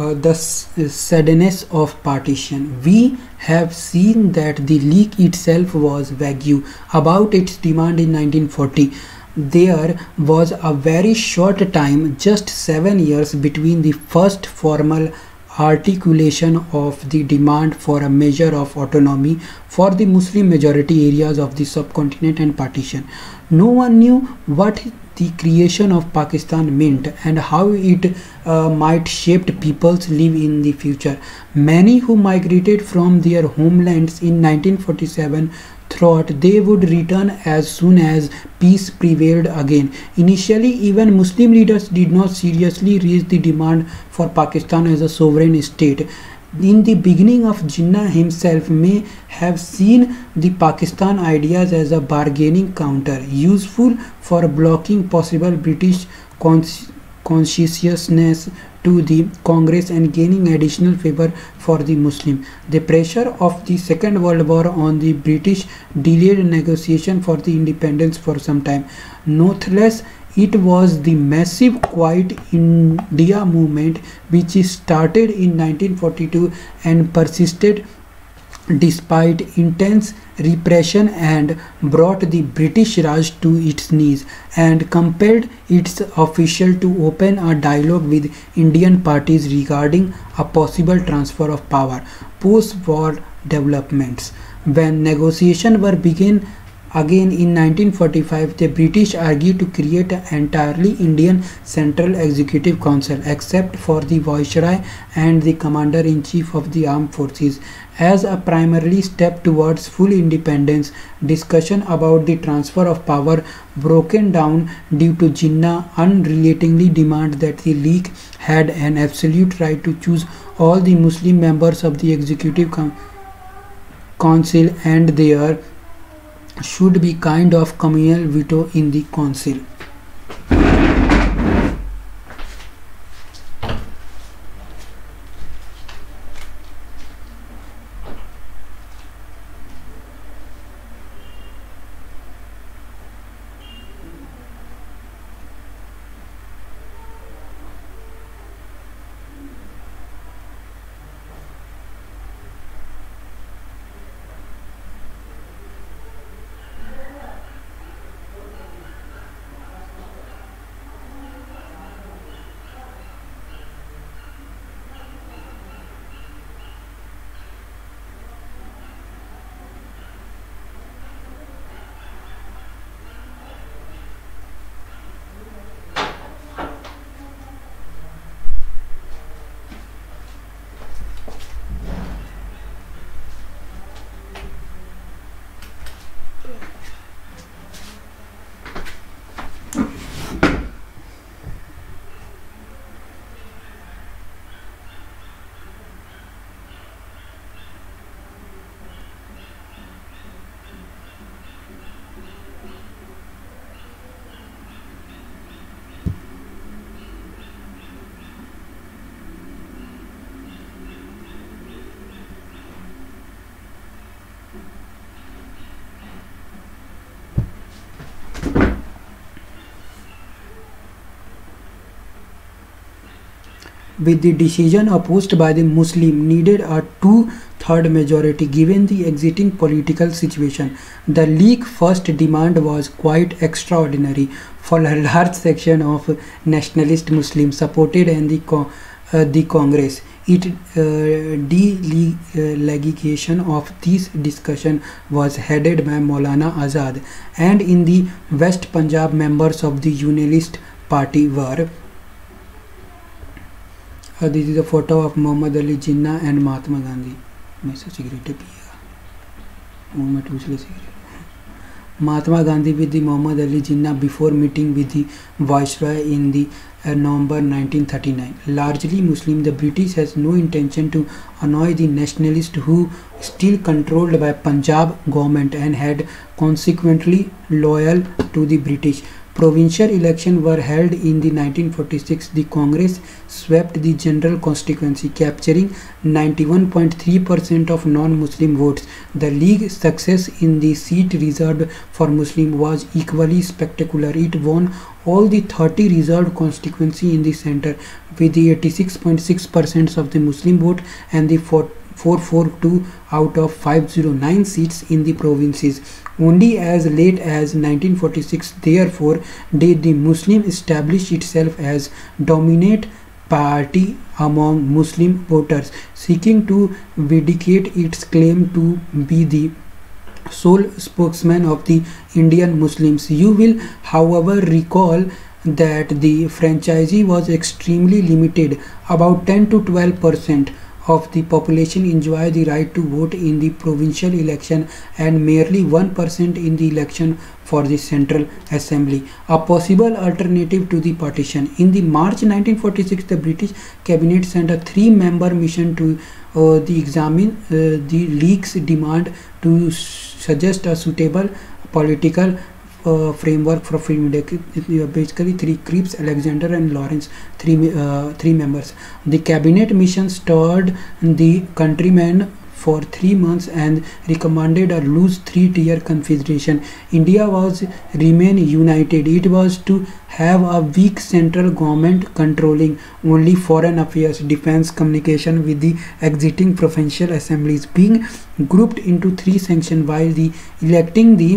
Uh, the sadness of partition. We have seen that the League itself was vague about its demand in nineteen forty. There was a very short time, just seven years, between the first formal articulation of the demand for a measure of autonomy for the Muslim majority areas of the subcontinent and partition. No one knew what the creation of Pakistan meant and how it uh, might shape people's live in the future. Many who migrated from their homelands in nineteen forty-seven thought they would return as soon as peace prevailed again. Initially, even Muslim leaders did not seriously raise the demand for Pakistan as a sovereign state. In the beginning of Jinnah himself may have seen the Pakistan ideas as a bargaining counter, useful for blocking possible British cons consciousness to the Congress and gaining additional favor for the Muslim. The pressure of the Second World War on the British delayed negotiation for the independence for some time. Nonetheless, it was the massive Quiet India movement which started in nineteen forty-two and persisted despite intense repression and brought the British Raj to its knees and compelled its officials to open a dialogue with Indian parties regarding a possible transfer of power. Post-war developments. When negotiations were begun again in nineteen forty-five, the British argued to create an entirely Indian Central Executive Council, except for the Viceroy and the Commander-in-Chief of the Armed Forces, as a primary step towards full independence. Discussion about the transfer of power broken down due to Jinnah unrelentingly demand that the League had an absolute right to choose all the Muslim members of the Executive Council and their should be kind of communal veto in the council. with the decision opposed by the Muslim needed a two-third majority given the existing political situation. The League's first demand was quite extraordinary, for a large section of nationalist Muslims supported and the co uh, the Congress. It uh, delegation of this discussion was headed by Maulana Azad, and in the West Punjab members of the Unionist Party were. Uh, this is a photo of Muhammad Ali Jinnah and Mahatma Gandhi. Mahatma Gandhi with the Muhammad Ali Jinnah before meeting with the Viceroy in the uh, November nineteen thirty-nine. Largely Muslim, the British has no intention to annoy the nationalists who still controlled by Punjab government and had consequently loyal to the British. Provincial elections were held in the nineteen forty-six. The Congress swept the general constituency, capturing ninety-one point three percent of non-Muslim votes. The League's success in the seat reserved for Muslims was equally spectacular. It won all the thirty reserved constituencies in the centre, with the eighty-six point six percent of the Muslim vote and the four hundred forty-two out of five hundred nine seats in the provinces. Only as late as nineteen forty-six, therefore, did the Muslim establish itself as dominant party among Muslim voters, seeking to vindicate its claim to be the sole spokesman of the Indian Muslims. You will, however, recall that the franchisee was extremely limited. About ten to twelve percent of the population enjoy the right to vote in the provincial election and merely one percent in the election for the Central Assembly, a possible alternative to the partition. In the March nineteen forty-six, the British cabinet sent a three-member mission to uh, the examine uh, the League's demand to suggest a suitable political Uh, framework for free media. Basically three: Cripps, Alexander and Lawrence, three uh, three members. The cabinet mission stirred the countrymen for three months and recommended a loose three-tier confederation. India was remain united. It was to have a weak central government controlling only foreign affairs, defense, communication, with the exiting provincial assemblies being grouped into three sections, while the electing the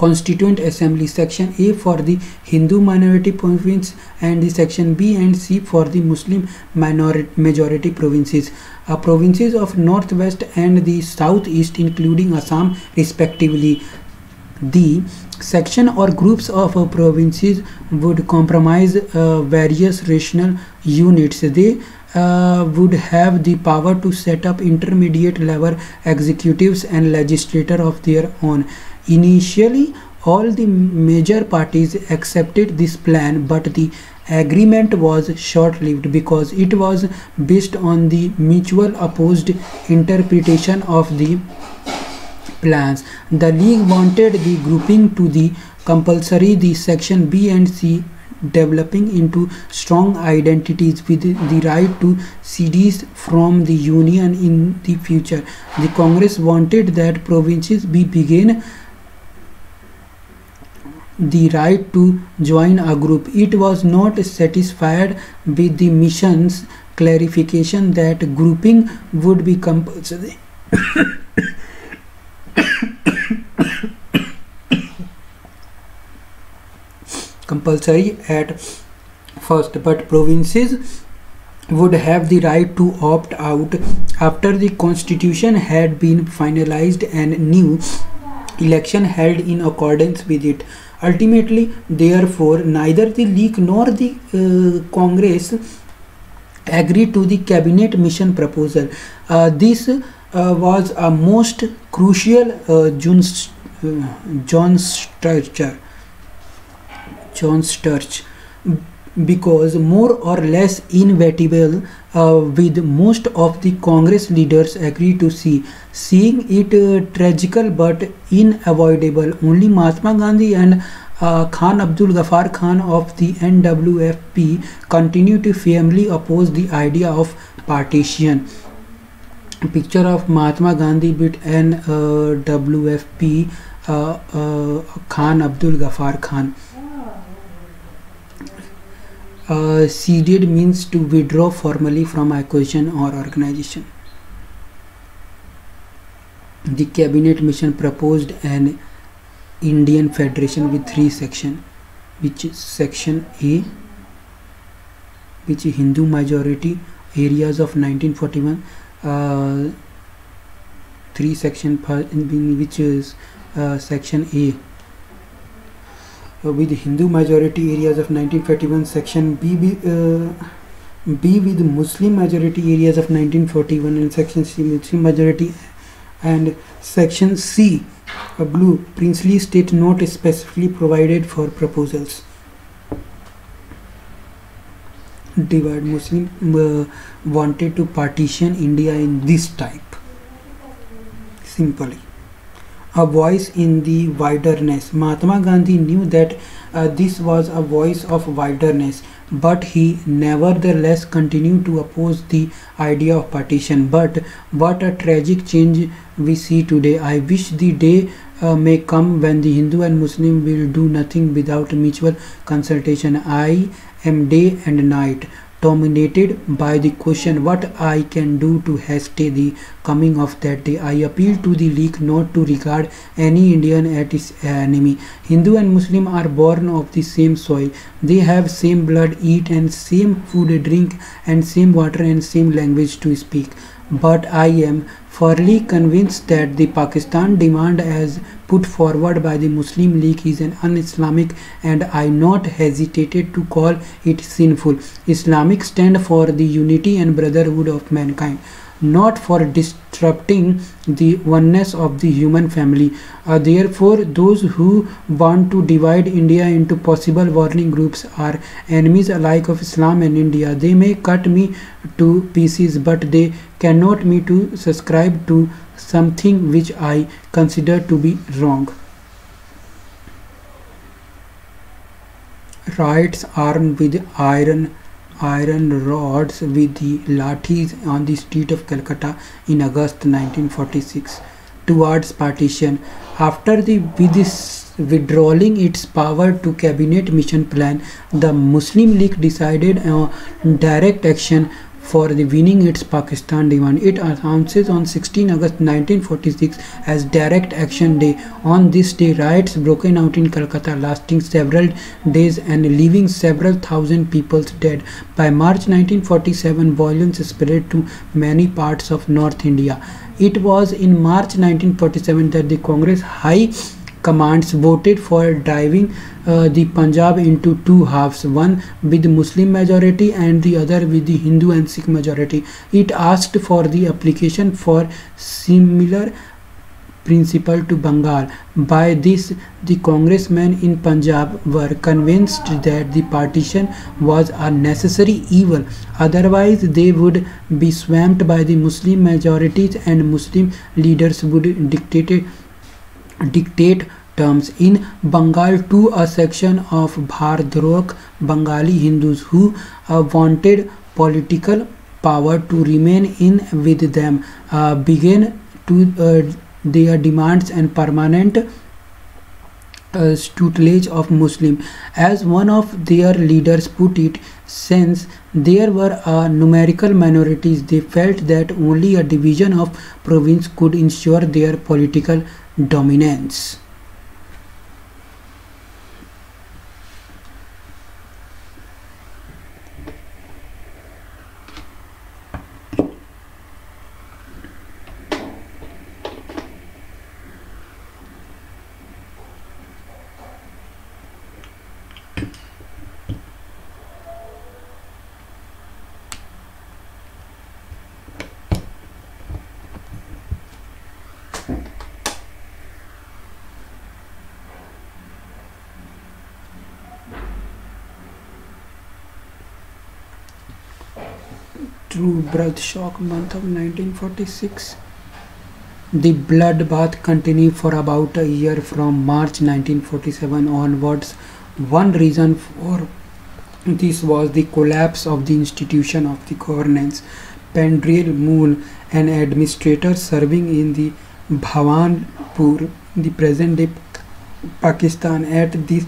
Constituent Assembly, Section A for the Hindu minority province and the Section B and C for the Muslim minority majority provinces. Uh, provinces of Northwest and the Southeast, including Assam respectively. The section or groups of uh, provinces would comprise uh, various regional units. They Uh, would have the power to set up intermediate level executives and legislature of their own. Initially, all the major parties accepted this plan, but the agreement was short-lived because it was based on the mutual opposed interpretation of the plans. The League wanted the grouping to the compulsory, the Section B and C developing into strong identities with the right to secede from the union in the future. The Congress wanted that provinces be given the right to join a group. It was not satisfied with the mission's clarification that grouping would be compulsory. compulsory at first, but provinces would have the right to opt out after the constitution had been finalized and new election held in accordance with it. Ultimately, therefore, neither the League nor the uh, Congress agreed to the cabinet mission proposal. Uh, this uh, was a most crucial uh, joint John's Church, because more or less inevitable uh, with most of the Congress leaders agree to see, seeing it uh, tragical but unavoidable. Only Mahatma Gandhi and uh, Khan Abdul Ghaffar Khan of the N W F P continue to firmly oppose the idea of partition. Picture of Mahatma Gandhi with N W F P uh, uh, Khan Abdul Ghaffar Khan. Uh, secede means to withdraw formally from acquisition or organization. The cabinet mission proposed an Indian federation with three sections, which is section A, which is Hindu majority areas of nineteen forty-one, uh, three section which is uh, section A with Hindu majority areas of nineteen forty-one, section B, uh, B with Muslim majority areas of nineteen forty-one, and section C Muslim majority, and section C a blue princely state note specifically provided for proposals. Divide Muslim uh, wanted to partition India in this type simply. A voice in the wilderness. Mahatma Gandhi knew that uh, this was a voice of wilderness, but he nevertheless continued to oppose the idea of partition. But what a tragic change we see today. I wish the day uh, may come when the Hindu and Muslim will do nothing without mutual consultation. I am day and night dominated by the question what I can do to hasten the coming of that day. I appeal to the league not to regard any Indian as its enemy. Hindu and Muslim are born of the same soil. They have same blood, eat and same food, drink and same water and same language to speak. But I am firmly convinced that the Pakistan demand as put forward by the Muslim League is an un-Islamic, and I not hesitated to call it sinful. Islamic stand for the unity and brotherhood of mankind, not for disrupting the oneness of the human family. Uh, therefore, those who want to divide India into possible warring groups are enemies alike of Islam and India. They may cut me to pieces, but they cannot me to subscribe to something which I consider to be wrong. Riots armed with iron iron rods with the lathis on the street of Calcutta in August nineteen forty-six towards partition. After the withdrawing its power to cabinet mission plan, the Muslim League decided on uh, direct action for the winning its Pakistan demand. It announces on sixteen August nineteen forty-six as Direct Action Day. On this day, riots broke out in Calcutta lasting several days and leaving several thousand people dead. By March nineteen forty-seven, violence spread to many parts of North India. It was in March nineteen forty-seven that the Congress High Commands voted for driving uh, the Punjab into two halves, one with Muslim majority and the other with the Hindu and Sikh majority. It asked for the application for similar principle to Bengal. By this, the congressmen in Punjab were convinced that the partition was a necessary evil, otherwise they would be swamped by the Muslim majorities and Muslim leaders would dictate dictate terms. In Bengal too, a section of Bhardrok Bengali Hindus who uh, wanted political power to remain in with them uh, began to uh, their demands and permanent uh, tutelage of Muslim. As one of their leaders put it, since there were uh, numerical minorities, they felt that only a division of province could ensure their political dominance. True Birth Shock month of nineteen forty-six. The bloodbath continued for about a year from March nineteen forty-seven onwards. One reason for this was the collapse of the institution of the governance. Pendriel Mool, an administrator serving in the Bhawanpur, the present day Pakistan, at this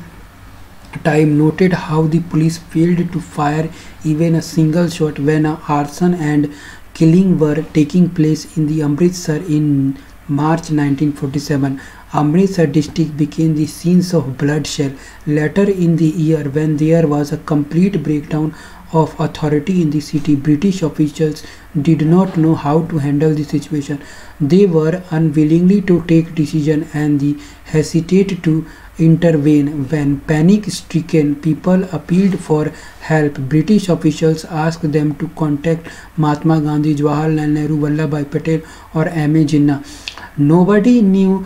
time noted how the police failed to fire even a single shot when arson and killing were taking place in the Amritsar in March nineteen forty-seven. Amritsar district became the scenes of bloodshed later in the year when there was a complete breakdown of authority in the city. British officials did not know how to handle the situation. They were unwilling to take decision and they hesitated to intervene. When panic-stricken people appealed for help, British officials asked them to contact Mahatma Gandhi, Jawaharlal Nehru, Vallabhbhai Patel or M A Jinnah. Nobody knew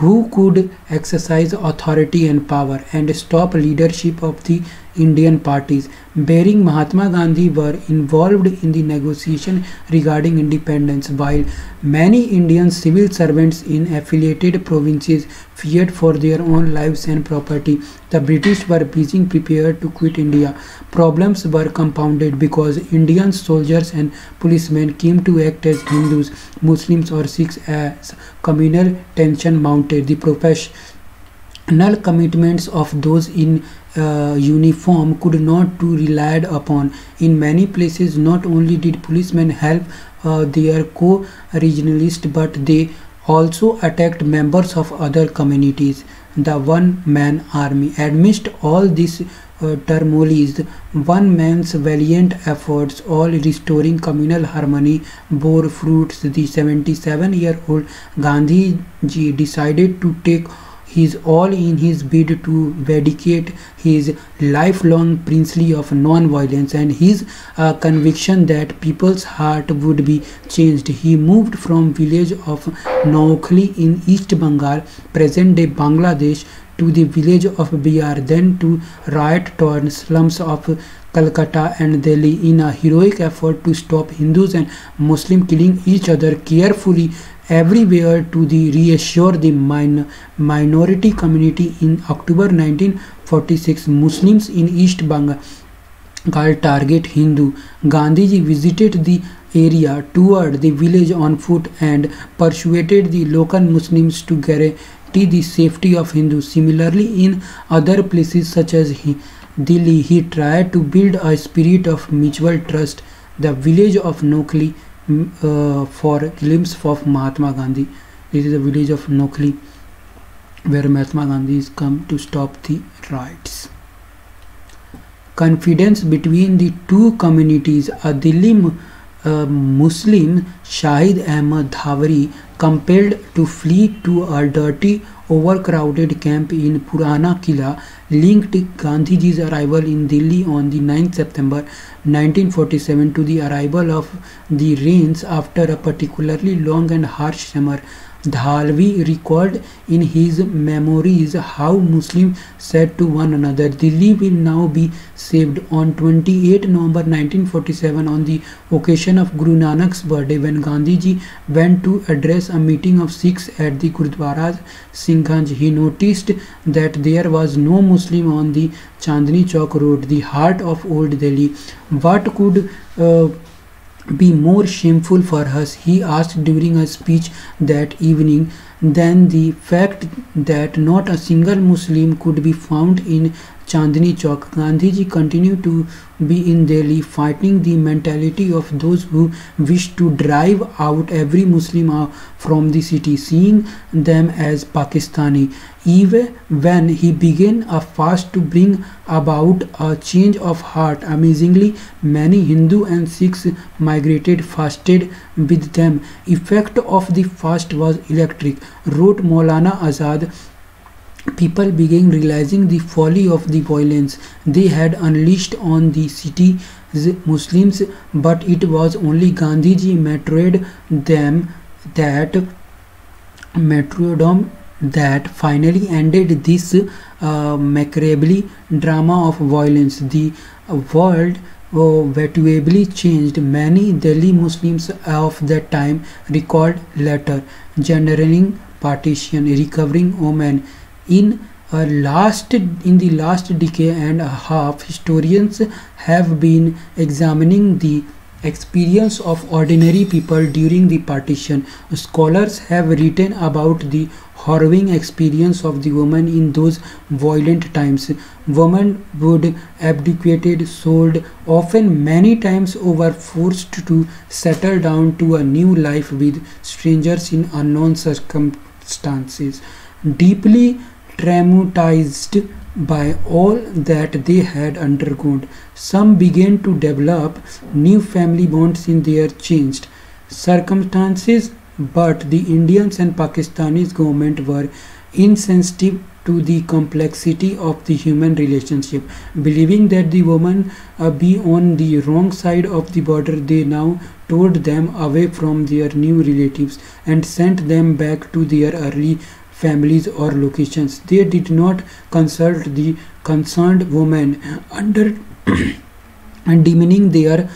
who could exercise authority and power and stop leadership of the Indian parties. Bearing Mahatma Gandhi were involved in the negotiation regarding independence, while many Indian civil servants in affiliated provinces feared for their own lives and property. The British were being prepared to quit India. Problems were compounded because Indian soldiers and policemen came to act as Hindus, Muslims or Sikhs. As communal tension mounted, the professional commitments of those in Uh, uniform could not be relied upon. In many places, not only did policemen help uh, their co-regionalists, but they also attacked members of other communities. The one-man army. Amidst all this uh, turmoil, one man's valiant efforts, all restoring communal harmony, bore fruits. The seventy-seven-year-old Gandhiji decided to take his all in his bid to vindicate his lifelong principle of non-violence and his uh, conviction that people's heart would be changed. He moved from village of Naukhli in East Bengal, present-day Bangladesh, to the village of Bihar, then to riot-torn slums of Calcutta and Delhi. In a heroic effort to stop Hindus and Muslims killing each other carefully everywhere to the reassure the min minority community, in October nineteen forty-six, Muslims in East Bengal target Hindu. Gandhiji visited the area, toured the village on foot and persuaded the local Muslims to guarantee the safety of Hindus. Similarly, in other places such as Delhi, he tried to build a spirit of mutual trust. The village of Naukhli Uh, for a glimpse of Mahatma Gandhi. This is the village of Naukhli where Mahatma Gandhi is come to stop the riots. Confidence between the two communities. A Delhi uh, Muslim, Shahid Ahmad Dhavari, compelled to flee to a dirty overcrowded camp in Purana Kila, linked Gandhiji's arrival in Delhi on the ninth of September nineteen forty-seven to the arrival of the rains after a particularly long and harsh summer. Dhalvi recalled in his memories how Muslims said to one another, "Delhi will now be saved." On twenty-eighth of November nineteen forty-seven, on the occasion of Guru Nanak's birthday, when Gandhiji went to address a meeting of Sikhs at the Gurdwara Singhanj, he noticed that there was no Muslim on the Chandni Chowk Road, the heart of old Delhi. What could uh, be more shameful for us, he asked during a speech that evening, than the fact that not a single Muslim could be found in Chandni Chowk. Gandhiji continued to be in Delhi, fighting the mentality of those who wished to drive out every Muslim from the city, seeing them as Pakistani. Even when he began a fast to bring about a change of heart, amazingly, many Hindu and Sikhs migrated, fasted with them. Effect of the fast was electric, wrote Maulana Azad. People began realizing the folly of the violence they had unleashed on the city's Muslims, but it was only Gandhiji matured them that martyrdom that finally ended this uh, macabre drama of violence. The world Oh, vetuably changed. Many Delhi Muslims of that time recalled later, generating partition, recovering women. In a last in the last decade and a half, historians have been examining the experience of ordinary people during the partition. Scholars have written about the harrowing experience of the women in those violent times. Women would abdicated, sold, often many times over, forced to settle down to a new life with strangers in unknown circumstances. Deeply traumatized by all that they had undergone, some began to develop new family bonds in their changed circumstances, but the Indians and Pakistanis government were insensitive to the complexity of the human relationship. Believing that the women uh, be on the wrong side of the border, they now tore them away from their new relatives and sent them back to their early families or locations. They did not consult the concerned women, under and demeaning their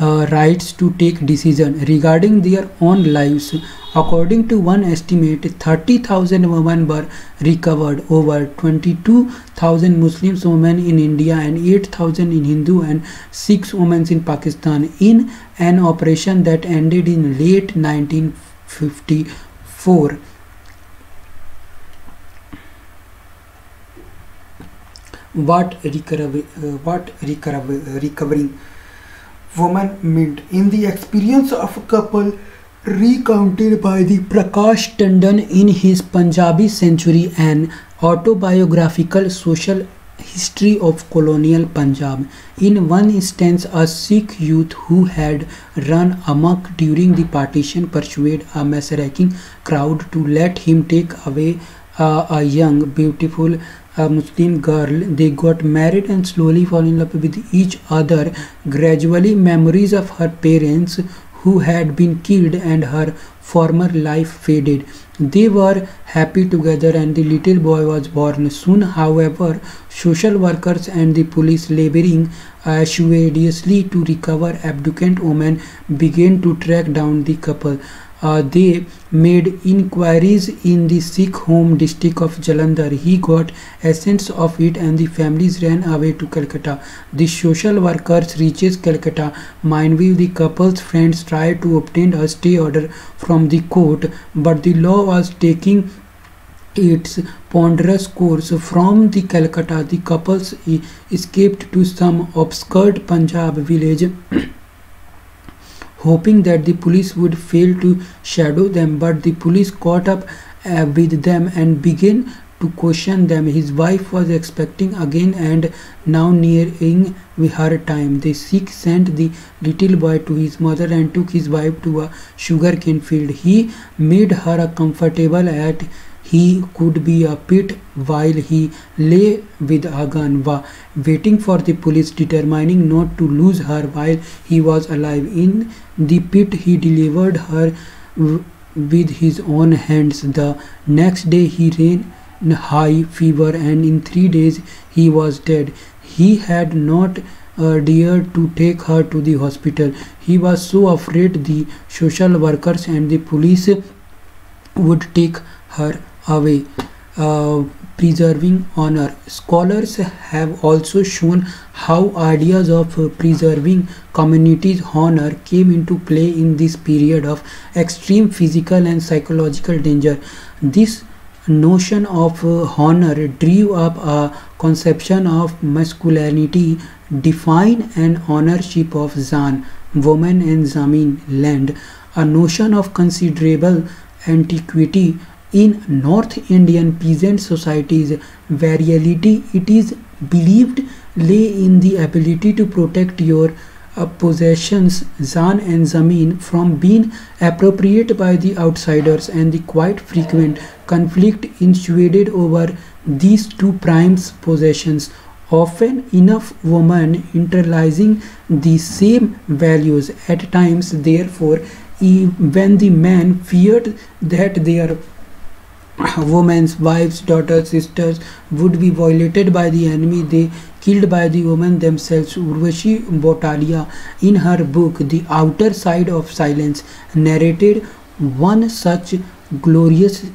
uh, rights to take decision regarding their own lives. According to one estimate, thirty thousand women were recovered. Over twenty-two thousand Muslim women in India and eight thousand in Hindu and six women in Pakistan in an operation that ended in late nineteen fifty-four. What recovery, uh, what recovery, uh, recovering woman meant in the experience of a couple recounted by the Prakash Tandon in his Punjabi Century, an autobiographical social history of colonial Punjab. In one instance, a Sikh youth who had run amok during the partition persuaded a massacring crowd to let him take away uh, a young, beautiful a Muslim girl. They got married and slowly fell in love with each other. Gradually, memories of her parents who had been killed and her former life faded. They were happy together and the little boy was born. Soon, however, social workers and the police, laboring assiduously to recover abducted women, began to track down the couple. Uh, they made inquiries in the Sikh home district of Jalandhar. He got essence of it and the families ran away to Calcutta. The social workers reaches Calcutta. Meanwhile, the couple's friends tried to obtain a stay order from the court, but the law was taking its ponderous course. From the Calcutta, the couples escaped to some obscure Punjab village, hoping that the police would fail to shadow them, but the police caught up uh, with them and began to question them. His wife was expecting again and now nearing her time. The Sikh sent the little boy to his mother and took his wife to a sugarcane field. He made her a comfortable at he could be a pit while he lay with a gun, waiting for the police, determining not to lose her while he was alive. In the pit, he delivered her with his own hands. The next day, he ran in high fever, and in three days, he was dead. He had not Uh, dared to take her to the hospital. He was so afraid the social workers and the police would take her away. Uh, preserving honor. Scholars have also shown how ideas of preserving community's honor came into play in this period of extreme physical and psychological danger. This notion of uh, honor drew up a conception of masculinity, define and ownership of Zan, woman, and Zamin, land, a notion of considerable antiquity in North Indian peasant societies. Virility, it is believed, lay in the ability to protect your uh, possessions, Zan and Zamin, from being appropriated by the outsiders, and the quite frequent conflict ensued over these two prime possessions, often enough women internalizing the same values at times. Therefore, when the men feared that their women's wives, daughters, sisters would be violated by the enemy, they killed by the women themselves. Urvashi Botalia, in her book The Outer Side of Silence, narrated one such glorious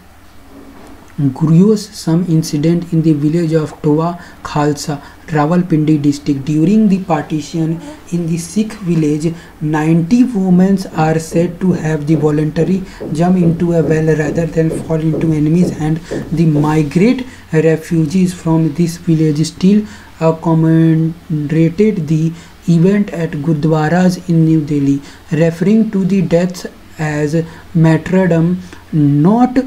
gruesome incident in the village of Toa Khalsa. Rawalpindi district. During the partition in the Sikh village, ninety women are said to have the voluntary jump into a well rather than fall into enemies hands. The migrant refugees from this village still uh, commemorated the event at Gurdwaras in New Delhi, referring to the deaths as martyrdom, not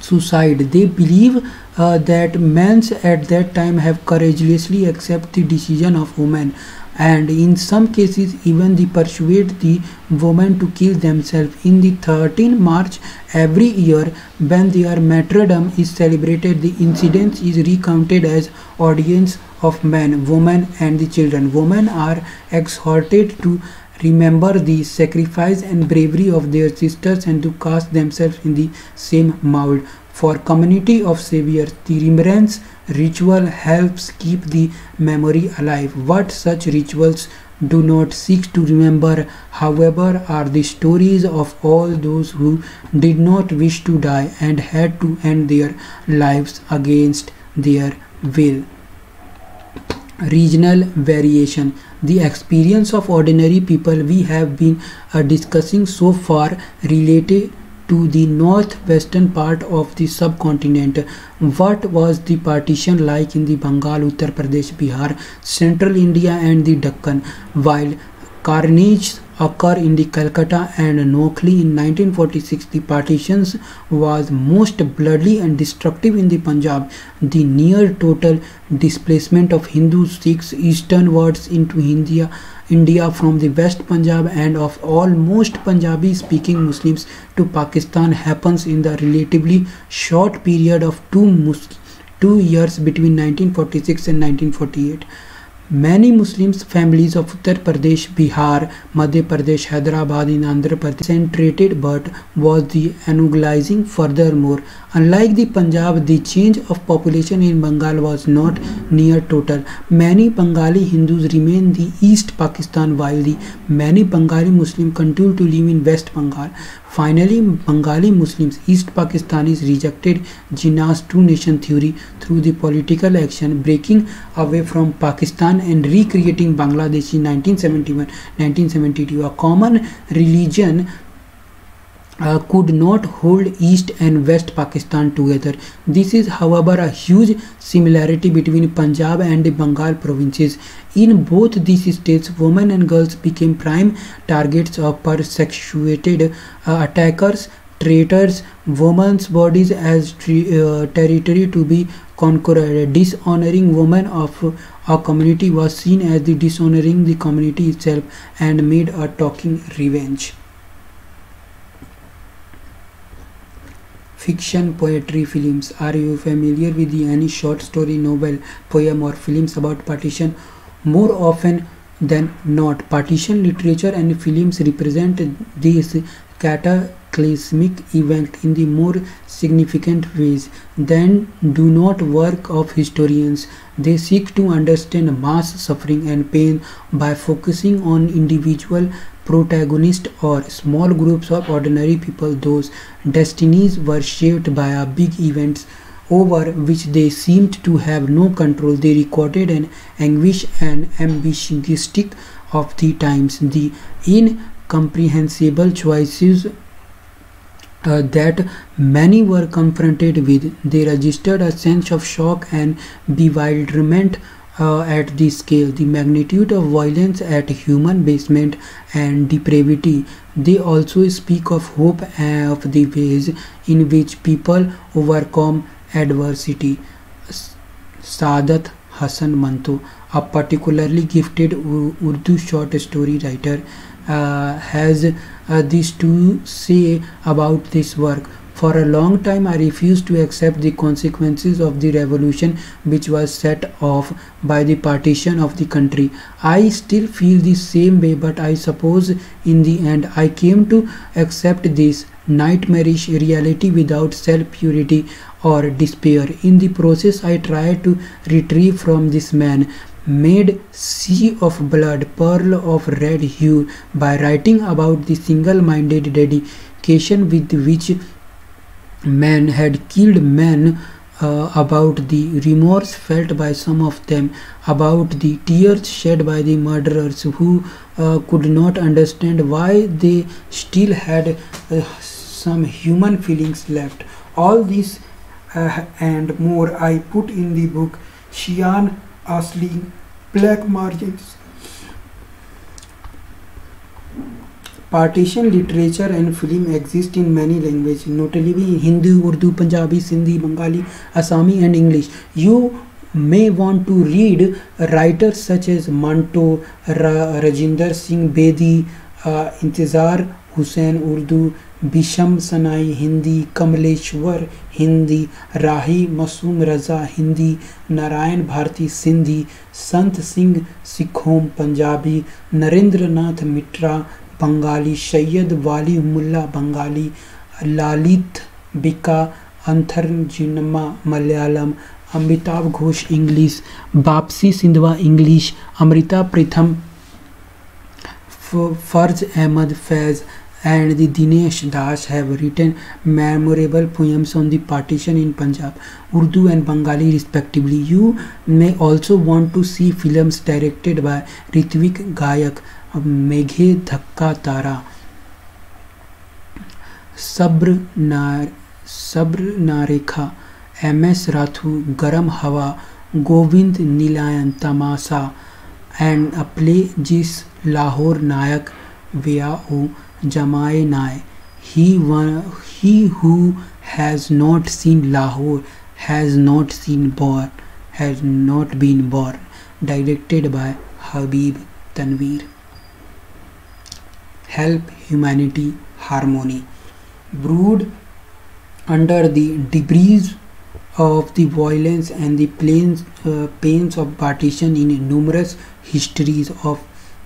suicide. They believe uh, that men at that time have courageously accepted the decision of women, and in some cases even they persuade the women to kill themselves. In the thirteenth of March every year, when their martyrdom is celebrated, the incident is recounted as audience of men, women and the children. Women are exhorted to remember the sacrifice and bravery of their sisters and to cast themselves in the same mould. For community of saviors, the remembrance ritual helps keep the memory alive. What such rituals do not seek to remember, however, are the stories of all those who did not wish to die and had to end their lives against their will. Regional variation. The experience of ordinary people we have been uh, discussing so far related to the northwestern part of the subcontinent. What was the partition like in the Bengal, Uttar Pradesh, Bihar, Central India and the Deccan? While carnages occur in the Calcutta and Noakhli in nineteen forty-six, the partitions was most bloody and destructive in the Punjab. The near total displacement of Hindu Sikhs easternwards into India, India from the West Punjab and of almost Punjabi-speaking Muslims to Pakistan happens in the relatively short period of two, two years between nineteen forty-six and nineteen forty-eight. Many Muslim families of Uttar Pradesh, Bihar, Madhya Pradesh, Hyderabad in Andhra Pradesh concentrated, but was the Anglicizing. Furthermore, unlike the Punjab, the change of population in Bengal was not near total. Many Bengali Hindus remain in the East Pakistan, while the many Bengali Muslims continue to live in West Bengal. Finally, Bengali Muslims, East Pakistanis rejected Jinnah's two-nation theory through the political action, breaking away from Pakistan and recreating Bangladesh in nineteen seventy-one nineteen seventy-two. A common religion Uh, could not hold East and West Pakistan together. This is, however, a huge similarity between Punjab and the Bengal provinces. In both these states, women and girls became prime targets of persecuted uh, attackers, traitors, women's bodies as uh, territory to be conquered. Dishonoring women of a community was seen as the dishonoring the community itself and made a talking revenge. Fiction, poetry, films. Are you familiar with the any short story, novel, poem or films about partition? More often than not, partition literature and films represent this cataclysmic event in the more significant ways than do not work of historians. They seek to understand mass suffering and pain by focusing on individual protagonists or small groups of ordinary people, those destinies were shaped by a big events over which they seemed to have no control. They recorded an anguish and ambitionistic of the times, the incomprehensible choices Uh, that many were confronted with. They registered a sense of shock and bewilderment uh, at the scale, the magnitude of violence at human basement and depravity. They also speak of hope and of the ways in which people overcome adversity. Sadat Hasan Manto, a particularly gifted Urdu short story writer, Uh, has uh, this to say about this work. For a long time I refused to accept the consequences of the revolution which was set off by the partition of the country. I still feel the same way, but I suppose in the end I came to accept this nightmarish reality without self-purity or despair. In the process I tried to retrieve from this man made sea of blood, pearl of red hue, by writing about the single-minded dedication with which man had killed men uh, about the remorse felt by some of them, about the tears shed by the murderers who uh, could not understand why they still had uh, some human feelings left. All this uh, and more I put in the book Shian Asli, Black Margins, Partition literature and film exist in many languages, notably in Hindi, Urdu, Punjabi, Sindhi, Bengali, Assami and English. You may want to read writers such as Manto, Ra Rajinder Singh Bedi, uh, Intizar Hussain Urdu, Bisham Sanai Hindi, Kamleshwar Hindi, Rahi Masoom Raza Hindi, Narayan Bharti Sindhi, Sant Singh Sikhom Punjabi, Narendra Nath Mitra Bengali, Sayyid Wali Mullah Bengali, Lalit Bika Antharn Jinma Malayalam, Amitabh Ghosh English, Bapsi Sindhwa English, Amrita Pritham, Farz Ahmad Faiz and the Dinesh Das have written memorable poems on the partition in Punjab, Urdu and Bengali respectively. You may also want to see films directed by Ritwik Gayak, Meghe Dhakka Tara, Sabr Nar, Sabr Narekha, M S Rathu, Garam Hawa, Govind Nilayan Tamasa and a play Jis Lahore Nayak Via O Jamae Nai. He, one, he who has not seen Lahore has not seen born, has not been born, directed by Habib Tanvir. Help Humanity Harmony. Brood under the debris of the violence and the plains, uh, pains of partition in numerous histories of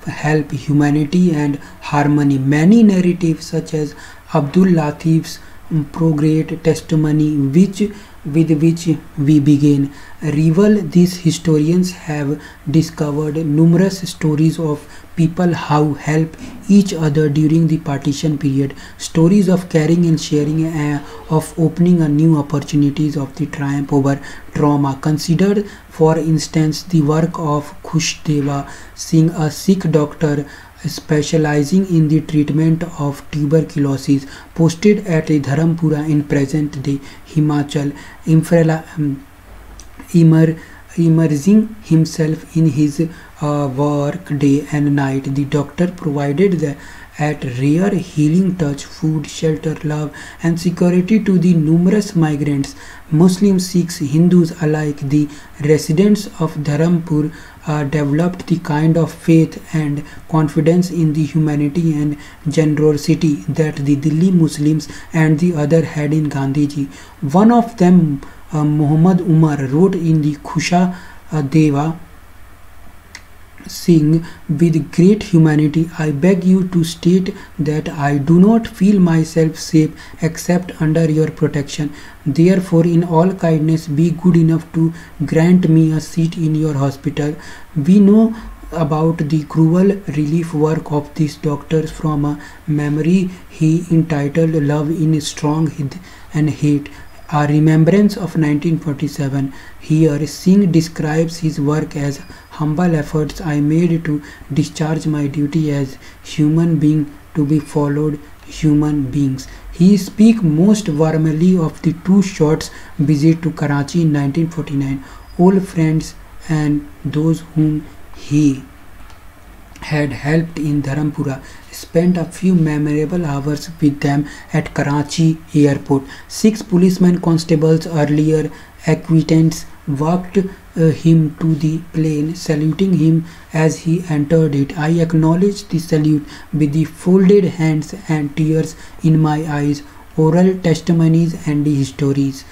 help, humanity and harmony. Many narratives such as Abdul Latif's Prograte Testimony, which with which we begin, revel these historians have discovered numerous stories of people how help each other during the partition period, stories of caring and sharing, uh, of opening a new opportunities, of the triumph over trauma. Considered for instance the work of Khushdeva Singh, a Sikh doctor specializing in the treatment of tuberculosis, posted at Dharampura in present day Himachal, um, immer, immersing himself in his uh, work day and night. The doctor provided the at rare healing touch, food, shelter, love and security to the numerous migrants, Muslims, Sikhs, Hindus alike. The residents of Dharampur uh, developed the kind of faith and confidence in the humanity and generosity that the Delhi Muslims and the other had in Gandhiji. One of them, uh, Muhammad Umar, wrote in the Khusha uh, Deva Singh, with great humanity I beg you to state that I do not feel myself safe except under your protection. Therefore in all kindness be good enough to grant me a seat in your hospital. We know about the cruel relief work of these doctors from a memory he entitled Love in Strong and Hate, a remembrance of nineteen forty-seven. Here Singh describes his work as humble efforts I made to discharge my duty as human being to be followed human beings. He speaks most warmly of the two shots visit to Karachi in nineteen forty-nine, old friends and those whom he had helped in Dharampura, spent a few memorable hours with them at Karachi airport. Six policemen constables, earlier acquaintance, walked uh, him to the plane, saluting him as he entered it. I acknowledged the salute with the folded hands and tears in my eyes. Oral testimonies and histories.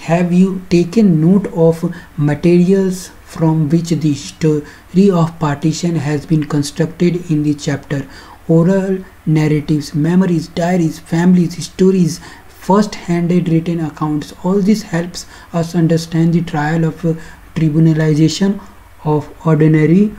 Have you taken note of materials from which the story of partition has been constructed in the chapter? Oral narratives, memories, diaries, families, stories, first-hand written accounts. All this helps us understand the trial of uh, tribunalization of ordinary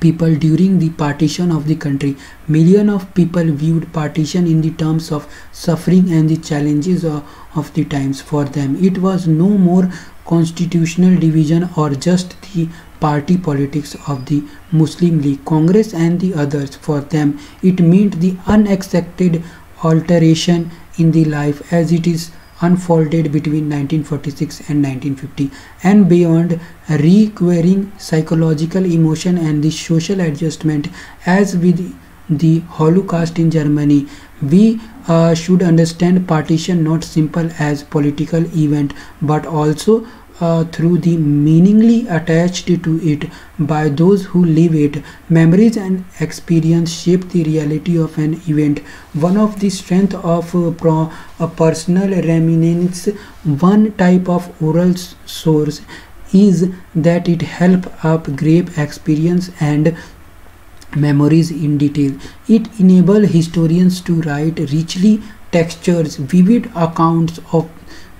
people during the partition of the country. Millions of people viewed partition in the terms of suffering and the challenges of, of the times. For them, it was no more constitutional division or just the party politics of the Muslim League, Congress and the others. For them, it meant the unexpected alteration in the life as it is unfolded between nineteen forty-six and nineteen fifty and beyond, requiring psychological, emotion and the social adjustment. As with the Holocaust in Germany, we uh, should understand partition not simple as political event but also uh, through the meaningly attached to it by those who live it. Memories and experience shape the reality of an event. One of the strength of uh, pro, a personal reminiscence, one type of oral source, is that it helps upgrade experience and memories in detail. It enables historians to write richly textured, vivid accounts of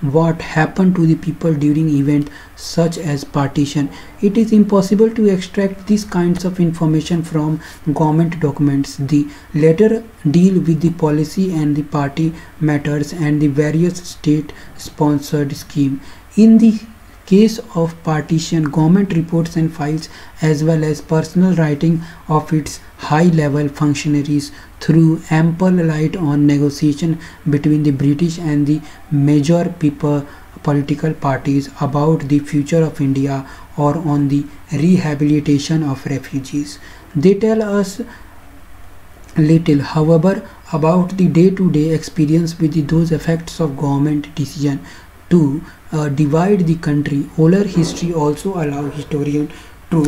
what happened to the people during events such as partition. It is impossible to extract these kinds of information from government documents. The latter deal with the policy and the party matters and the various state-sponsored schemes. In the case of partition, government reports and files as well as personal writing of its high-level functionaries threw ample light on negotiation between the British and the major people, political parties about the future of India or on the rehabilitation of refugees. They tell us little, however, about the day-to-day experience with those effects of government decision to Uh, divide the country. Oral history also allows historians to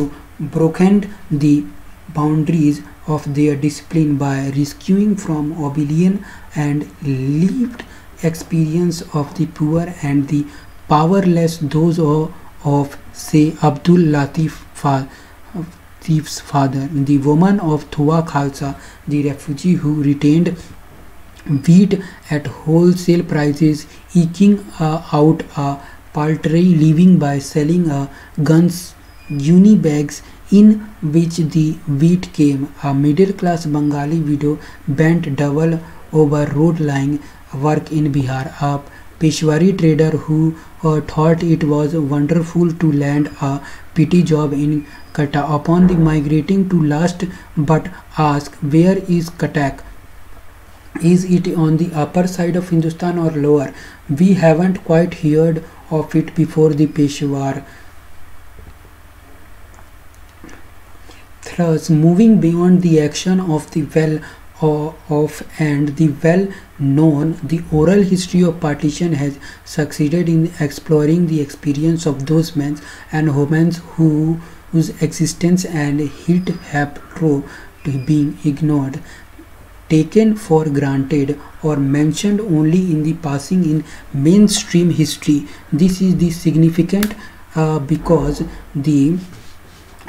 broaden the boundaries of their discipline by rescuing from oblivion and lived experience of the poor and the powerless those of, of say Abdul Latif Fa, Latif's father, the woman of Thoa Khalsa, the refugee who retained wheat at wholesale prices, eking uh, out a paltry living by selling uh, guns, uni bags in which the wheat came. A middle-class Bengali widow bent double over road-lying work in Bihar. A Peshwari trader who uh, thought it was wonderful to land a petty job in Katak. Upon the migrating to last but ask, where is Katak? Is it on the upper side of Hindustan or lower? We haven't quite heard of it before. The Peshawar thrust, moving beyond the action of the well of and the well known, the oral history of partition has succeeded in exploring the experience of those men and women who, whose existence and hit have proved to being ignored, taken for granted or mentioned only in the passing in mainstream history. This is the significant uh, because the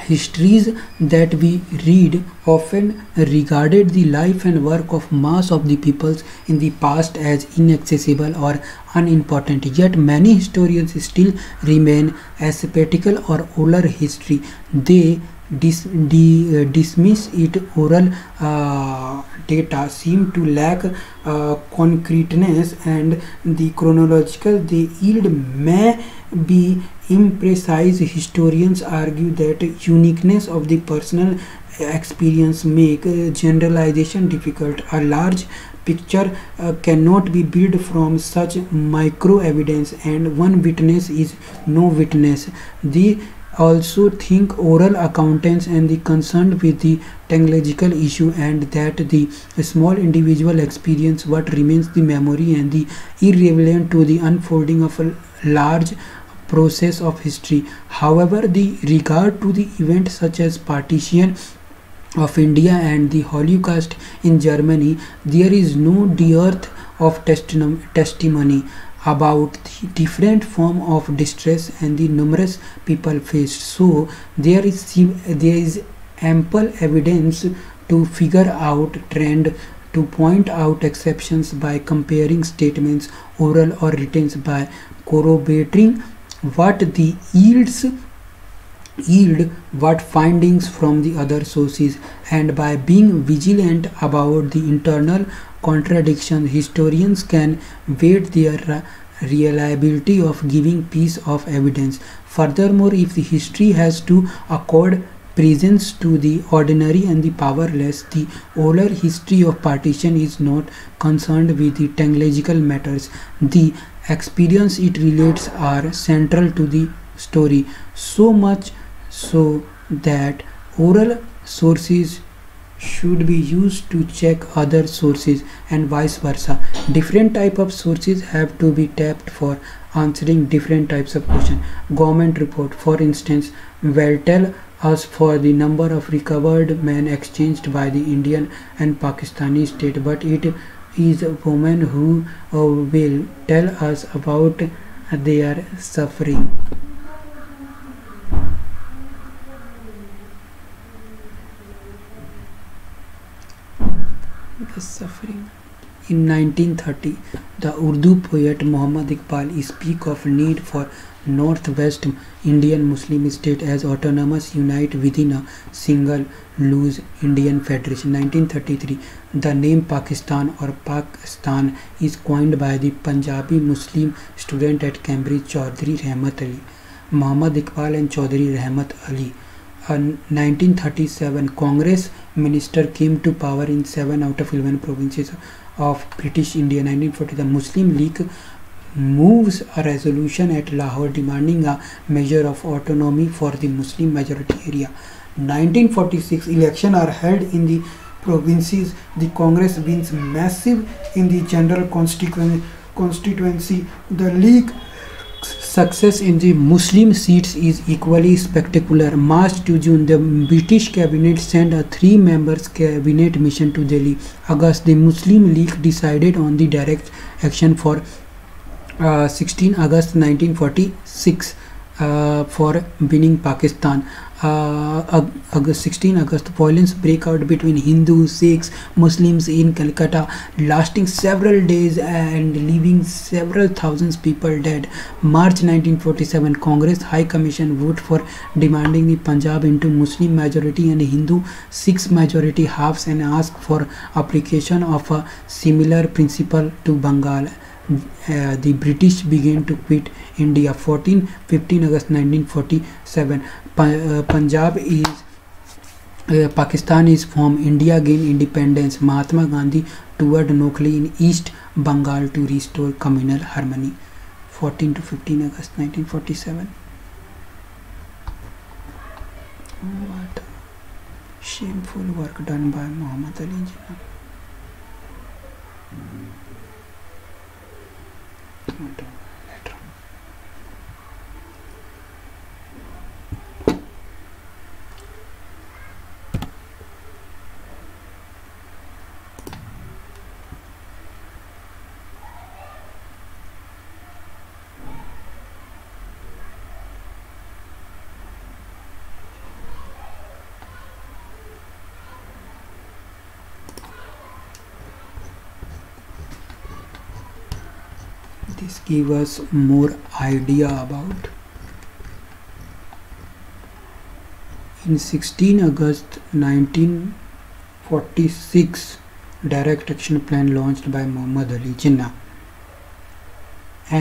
histories that we read often regarded the life and work of mass of the peoples in the past as inaccessible or unimportant. Yet many historians still remain asketical or oral history. They Dis, de, uh, dismiss it. Oral uh, data seem to lack uh, concreteness and the chronological they yield may be imprecise. Historians argue that uniqueness of the personal experience make uh, generalization difficult. A large picture uh, cannot be built from such micro evidence, and one witness is no witness. The also think oral accountants and the concerned with the technological issue and that the small individual experience what remains the memory and the irrelevant to the unfolding of a large process of history. However, the regard to the events such as partition of India and the Holocaust in Germany, there is no dearth of testimony about the different form of distress and the numerous people faced. So there is there is ample evidence to figure out trend, to point out exceptions by comparing statements oral or written, by corroborating what the yields yield what findings from the other sources, and by being vigilant about the internal contradictions, historians can weigh their reliability of giving piece of evidence. Furthermore, if the history has to accord presence to the ordinary and the powerless, the oral history of partition is not concerned with the technological matters. The experience it relates are central to the story, so much so that oral sources should be used to check other sources and vice versa. Different type of sources have to be tapped for answering different types of question. Government report, for instance, will tell us for the number of recovered men exchanged by the Indian and Pakistani state, but it is a woman who uh, will tell us about their suffering. The suffering. In nineteen thirty, the Urdu poet Muhammad Iqbal speaks of need for Northwest Indian Muslim state as autonomous unit within a single loose Indian federation. nineteen thirty-three, the name Pakistan or Pakistan is coined by the Punjabi Muslim student at Cambridge, Chaudhry Rahmat Ali, Muhammad Iqbal and Chaudhry Rahmat Ali. In nineteen thirty-seven, Congress minister came to power in seven out of eleven provinces of British India. nineteen forty, the Muslim League moves a resolution at Lahore demanding a measure of autonomy for the Muslim majority area. nineteen forty-six, elections are held in the provinces. The Congress wins massive in the general constituency. The League's success in the Muslim seats is equally spectacular. March to June, the British cabinet sent a three-member cabinet mission to Delhi. August, the Muslim League decided on the direct action for Uh, sixteen August nineteen forty-six uh, for winning Pakistan. Uh, August, sixteen August, violence break out between Hindus, Sikhs, Muslims in Calcutta, lasting several days and leaving several thousands people dead. March nineteen forty-seven, Congress High Commission vote for demanding the Punjab into Muslim majority and Hindu Sikhs majority halves and ask for application of a similar principle to Bengal. Uh, the British began to quit India. fourteen fifteen August nineteen forty-seven, pa uh, Punjab is uh, Pakistan is formed. India gained independence. Mahatma Gandhi toured Noakhli in East Bengal to restore communal harmony. fourteen to fifteen August nineteen forty-seven. What shameful work done by Muhammad Ali Jinnah. This gives us more idea about. In sixteen August nineteen forty-six, direct action plan launched by Muhammad Ali Jinnah,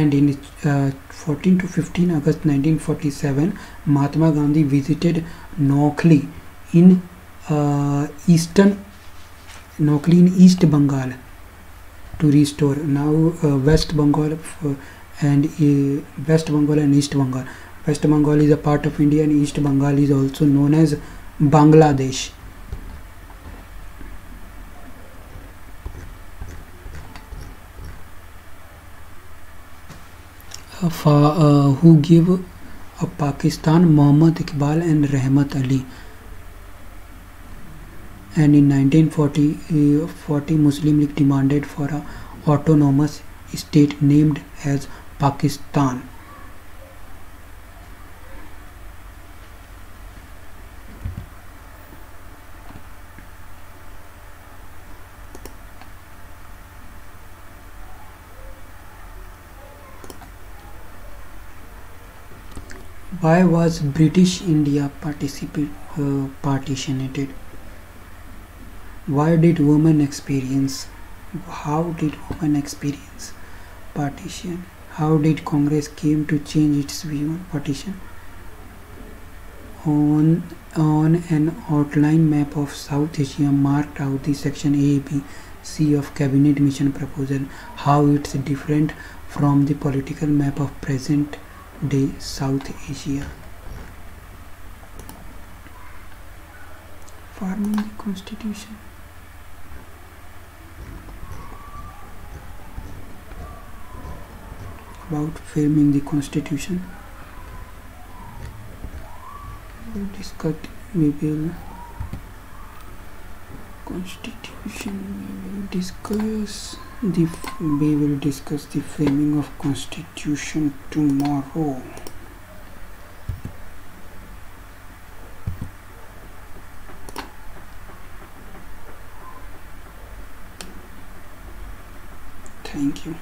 and in uh, fourteen to fifteen August nineteen forty-seven, Mahatma Gandhi visited Noakhli in uh, eastern Noakhli in East Bengal to restore now uh, West Bengal uh, and uh, West Bengal and East Bengal. West Bengal is a part of India and East Bengal is also known as Bangladesh. Uh, for, uh, who gave uh, Pakistan Muhammad Iqbal and Rahmat Ali. And in nineteen forty, uh, forty Muslim League demanded for an autonomous state named as Pakistan. Why was British India participate, uh, partitioned? Why did women experience? How did women experience partition? How did Congress came to change its view on partition? On on an outline map of South Asia marked out the section A, B, C of cabinet mission proposal. How it's different from the political map of present day South Asia. Forming the constitution. About forming the constitution. We will discuss. We will constitution. We will discuss the. We will discuss the framing of constitution tomorrow. Thank you.